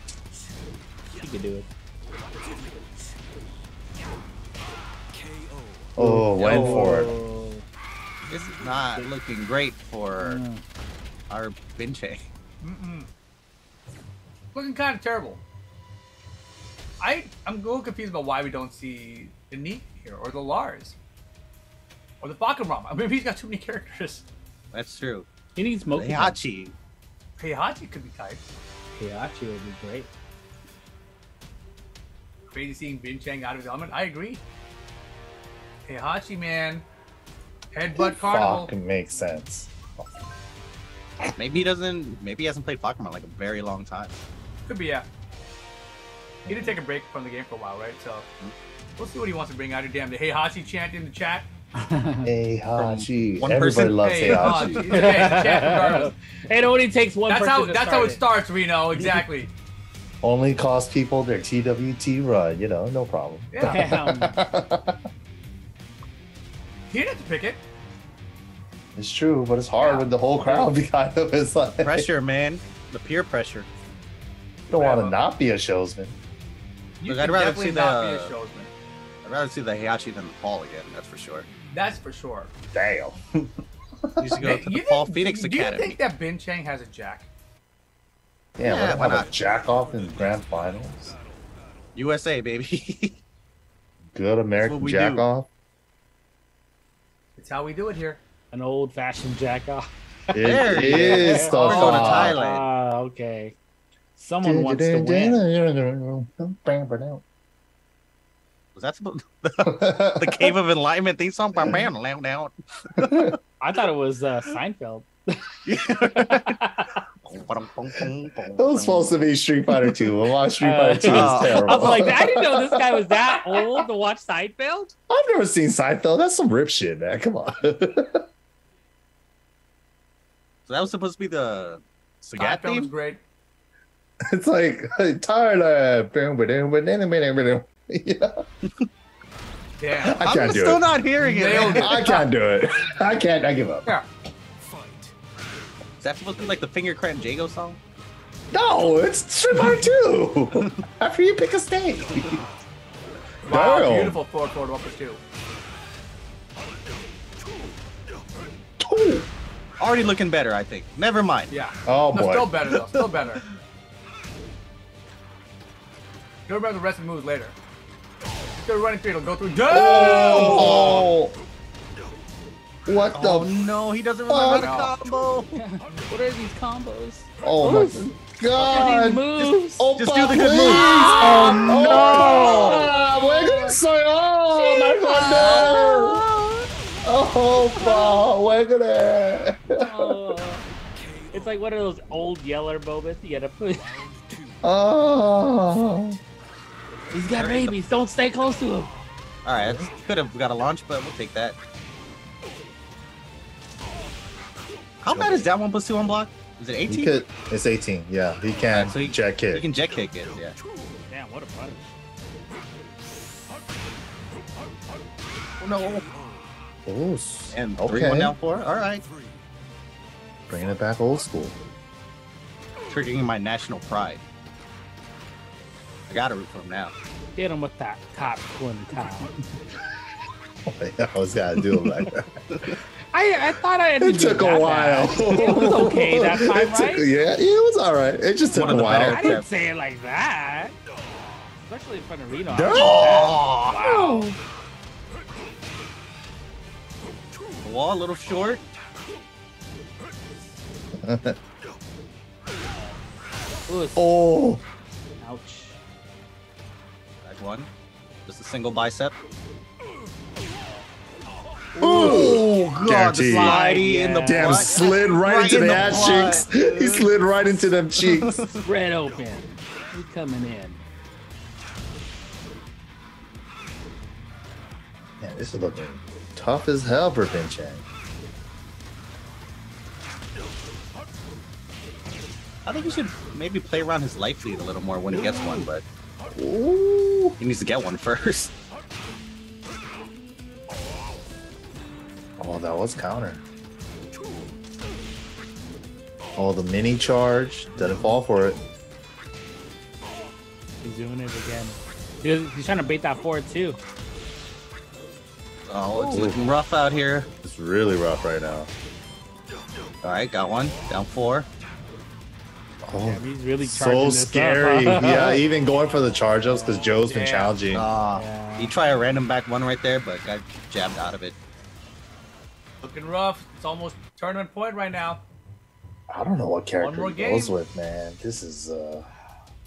He can do it. Oh, went for it. This is not looking great for our Binchang. Looking kind of terrible. I'm a little confused about why we don't see the Neat here, or the Lars, or the Bakuram. I mean, he's got too many characters. That's true. He needs Moki. Heihachi. Heihachi could be tight. Heihachi would be great. Crazy seeing Binchang out of his element. I agree. Heihachi, man. Headbutt Carnival. Fuck makes sense. Maybe he doesn't. Maybe he hasn't played Bakuram in like a very long time. Could be, yeah. He did take a break from the game for a while, right? So we'll see what he wants to bring out. Damn, the Heihachi chant in the chat. Heihachi. One person loves Heihachi. It only takes one person. That's how it starts, Reno. Exactly. Only cost people their TWT run. You know, no problem. Yeah. He didn't have to pick it. It's true, but it's hard when the whole crowd behind him is like pressure, man. The peer pressure. Don't want to not be a showsman. Look, I'd rather see I'd rather see the Heihachi than the Paul again. That's for sure. That's for sure. Damn. He used to go to the Paul PhiDX Academy. Do you think that Binchang has a jack? Yeah, yeah, why not? A jack off in grand finals. USA, baby. Good American jack off. It's how we do it here. An old fashioned jack off. It is the Thailand. Okay. Someone wants to win. Was that the Cave of Enlightenment theme song? I thought it was Seinfeld. That was supposed to be Street Fighter 2. I watched Street Fighter 2. Is terrible. I was like, I didn't know this guy was that old to watch Seinfeld. I've never seen Seinfeld. That's some Rip shit, man. Come on. So that was supposed to be the Sagat theme? Great. It's like Thailand. Yeah. Damn. I'm still not hearing it. I can't do it. I can't. I give up. Yeah. Is that supposed to be like the Finger Cramp Jago song? No, it's Street Fighter 2. After you pick a stage. Wow, damn. Beautiful four-chord one for two. Already looking better, I think. Never mind. Yeah. Oh boy. Still better though. Still better. Go about the rest of the moves later. Go running through. It'll go through. Oh! What the? Oh, no, he doesn't remember the combo. What are these combos? Oh my god! Moves. Just do the good moves. Oh no! It's like one of those old Yeller moments. You gotta put. Oh! He's got babies. Don't stay close to him. All right, could have got a launch, but we'll take that. How bad is that 1+2 unblock? Is it 18? It's 18, yeah. He can jet kick. He can jet kick it, yeah. Damn, what a punish. Oh, no. Ooh, and 3-1 down 4. All right. Bringing it back old school. Triggering my national pride. I gotta root for him now. Hit him with that top quintal. I always gotta do it like that. I thought I had to do it. It took a while. It was okay that time, right? Yeah, it was all right. It just took a while. I didn't say it like that. Especially in front of Reno. Oh! Wow. The wall a little short. Oh! Ouch. That's one. Just a single bicep. Oh god, the slidey in the damn blood. Slid right into the ass cheeks. He slid right into them cheeks. Spread open. He's coming in. Man, this is looking tough as hell for Binchang. I think he should maybe play around his life lead a little more when he gets one, but he needs to get one first. Oh, that was counter. Oh, the mini charge. Didn't fall for it. He's doing it again. He's trying to bait that forward, too. Oh, it's looking rough out here. It's really rough right now. All right, got one. Down 4. Oh, yeah, he's really so scary. Up, huh? Yeah, even going for the charge-ups because Joe's been challenging. Yeah. You try a random back one right there, but got jammed out of it. Looking rough. It's almost tournament point right now. I don't know what character he goes with, man. This is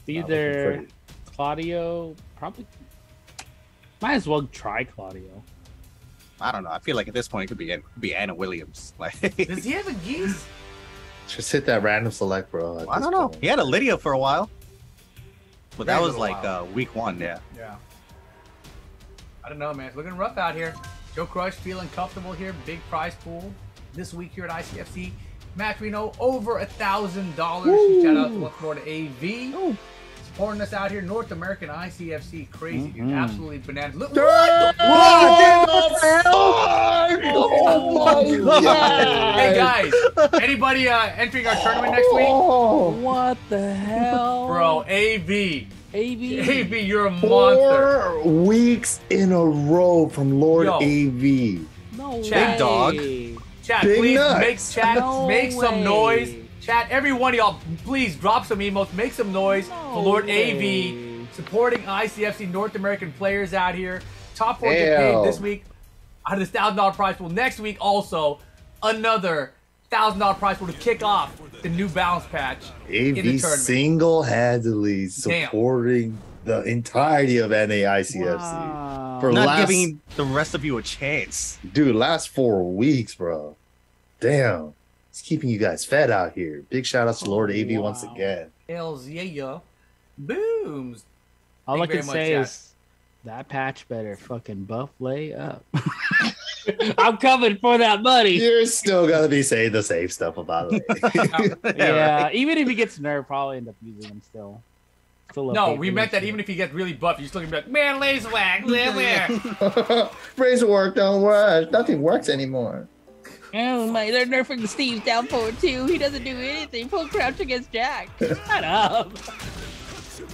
either Claudio, probably. Might as well try Claudio. I don't know. I feel like at this point it could be Anna Williams. Like, does he have a Geese? Just hit that random select, bro. I don't know. He had a Lydia for a while, but that was like week 1, yeah. Yeah. I don't know, man. It's looking rough out here. Joe Crush feeling comfortable here. Big prize pool this week here at ICFC. Match we know over $1,000. Shout out once more to AV. Supporting us out here. North American ICFC. Crazy, dude. Absolutely bananas. Look, oh my god. Hey, guys. Anybody entering our tournament next week? What the hell? Bro, AV, you're a monster. 4 weeks in a row from Lord AV. No way. Big dog. Chat, Big please nut. make some noise. Chat, every one of y'all, please drop some emotes, make some noise for Lord AV supporting ICFC North American players out here. Top 4 paid this week out of this $1,000 prize pool. Next week also another $1,000 prize pool to kick off the New Balance patch. AV single-handedly supporting the entirety of NAICFC for not giving the rest of you a chance. Dude, last 4 weeks, bro. Damn. It's keeping you guys fed out here. Big shout out to Lord AV once again. Hells yeah. Booms. All I can say is that patch better fucking buff Lei up. I'm coming for that money. You're still gonna be saying the same stuff about it. Right. Even if he gets nerfed, probably end up using him still. No, we meant that even if he gets really buff, you're still gonna be like, man, Lei's whack, razor work don't work. Nothing works anymore. Oh my, they're nerfing Steve down forward too. He doesn't do anything. Full crouch against Jack. Shut up.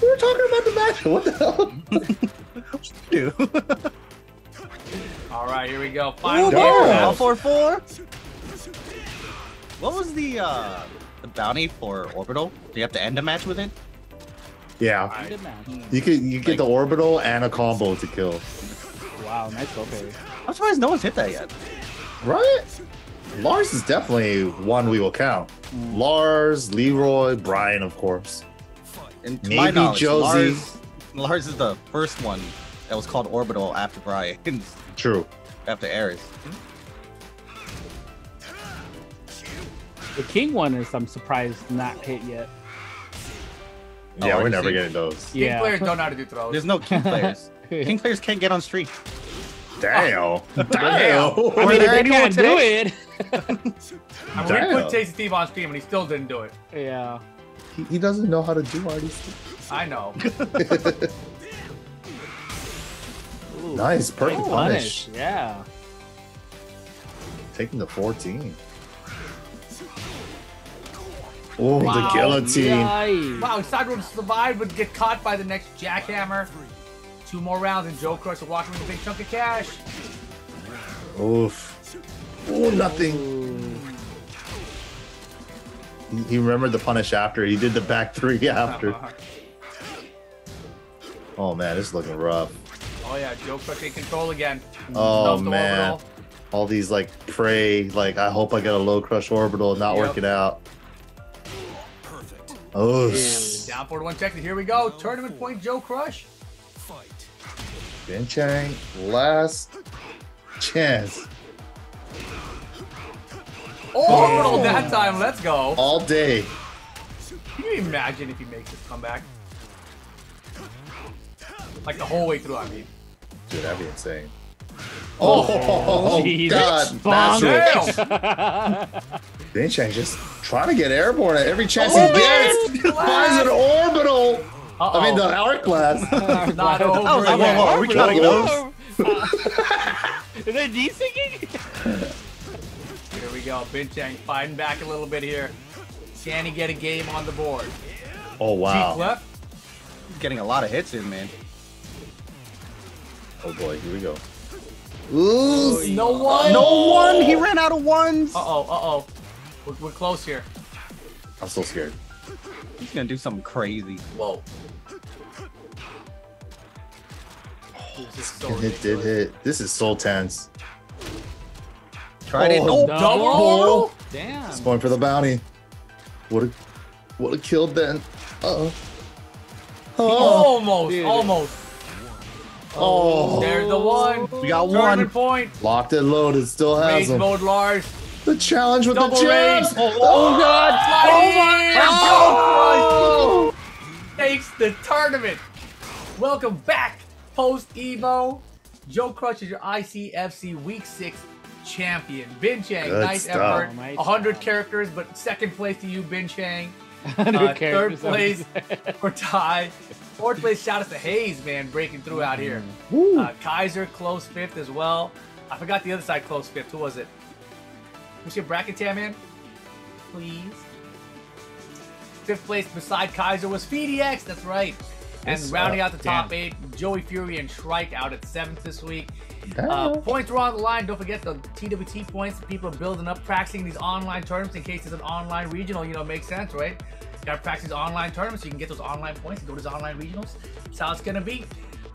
We were talking about the match. What the hell? What do you do? All right, here we go. Final game. 4-4. What was the bounty for Orbital? Do you have to end a match with it? Yeah. Right. You get the Orbital and a combo to kill. Wow, nice go parry. I'm surprised no one's hit that yet. Right? Lars is definitely one we will count. Lars, Leroy, Brian, of course. And to my knowledge, Josie. Lars is the first one that was called Orbital after Brian. True. After Ares. The King one is, I'm surprised, not hit yet. Yeah, we're never getting those. Yeah. King players don't know how to do throws. There's no King players. King players can't get on stream. Damn. Damn. I mean, if anyone can do it. I mean, we put Chase Steve on stream and he still didn't do it. Yeah. He doesn't know how to do artists. I know. Ooh, nice, perfect punish. Yeah. Taking the 14. Oh, the guillotine. Nice. Wow, Sideward survived but get caught by the next jackhammer. 2 more rounds and Joe Crush will walk him with a big chunk of cash. Oof. Oh, nothing. Ooh. He remembered the punish after. He did the back 3 after. Oh, man, this is looking rough. Oh, yeah, Joe Crush in control again. Oh, man. Orbital. All these, like, pray, like, I hope I got a low crush orbital not working out. Oh, down 4-1 check. Here we go. Tournament point, Joe Crush. Fight. Binchang, last chance. Oh, that time. Let's go. All day. Can you imagine if he makes this comeback? Like the whole way through, I mean. Dude, that'd be insane. Oh God, massive. Binchang just trying to get airborne at every chance he gets. Finds an orbital. I mean, the arc blast. Not over. Are we counting those? Is that desyncing? Here we go. Binchang fighting back a little bit here. Can he get a game on the board? Oh, wow. He's getting a lot of hits in, man. Oh, boy. Here we go. Ooh, no one! No one! He ran out of ones! Uh-oh. We're close here. I'm so scared. He's gonna do something crazy. Whoa. Oh, this is so ridiculous. It did hit. This is so tense. Tried it. Oh, double! Damn. He's going for the bounty. Would've killed then. Uh-oh. Almost. Oh, there's the one. We got one point. Locked and loaded. Still has him. Mode Lars. The challenge with the jabs. Oh God! Oh my God! Takes the tournament. Welcome back, post Evo. Joe Crush is your ICFC Week 6 champion. Binchang, nice effort. 100 characters, but second place to you, Binchang. Third place for Ty. Fourth place, shout out to Hayes, man, breaking through out here. Kaizur close 5th as well. I forgot the other side close 5th. Who was it? Who's your bracket tam in? Please. 5th place beside Kaizur was PhiDX. That's right. And rounding out the top 8, Joey Fury and Shrike out at 7th this week. Points are on the line. Don't forget the TWT points. People are building up, practicing these online tournaments in case it's an online regional. You know, makes sense, right? You gotta practice online tournaments so you can get those online points and go to those online regionals. That's how it's gonna be.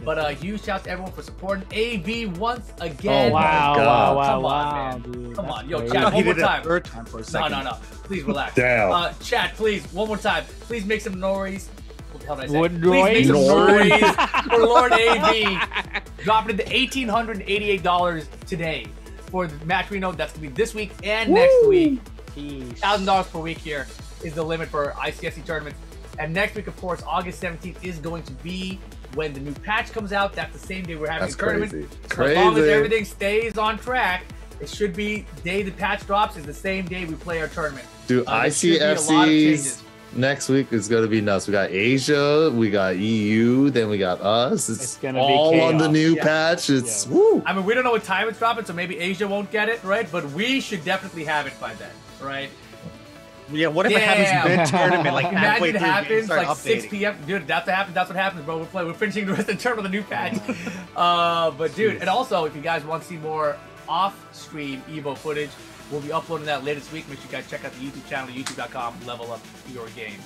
But huge shout out to everyone for supporting AV once again. Oh, wow, wow, wow, Come on, man. Dude, come on. Yo, chat, one more time. No, no, no. Please relax. Damn. Chat, please, one more time. Please make some noise. What the hell did I say? Please make some noise for Lord AV. Dropping into $1,888 today for the match we know that's going to be this week and next week. $1,000 per week here is the limit for ICFC tournaments. And next week, of course, August 17th is going to be when the new patch comes out. That's the same day we're having the tournament. Crazy. As long as everything stays on track, it should be the day the patch drops is the same day we play our tournament. Dude, ICFC's next week is going to be nuts. We got Asia, we got EU, then we got us. It's going to be all on the new patch. It's woo. I mean, we don't know what time it's dropping, so maybe Asia won't get it, right? But we should definitely have it by then, right? Yeah, what if it happens mid-tournament, like halfway through? Imagine it happens, like, 6 p.m. Dude, that's what happens. That's what happens, bro. We're finishing the rest of the turn with a new patch. But, dude, and also, if you guys want to see more off-stream EVO footage, we'll be uploading that later this week. Make sure you guys check out the YouTube channel, youtube.com/levelupyourgame.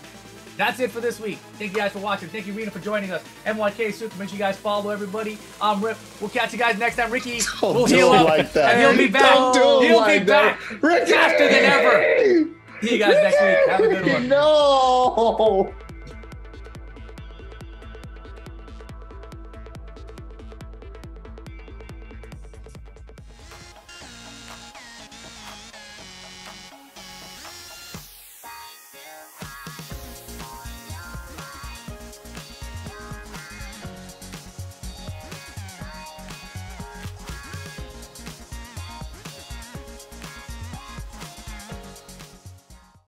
That's it for this week. Thank you guys for watching. Thank you, Rena, for joining us. MYK Super. Make sure you guys follow everybody. I'm Rip. We'll catch you guys next time. Ricky will heal up. And he'll be back. He'll be back faster than ever. See you guys next week. Have a good one. No.